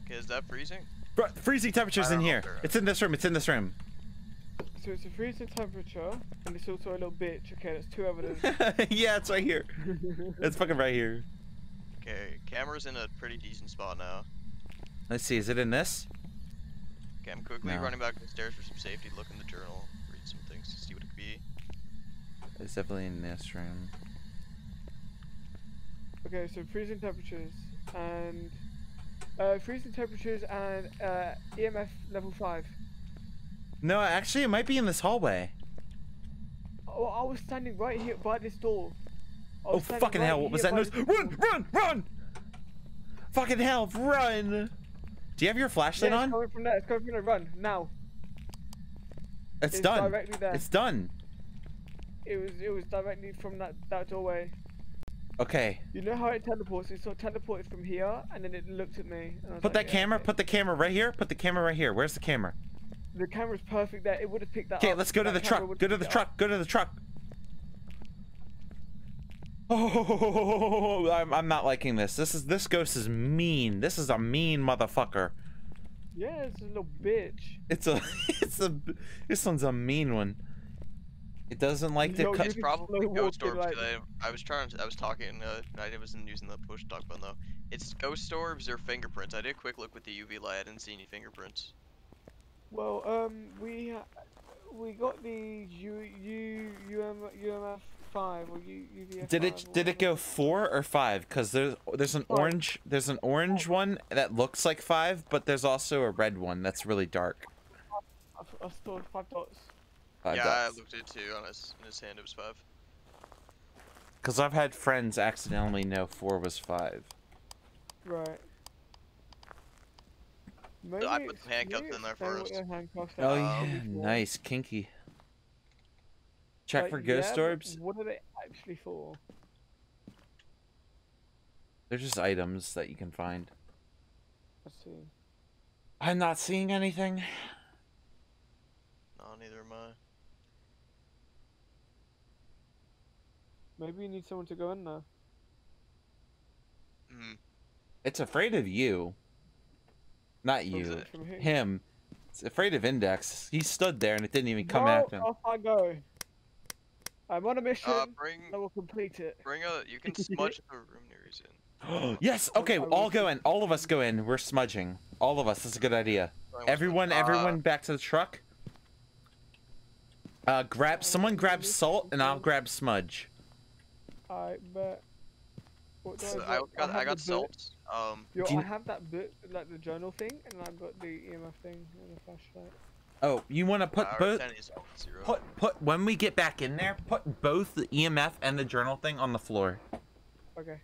Okay, is that freezing? Bru freezing temperatures in here. It's in this room. It's in this room. So it's a freezing temperature, and it's also a little bitch. Okay, that's two evidence. Yeah, it's right here. It's fucking right here. Okay, camera's in a pretty decent spot now. Let's see, is it in this? Okay, I'm quickly no. running back to the stairs for some safety, look in the journal, read some things to see what it could be. It's definitely in this room. Okay, so freezing temperatures, and... Uh, freezing temperatures and uh, E M F level five. No, actually, it might be in this hallway. Oh, I was standing right here by this door. Oh, fucking right hell, what was that noise? Run, run, run! Fucking hell, run! Do you have your flashlight yeah, on? It's coming from there, it's coming from there, run, now. It's, it's done. Directly there. It's done. It was it was directly from that, that doorway. Okay. You know how it teleports? It sort of teleported from here, and then it looked at me. And I was put like, that yeah, camera, okay. put the camera right here, put the camera right here. Where's the camera? The camera's perfect there. It would have picked that up. Okay, let's go to the truck. Go to the truck. Go to the truck. Oh, I'm, I'm not liking this. This is this ghost is mean. This is a mean motherfucker. Yeah, it's a little bitch. It's a, it's a, this one's a mean one. It doesn't like to. It's probably ghost orbs. Like... I, I was trying. I was talking. Uh, I wasn't using the push talk button though. It's ghost orbs or fingerprints. I did a quick look with the U V light. I didn't see any fingerprints. Well, um, we we got the U U U M F five or U U V F. Did it did it go four or five? Cause there's there's an orange there's an orange one that looks like five, but there's also a red one that's really dark. I, I stored five dots. Five yeah, dots. I looked at two on his in his hand. It was five. Cause I've had friends accidentally know four was five. Right. Maybe I put the handcuffs in there first. Oh yeah, nice, kinky. Check like, for ghost yeah, orbs. What are they actually for? They're just items that you can find. Let's see. I'm not seeing anything. No, neither am I. Maybe you need someone to go in there. Mm. It's afraid of you. Not you, him. It's afraid of Index. He stood there and it didn't even come no, after him. Off I go. I'm on a mission. Uh, bring, I will complete it. Bring a. You can smudge the room Neri's in. Yes. Okay. All go in. All of us go in. We're smudging. All of us. That's a good idea. Everyone. Everyone. Back to the truck. Uh, grab. Someone grab salt and I'll grab smudge. I bet. What do so I, do? I got, I I got salt. Um, Yo, I have that book, like the journal thing, and I've got the E M F thing and the flashlight. Oh, you want to put wow, both? Put, put, when we get back in there, put both the E M F and the journal thing on the floor. Okay.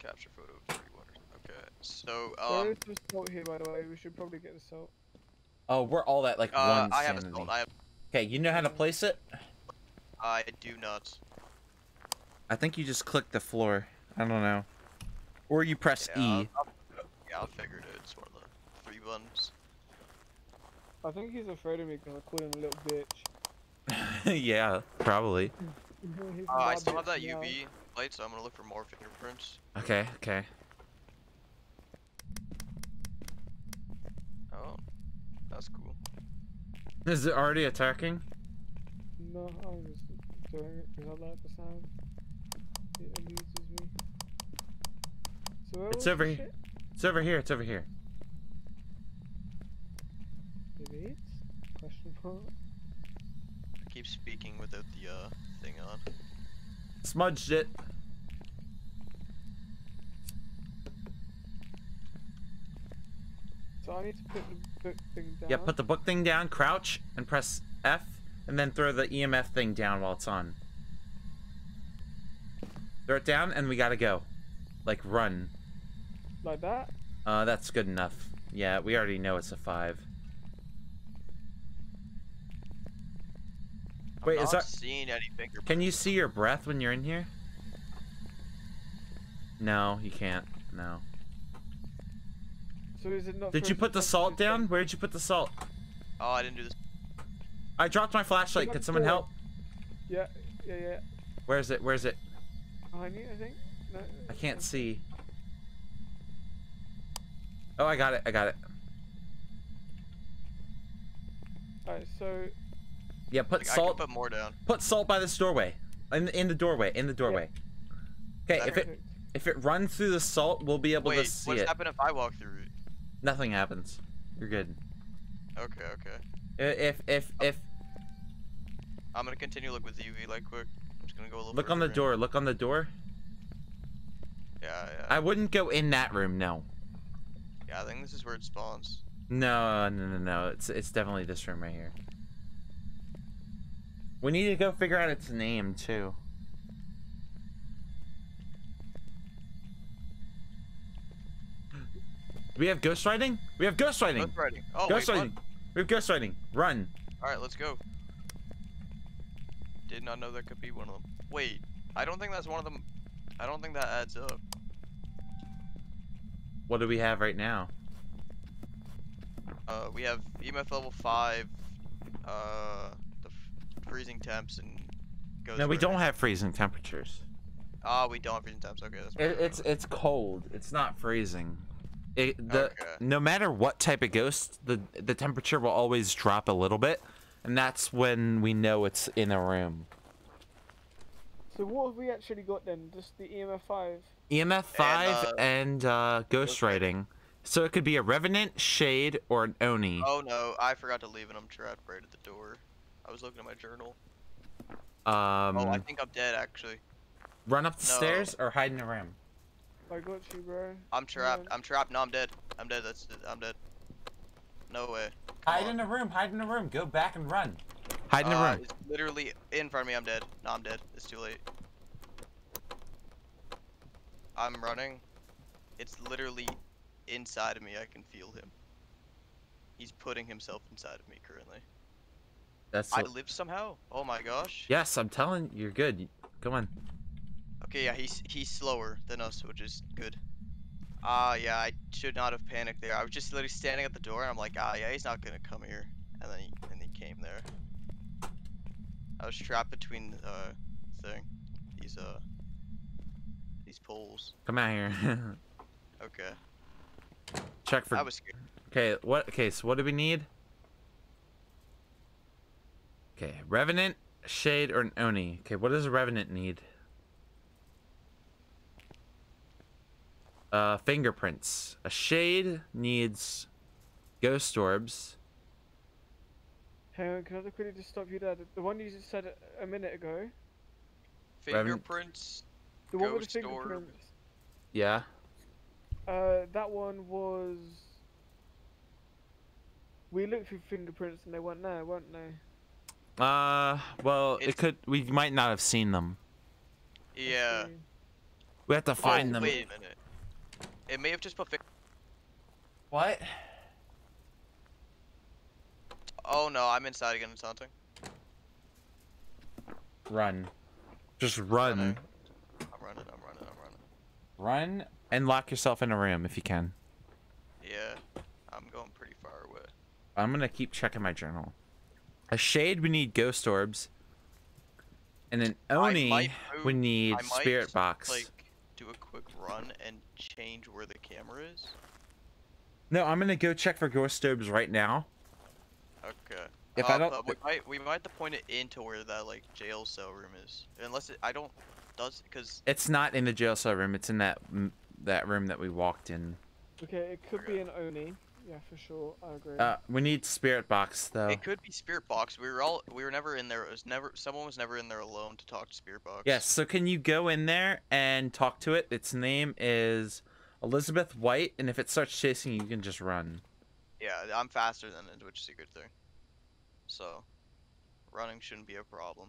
Capture photo of three water. Okay, so, um. There is some salt here, by the way. We should probably get the salt. Oh, we're all at, like, uh, one sanity. I have a salt. I have Okay, you know how to place it? I do not. I think you just click the floor. I don't know. Or you press yeah, E. I'll, I'll, yeah, I figured it. It's one of the three buttons. I think he's afraid of me because I call him a little bitch. Yeah, probably. uh, I still have that U V light, so I'm going to look for more fingerprints. Okay, okay. Oh, that's cool. Is it already attacking? No, I was just doing it because I like the sound. It amuses me. So it's over here. It's over here. It's over here. Maybe it's question mark. I keep speaking without the uh thing on. Smudged it. So I need to put the book thing down. Yeah, put the book thing down. Crouch and press F, and then throw the E M F thing down while it's on. Throw it down, and we gotta go. Like run. Like that? Uh, that's good enough. Yeah, we already know it's a five. I'm Wait, not is that? Seeing any fingerprints. Can you see your breath when you're in here? No, you can't. No. So is it not? Did you put the salt down? Thing? Where did you put the salt? Oh, I didn't do this. I dropped my flashlight. Could someone help? Yeah, yeah, yeah. Where is it? Where is it? Behind you, I think. No, I can't see. Oh, I got it. I got it. Alright, so. Yeah, put like, salt. I can put more down. Put salt by this doorway. In in the doorway. In the doorway. Yeah. Okay, if perfect. it if it runs through the salt, we'll be able Wait, to see it. Wait, what happens if I walk through it? Nothing happens. You're good. Okay, okay. If if if. I'm gonna continue look with the U V light quick. I'm just gonna go a little. Look on the door. In. Look on the door. Yeah, yeah. I wouldn't go in that room, no. Yeah, I think this is where it spawns. No, no, no, no. It's it's definitely this room right here. We need to go figure out its name too. Do we have ghost riding? We have ghost riding. Ghost riding. Oh, ghost wait, riding. What? We have ghost riding. Run. All right, let's go. Did not know that could be one of them. Wait, I don't think that's one of them. I don't think that adds up. What do we have right now? Uh, we have E M F level five, uh, the f freezing temps, and ghost. No, we don't have freezing temperatures. Ah, uh, we don't have freezing temps. Okay, that's it, it's it's cold. It's not freezing. It, the okay. No matter what type of ghost, the the temperature will always drop a little bit, and that's when we know it's in a room. So what have we actually got then? Just the E M F five? E M F five and, uh, and uh, ghost riding. So it could be a Revenant, Shade, or an Oni. Oh no, I forgot to leave and I'm trapped right at the door. I was looking at my journal. Um, oh, I think I'm dead actually. Run up the no. stairs or hide in the room? I got you, bro. I'm trapped. I'm trapped. No, I'm dead. I'm dead. That's it. I'm dead. No way. Come hide on. in the room. Hide in the room. Go back and run. Hide in the uh, room. It's literally in front of me. I'm dead. No, I'm dead. It's too late. I'm running. It's literally inside of me. I can feel him. He's putting himself inside of me currently. That's. I live somehow. Oh my gosh. Yes, I'm telling you, you're good. Come on. Okay, yeah, he's he's slower than us, which is good. Ah, uh, yeah, I should not have panicked there. I was just literally standing at the door, and I'm like, ah, yeah, he's not gonna come here, and then he, and he came there. I was trapped between uh thing, these uh these poles. Come out here. Okay. Check for. I was scared. Okay, what? Okay, so what do we need? Okay, Revenant, Shade, or an Oni. Okay, what does a Revenant need? Uh, fingerprints. A Shade needs ghost orbs. Hang on, can I quickly just stop you there? The one you just said a minute ago. Fingerprints. The one with the fingerprints. Yeah. Uh, that one was. We looked through fingerprints and they weren't there, weren't they? Uh, well, it's... it could. We might not have seen them. Yeah. We have to find oh, them. Wait a minute. It may have just put. What? Oh no, I'm inside again or something. Run. Just run. Running. I'm running, I'm running, I'm running. Run and lock yourself in a room if you can. Yeah, I'm going pretty far away. I'm gonna keep checking my journal. A shade, we need ghost orbs. And then Oni, move, we need I might, spirit box. Like, do a quick run and change where the camera is. No, I'm gonna go check for ghost orbs right now. Okay. If uh, I don't, we might we might have to point it into where that like jail cell room is, unless it, I don't does because it's not in the jail cell room. It's in that that room that we walked in. Okay, it could okay. be an Oni. Yeah, for sure. I agree. Uh, we need spirit box though. It could be spirit box. We were all we were never in there. It was never someone was never in there alone to talk to spirit box. Yes. So can you go in there and talk to it? Its name is Elizabeth White, and if it starts chasing you, you can just run. Yeah, I'm faster than the Twitch secret thing, so running shouldn't be a problem.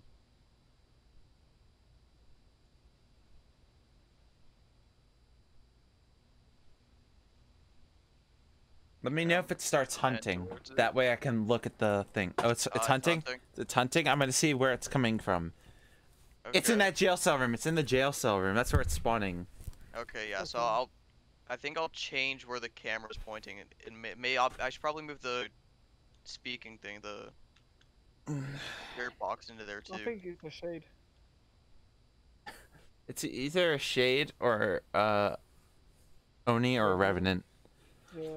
Let me know if it starts hunting. That way I can look at the thing. Oh, it's, it's uh, hunting? It's hunting. It's hunting. I'm going to see where it's coming from. Okay. It's in that jail cell room. It's in the jail cell room. That's where it's spawning. Okay, yeah. So I'll, I think I'll change where the camera's pointing. It, it may, may I'll, I should probably move the speaking thing, the spirit box into there too. I think it's a shade. It's either a shade or uh, Oni or a revenant. Yeah.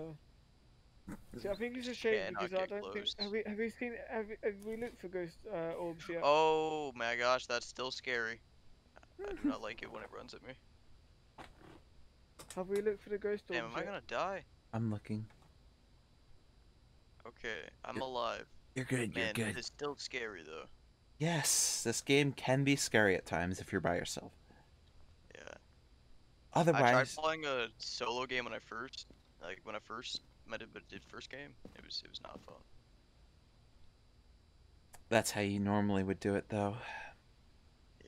See, I think it's a shame because I don't think, have we have we seen have we, have we looked for ghost uh, orbs yet? Oh my gosh, that's still scary. I do not like it when it runs at me. Have we looked for the ghost orbs? Damn, am I gonna die? I'm looking. Okay, I'm you're, alive. You're good. Man, you're good. It's still scary though. Yes, this game can be scary at times if you're by yourself. Yeah. Otherwise, I tried playing a solo game when I first like when I first. Might have been the first game. It was it was not fun. That's how you normally would do it, though.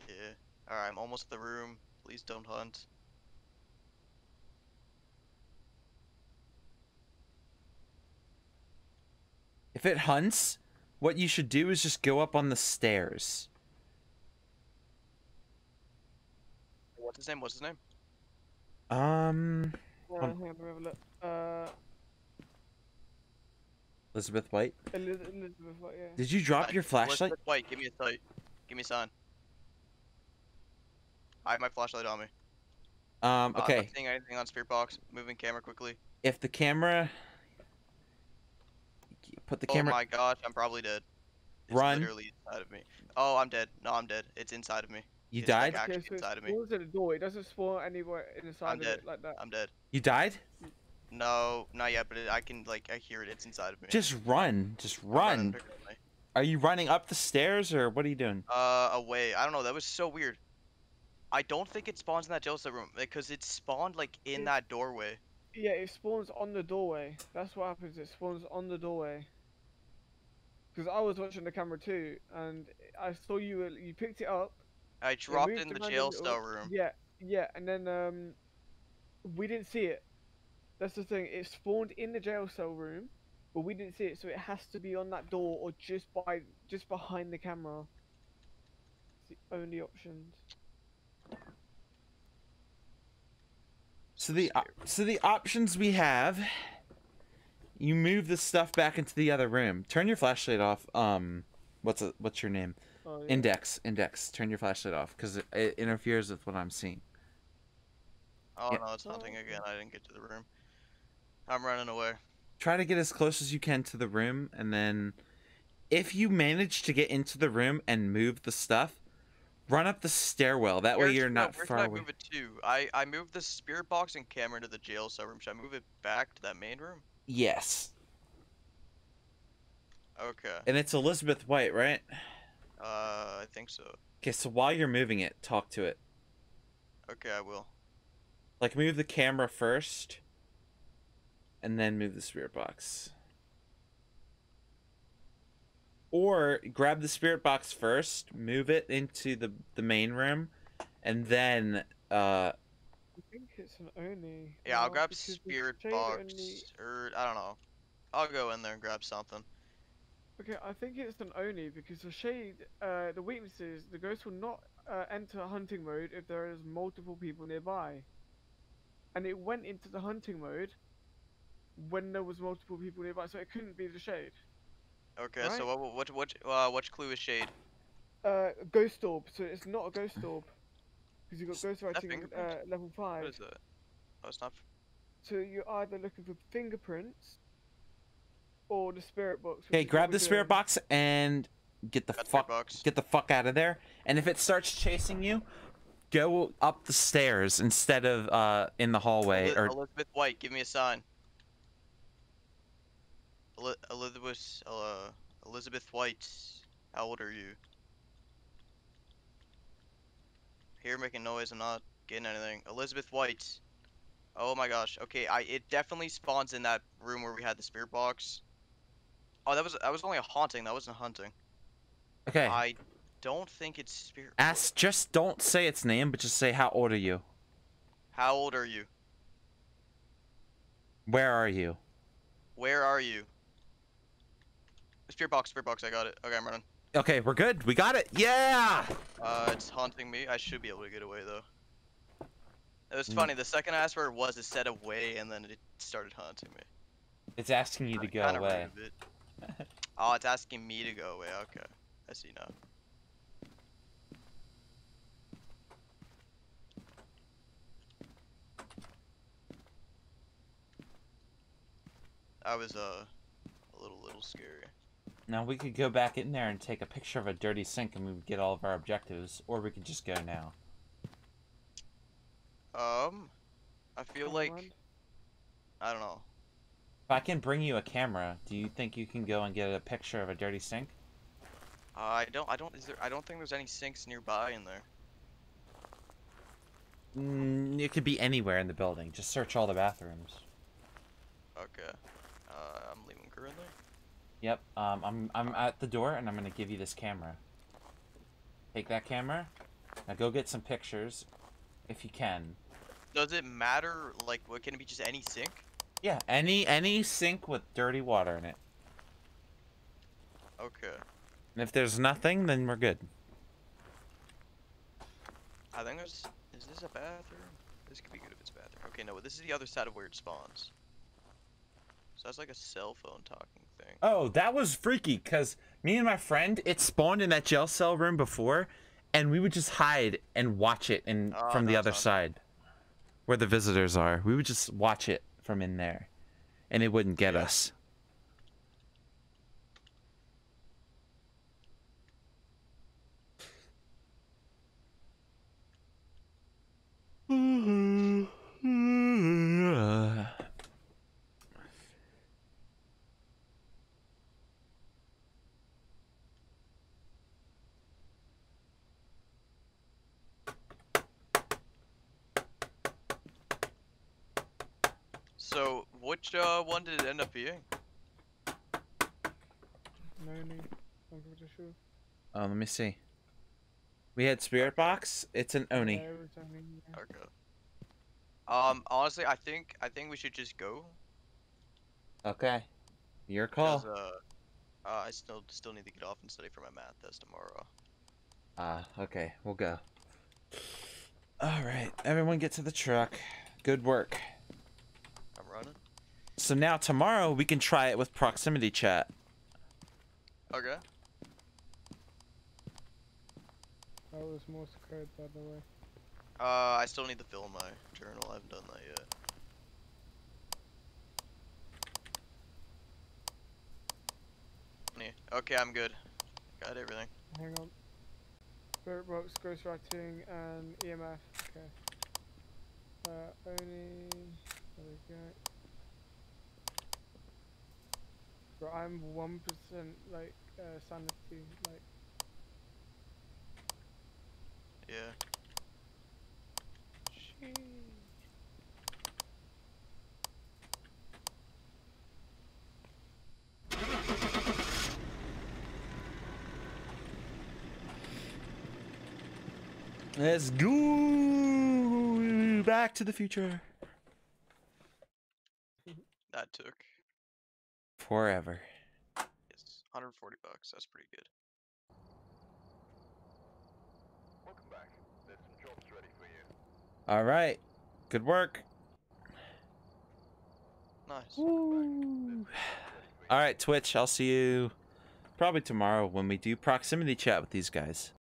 Yeah. All right, I'm almost in the room. Please don't hunt. If it hunts, what you should do is just go up on the stairs. What's his name? What's his name? Um. Yeah, I think I'll have a look. Uh. Elizabeth White? Elizabeth White, yeah. Did you drop your flashlight? Elizabeth White, give me a sight. Give me a sign. I have my flashlight on me. Um, okay. Uh, not seeing anything on spirit box. Moving camera quickly. If the camera... Put the oh camera... Oh my gosh, I'm probably dead. It's Run. Literally inside of me. Oh, I'm dead. No, I'm dead. It's inside of me. You it's died? Like actually okay, so inside of me. It the door. It doesn't spawn anywhere inside I'm of dead. It like that. I'm dead. You died? No, not yet, but it, I can, like, I hear it. It's inside of me. Just run. Just run. Are you running up the stairs, or what are you doing? Uh, away. I don't know. That was so weird. I don't think it spawns in that jail cell room, because it spawned, like, in it, that doorway. Yeah, it spawns on the doorway. That's what happens. It spawns on the doorway. Because I was watching the camera, too, and I saw you. Were, you picked it up. I dropped it in the jail cell room. Yeah, yeah, and then, um, we didn't see it. That's the thing, it spawned in the jail cell room, but we didn't see it, so it has to be on that door or just by just behind the camera. It's the only options. So the so the options we have, you move the stuff back into the other room. Turn your flashlight off. Um, what's a, what's your name? Oh, yeah. Index, Index. Turn your flashlight off because it, it interferes with what I'm seeing. Oh yeah. No, it's hunting again. I didn't get to the room. I'm running away. Try to get as close as you can to the room, and then if you manage to get into the room and move the stuff, run up the stairwell. That where's, way you're not where, far away. Where did I move it to? I, I moved the spirit box and camera to the jail cell room. Should I move it back to that main room? Yes. Okay. And it's Elizabeth White, right? Uh, I think so. Okay, so while you're moving it, talk to it. Okay, I will. Like, move the camera first, and then move the spirit box. Or grab the spirit box first, move it into the, the main room, and then, uh... I think it's an Oni. Yeah, I'll grab spirit box, or, I don't know. I'll go in there and grab something. Okay, I think it's an Oni because the shade, uh, the weakness is the ghost will not uh, enter hunting mode if there is multiple people nearby. And it went into the hunting mode when there was multiple people nearby, so it couldn't be the shade. Okay, right? So what what what uh, which clue is shade? Uh, ghost orb. So it's not a ghost orb because you got ghost writing at uh, level five. What is that? Oh, it's not. So you're either looking for fingerprints. Or the spirit box. Okay, grab the spirit box and get the fuck get the fuck out of there. And if it starts chasing you, go up the stairs instead of uh in the hallway. Elizabeth, or Elizabeth White, give me a sign. El Elizabeth uh, Elizabeth White, how old are you? Here making noise. I'm not getting anything. Elizabeth White. Oh my gosh. Okay, I it definitely spawns in that room where we had the spirit box. Oh, that was that was only a haunting. That wasn't hunting. Okay. I don't think it's spirit. Ask. Just don't say its name, but just say how old are you? How old are you? Where are you? Where are you? Spirit box. Spirit box. I got it. Okay, I'm running. Okay, we're good. We got it. Yeah. Uh, it's haunting me. I should be able to get away though. It was funny. The second I asked where it was, it said away, and then it started haunting me. It's asking you to go away. It. Oh, it's asking me to go away. Okay, I see now. I was uh, a little, little scary. Now we could go back in there and take a picture of a dirty sink, and we would get all of our objectives, or we could just go now. Um, I feel like, I don't know. If I can bring you a camera, do you think you can go and get a picture of a dirty sink? Uh, I don't, I don't, is there, I don't think there's any sinks nearby in there. Mm, it could be anywhere in the building. Just search all the bathrooms. Okay. Uh, I'm leaving currently. Yep. Um, I'm, I'm at the door and I'm going to give you this camera. Take that camera. Now go get some pictures if you can. Does it matter, like, what, can it be just any sink? Yeah, any any sink with dirty water in it. Okay. And if there's nothing, then we're good. I think there's... Is this a bathroom? This could be good if it's a bathroom. Okay, no, this is the other side of where it spawns. So that's like a cell phone talking thing. Oh, that was freaky, because me and my friend, it spawned in that jail cell room before, and we would just hide and watch it in, oh, from the other side. Where the visitors are, we would just watch it from in there, and it wouldn't get yeah. us. So, which uh, one did it end up being? No need. I'm pretty sure. Oh, let me see. We had Spirit Box. It's an Oni. Okay. Um. Honestly, I think I think we should just go. Okay. Your call. Uh, uh, I still still need to get off and study for my math test tomorrow. Ah. Uh, okay. We'll go. All right. Everyone, get to the truck. Good work. So now tomorrow we can try it with proximity chat. Okay. I was more scared, by the way. Uh, I still need to fill my journal. I haven't done that yet. Yeah. Okay, I'm good. Got everything. Hang on. Spirit box, ghostwriting, and E M F. Okay. Uh, only. There we go. I'm one percent like uh, sanity, like. Yeah. Jeez. Let's go back to the future. That took. Forever. Yes, one hundred forty bucks, that's pretty good. Welcome back. There's some jobs ready for you. All right. Good work. Nice. Woo. All right, Twitch, I'll see you probably tomorrow when we do proximity chat with these guys.